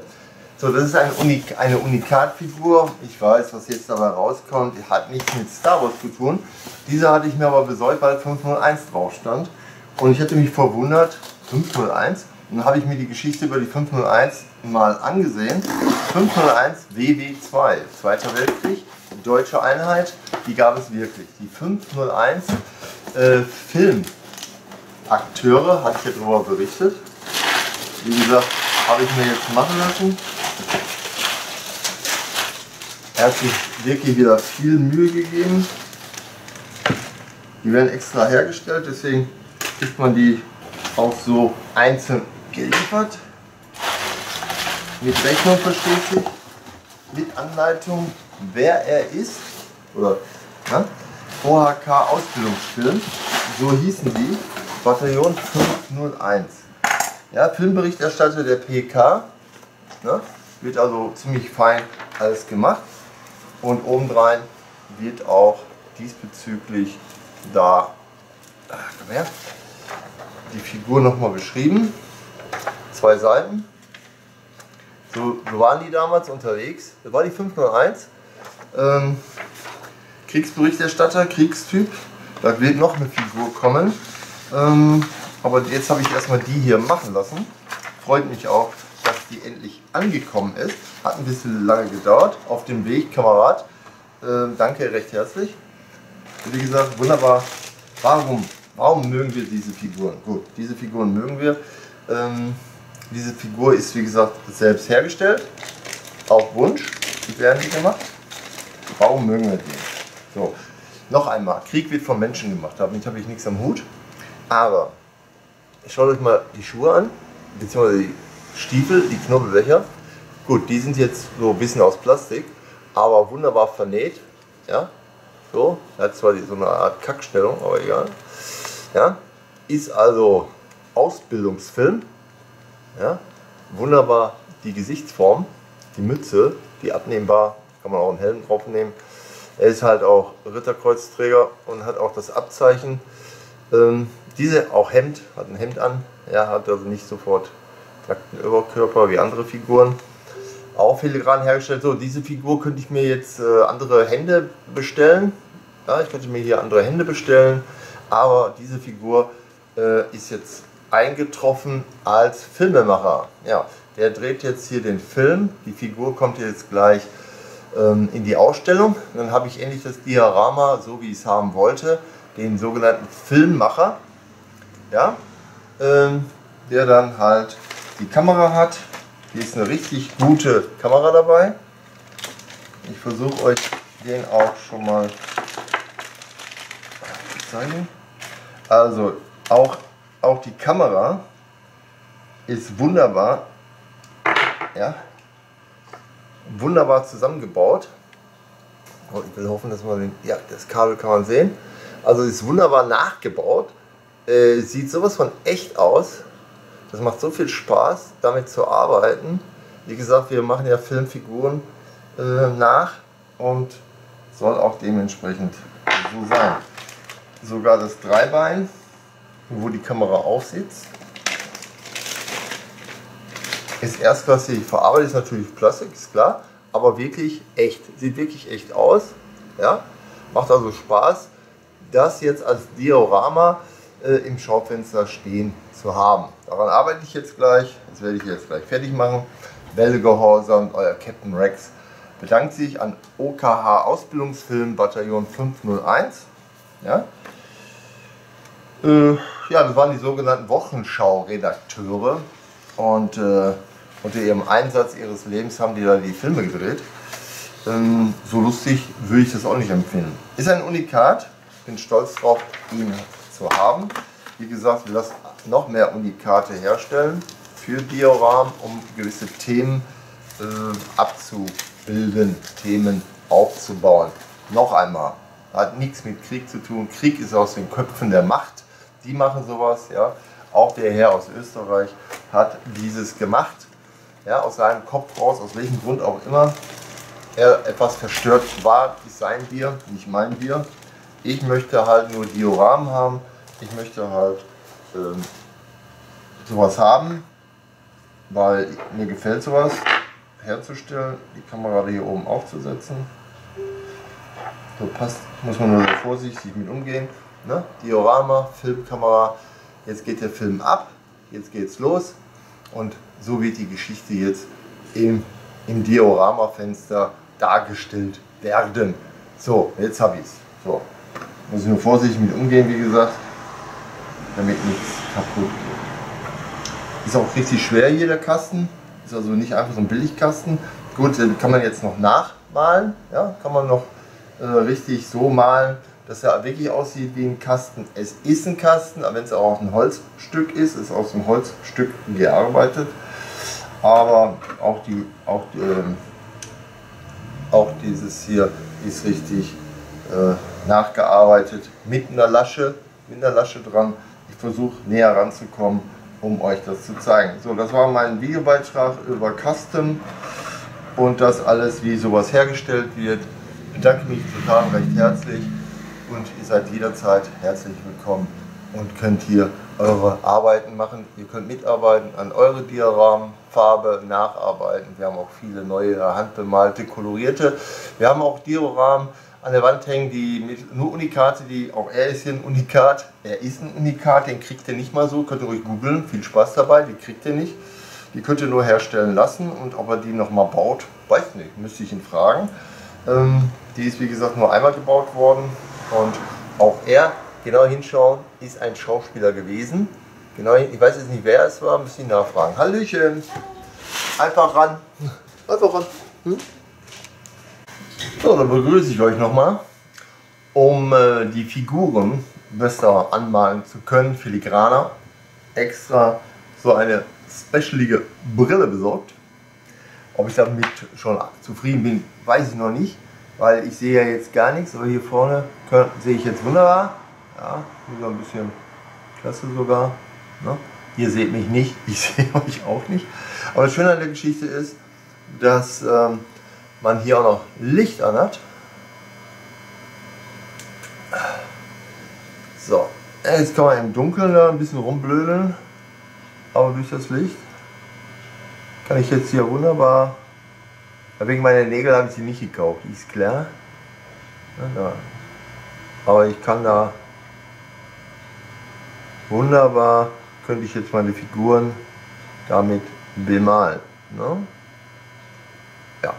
So, das ist eine Unikatfigur. Ich weiß, was jetzt dabei rauskommt. Hat nichts mit Star Wars zu tun. Diese hatte ich mir aber besorgt, weil 501 drauf stand. Und ich hatte mich verwundert, 501? Und dann habe ich mir die Geschichte über die 501 mal angesehen. 501 WW2, Zweiter Weltkrieg, deutsche Einheit, die gab es wirklich. Die 501 Filmakteure, hatte ich ja darüber berichtet. Wie gesagt, habe ich mir jetzt machen lassen. Er hat sich wirklich wieder viel Mühe gegeben. Die werden extra hergestellt, deswegen kriegt man die auch so einzeln geliefert, mit Rechnung, versteht sich, mit Anleitung, wer er ist, oder, ne? OHK Ausbildungsfilm, so hießen die, Bataillon 501. Ja, Filmberichterstatter der PK, ne? Wird also ziemlich fein alles gemacht, und obendrein wird auch diesbezüglich da die Figur nochmal beschrieben. 2 Seiten. So waren die damals unterwegs. Das war die 501. Kriegsberichterstatter, Kriegstyp. Da wird noch eine Figur kommen. Aber jetzt habe ich erstmal die hier machen lassen. Freut mich auch, dass die endlich angekommen ist. Hat ein bisschen lange gedauert. Auf dem Weg, Kamerad. Danke recht herzlich. Wie gesagt, wunderbar. Warum mögen wir diese Figuren? Gut, diese Figuren mögen wir. Diese Figur ist, wie gesagt, selbst hergestellt. Auf Wunsch. Die werden die gemacht. Warum mögen wir die? So, noch einmal. Krieg wird von Menschen gemacht. Damit habe ich nichts am Hut. Aber schaut euch mal die Schuhe an. Beziehungsweise die Stiefel, die Knobelbecher. Gut, die sind jetzt so ein bisschen aus Plastik. Aber wunderbar vernäht. Ja, so. Hat zwar so eine Art Kackstellung, aber egal. Ja, ist also Ausbildungsfilm. Ja, wunderbar die Gesichtsform, die Mütze, die abnehmbar, kann man auch einen Helm drauf nehmen. Er ist halt auch Ritterkreuzträger und hat auch das Abzeichen. Diese auch Hemd, hat ein Hemd an, ja, hat also nicht sofort nackten Überkörper wie andere Figuren. Auch filigran hergestellt. So, diese Figur könnte ich mir jetzt andere Hände bestellen. Ja, ich könnte mir hier andere Hände bestellen, aber diese Figur ist jetzt eingetroffen als Filmemacher. Ja, der dreht jetzt hier den Film. Die Figur kommt jetzt gleich in die Ausstellung. Dann habe ich endlich das Diorama, so wie ich es haben wollte, den sogenannten Filmmacher, ja, der dann halt die Kamera hat. Hier ist eine richtig gute Kamera dabei. Ich versuche euch den auch schon mal zu zeigen. Also auch die Kamera ist wunderbar, ja, wunderbar zusammengebaut. Oh, ich will hoffen, dass man den, ja, das Kabel kann man sehen. Also ist wunderbar nachgebaut. Sieht sowas von echt aus. Das macht so viel Spaß, damit zu arbeiten. Wie gesagt, wir machen ja Filmfiguren nach und soll auch dementsprechend so sein. Sogar das Dreibein, wo die Kamera aufsitzt, ist erstklassig verarbeitet, ist natürlich Plastik, ist klar, aber wirklich echt, sieht wirklich echt aus, ja, macht also Spaß, das jetzt als Diorama im Schaufenster stehen zu haben. Daran arbeite ich jetzt gleich, das werde ich jetzt gleich fertig machen. Welle Gehorsam, euer Captain Rex bedankt sich an OKH Ausbildungsfilm Bataillon 501, ja. Ja, das waren die sogenannten Wochenschau-Redakteure und unter ihrem Einsatz ihres Lebens haben die da die Filme gedreht. So lustig würde ich das auch nicht empfinden. Ist ein Unikat, bin stolz drauf, ihn zu haben. Wie gesagt, wir lassen noch mehr Unikate herstellen für Dioramen, um gewisse Themen abzubilden, Themen aufzubauen. Noch einmal, hat nichts mit Krieg zu tun, Krieg ist aus den Köpfen der Macht. Die machen sowas, ja. Auch der Herr aus Österreich hat dieses gemacht, ja, aus seinem Kopf raus, aus welchem Grund auch immer. Er etwas verstört war, ist sein Bier, nicht mein Bier. Ich möchte halt nur Dioramen haben, ich möchte halt sowas haben, weil mir gefällt sowas herzustellen, die Kamera hier oben aufzusetzen. So passt, muss man nur vorsichtig mit umgehen. Ne? Diorama, Filmkamera, jetzt geht der Film ab, jetzt geht's los und so wird die Geschichte jetzt im Diorama-Fenster dargestellt werden. So, jetzt habe ich es. So, muss ich nur vorsichtig mit umgehen, wie gesagt, damit nichts kaputt geht. Ist auch richtig schwer hier der Kasten, ist also nicht einfach so ein Billigkasten. Gut, den kann man jetzt noch nachmalen, ja, kann man noch richtig so malen, dass er wirklich aussieht wie ein Kasten. Es ist ein Kasten, aber wenn es auch ein Holzstück ist, ist aus dem Holzstück gearbeitet. Aber auch dieses hier ist richtig nachgearbeitet mit einer Lasche dran. Ich versuche näher ranzukommen, um euch das zu zeigen. So, das war mein Videobeitrag über Custom und das alles, wie sowas hergestellt wird. bedanke mich total recht herzlich und ihr seid jederzeit herzlich willkommen und könnt hier eure Arbeiten machen. Ihr könnt mitarbeiten an eure Dioramen, Farbe nacharbeiten. Wir haben auch viele neue handbemalte, kolorierte. Wir haben auch Dioramen an der Wand hängen, die mit nur Unikate, die auch er ist hier ein Unikat. Er ist ein Unikat, den kriegt ihr nicht mal so. Könnt ihr ruhig googeln, viel Spaß dabei, die kriegt ihr nicht. Die könnt ihr nur herstellen lassen und ob er die nochmal baut, weiß nicht, müsste ich ihn fragen. Die ist wie gesagt nur einmal gebaut worden und auch er, genau hinschauen, ist ein Schauspieler gewesen. Genau, ich weiß jetzt nicht, wer es war, müsste ich nachfragen. Hallöchen! Einfach ran! Einfach ran! Hm? So, dann begrüße ich euch nochmal. Um die Figuren besser anmalen zu können, filigraner, extra so eine specialige Brille besorgt. Ob ich damit schon zufrieden bin, weiß ich noch nicht, weil ich sehe ja jetzt gar nichts, aber hier vorne sehe ich jetzt wunderbar. Ja, sogar ein bisschen klasse sogar. Ne? Ihr seht mich nicht, ich sehe euch auch nicht. Aber das Schöne an der Geschichte ist, dass man hier auch noch Licht an hat. So, jetzt kann man im Dunkeln da ein bisschen rumblödeln, aber durch das Licht kann ich jetzt hier wunderbar, wegen meiner Nägel habe ich sie nicht gekauft, ist klar. Ja, aber ich kann da wunderbar, könnte ich jetzt meine Figuren damit bemalen. Ne? Ja.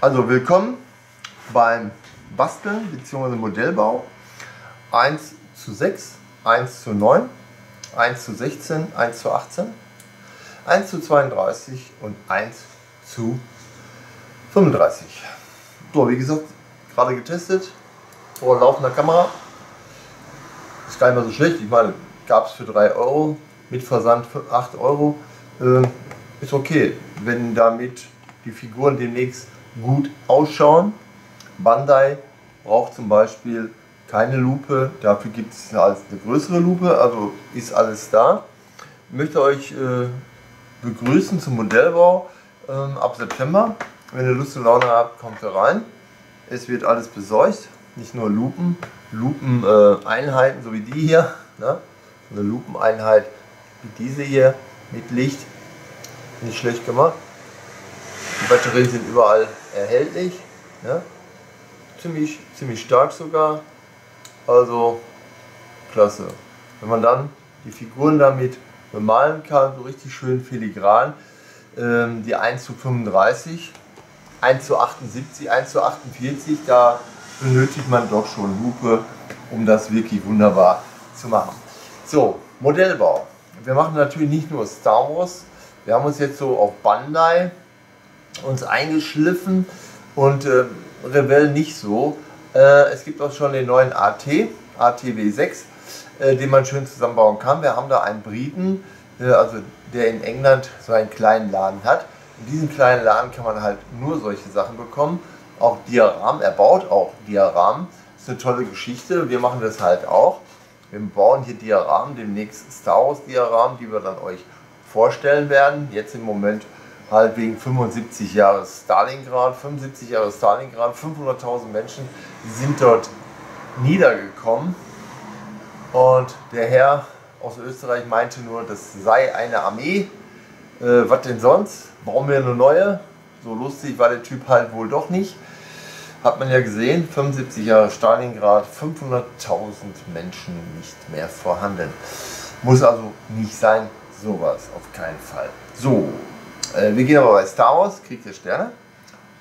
Also willkommen beim Basteln bzw. Modellbau. 1 zu 6, 1 zu 9, 1 zu 16, 1 zu 18, 1 zu 32 und 1 zu 35. So, wie gesagt, gerade getestet, vor laufender Kamera. Ist gar nicht mal so schlecht, ich meine, gab es für 3 Euro, mit Versand für 8 Euro, ist okay, wenn damit die Figuren demnächst gut ausschauen. Bandai braucht zum Beispiel keine Lupe, dafür gibt es eine größere Lupe, also ist alles da. Ich möchte euch begrüßen zum Modellbau ab September. Wenn ihr Lust und Laune habt, kommt ihr rein. Es wird alles besorgt, nicht nur Lupen, Lupeneinheiten, so wie die hier, ne? Eine Lupeneinheit wie diese hier mit Licht, nicht schlecht gemacht. Die Batterien sind überall erhältlich, ne? ziemlich stark sogar, also klasse. Wenn man dann die Figuren damit bemalen kann, so richtig schön filigran, die 1 zu 35, 1 zu 78, 1 zu 48, da benötigt man doch schon Lupe, um das wirklich wunderbar zu machen. So, Modellbau. Wir machen natürlich nicht nur Star Wars, wir haben uns jetzt so auf Bandai uns eingeschliffen und Revell nicht so. Es gibt auch schon den neuen ATW6, den man schön zusammenbauen kann. Wir haben da einen Briten, also der in England so einen kleinen Laden hat. In diesem kleinen Laden kann man halt nur solche Sachen bekommen. Auch Dioramen, er baut auch Dioramen. Das ist eine tolle Geschichte, wir machen das halt auch. Wir bauen hier Dioramen, demnächst Star Wars Dioramen, die wir dann euch vorstellen werden. Jetzt im Moment halt wegen 75 Jahre Stalingrad, 75 Jahre Stalingrad, 500.000 Menschen sind dort niedergekommen. Und der Herr aus Österreich meinte nur, das sei eine Armee. Was denn sonst? Bauen wir eine neue? So lustig war der Typ halt wohl doch nicht. Hat man ja gesehen, 75 Jahre Stalingrad, 500.000 Menschen nicht mehr vorhanden. Muss also nicht sein, sowas, auf keinen Fall. So, wir gehen aber bei Star Wars, Krieg der Sterne,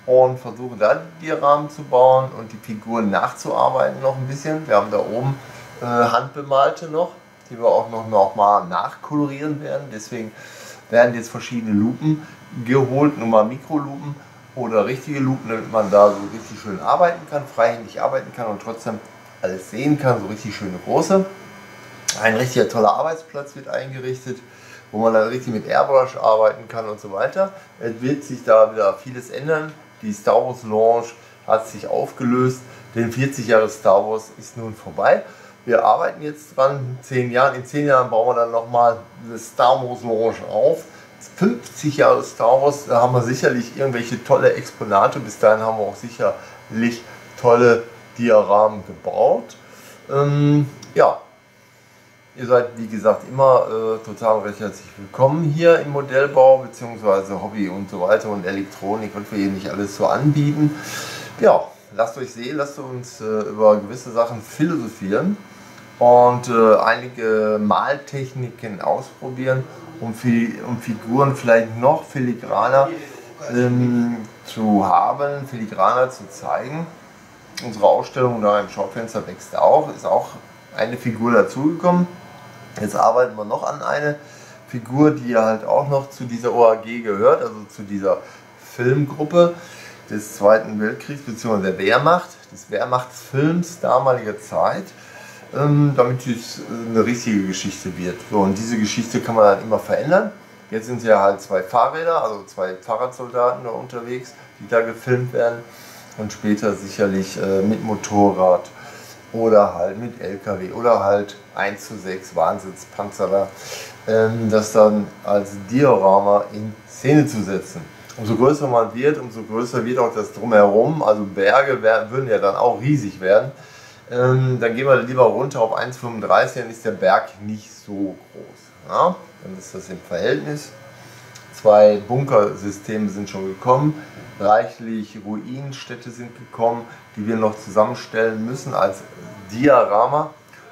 und versuchen da die Dioramen zu bauen und die Figuren nachzuarbeiten noch ein bisschen. Wir haben da oben handbemalte noch, die wir auch noch mal nachkolorieren werden. Deswegen werden jetzt verschiedene Lupen geholt, nur mal Mikrolupen oder richtige Lupen, damit man da so richtig schön arbeiten kann, freihändig arbeiten kann und trotzdem alles sehen kann, so richtig schöne große. Ein richtiger toller Arbeitsplatz wird eingerichtet, wo man dann richtig mit Airbrush arbeiten kann und so weiter. Es wird sich da wieder vieles ändern. Die Star Wars Lounge hat sich aufgelöst, denn 40 Jahre Star Wars ist nun vorbei. Wir arbeiten jetzt dran, in 10 Jahren bauen wir dann nochmal eine Star Wars Lounge auf. 50 Jahre Star Wars, da haben wir sicherlich irgendwelche tolle Exponate. Bis dahin haben wir auch sicherlich tolle Dioramen gebaut. Ja, ihr seid wie gesagt immer total recht herzlich willkommen hier im Modellbau bzw. Hobby und so weiter und Elektronik, was wir hier nicht alles so anbieten. Ja, lasst euch sehen, lasst uns über gewisse Sachen philosophieren und einige Maltechniken ausprobieren, um Figuren vielleicht noch filigraner zu haben, filigraner zu zeigen. Unsere Ausstellung da im Schaufenster wächst auch, ist auch eine Figur dazugekommen. Jetzt arbeiten wir noch an einer Figur, die halt auch noch zu dieser OAG gehört, also zu dieser Filmgruppe des Zweiten Weltkriegs bzw. der Wehrmacht, des Wehrmachtsfilms damaliger Zeit, damit es eine richtige Geschichte wird. So, und diese Geschichte kann man dann immer verändern. Jetzt sind ja halt zwei Fahrräder, also zwei Fahrradsoldaten da unterwegs, die da gefilmt werden. Und später sicherlich mit Motorrad oder halt mit LKW oder halt 1:6 Wahnsinnspanzer da, das dann als Diorama in Szene zu setzen. Umso größer man wird, umso größer wird auch das Drumherum, also Berge würden ja dann auch riesig werden. Dann gehen wir lieber runter auf 1,35, dann ist der Berg nicht so groß. Ja? Dann ist das im Verhältnis. Zwei Bunkersysteme sind schon gekommen, reichlich Ruinenstädte sind gekommen, die wir noch zusammenstellen müssen als Diorama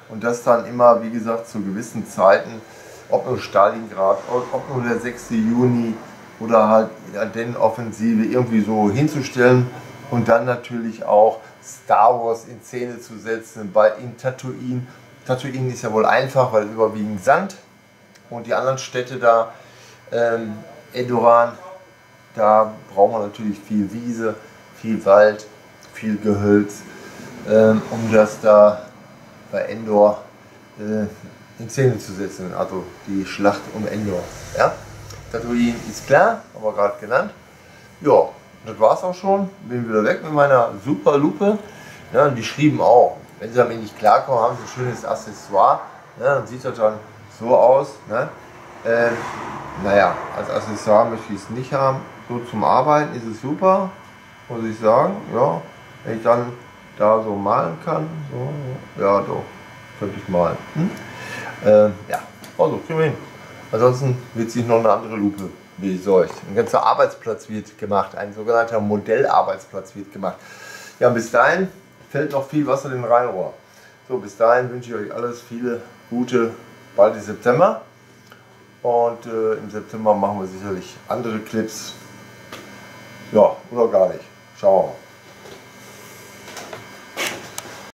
und das dann immer, wie gesagt, zu gewissen Zeiten, ob nur Stalingrad, ob nur der 6. Juni oder halt die Ardennen-Offensive irgendwie so hinzustellen und dann natürlich auch Star Wars in Szene zu setzen, in Tatooine. Tatooine ist ja wohl einfach, weil überwiegend Sand und die anderen Städte da, Edoran, da braucht man natürlich viel Wiese, viel Wald, viel Gehölz, um das da bei Endor in Szene zu setzen, also die Schlacht um Endor. Ja? Tatooine ist klar, haben wir gerade genannt. Ja, das war's auch schon. Bin wieder weg mit meiner super Lupe. Ja, die schrieben auch, wenn sie damit nicht klarkommen, haben sie ein schönes Accessoire. Ja, dann sieht das dann so aus. Ne? Naja, als Accessoire möchte ich es nicht haben. So zum Arbeiten ist es super, muss ich sagen. Ja, wenn ich dann da so malen kann, so, ja, doch, könnte ich malen. Ja, also kriegen wir hin. Ansonsten wird sich noch eine andere Lupe besorgt. Ein ganzer Arbeitsplatz wird gemacht, ein sogenannter Modellarbeitsplatz wird gemacht. Ja, bis dahin fällt noch viel Wasser in den Rheinrohr. So, bis dahin wünsche ich euch alles viele gute, bald ist September. Und im September machen wir sicherlich andere Clips. Ja, oder gar nicht. Schauen wir mal.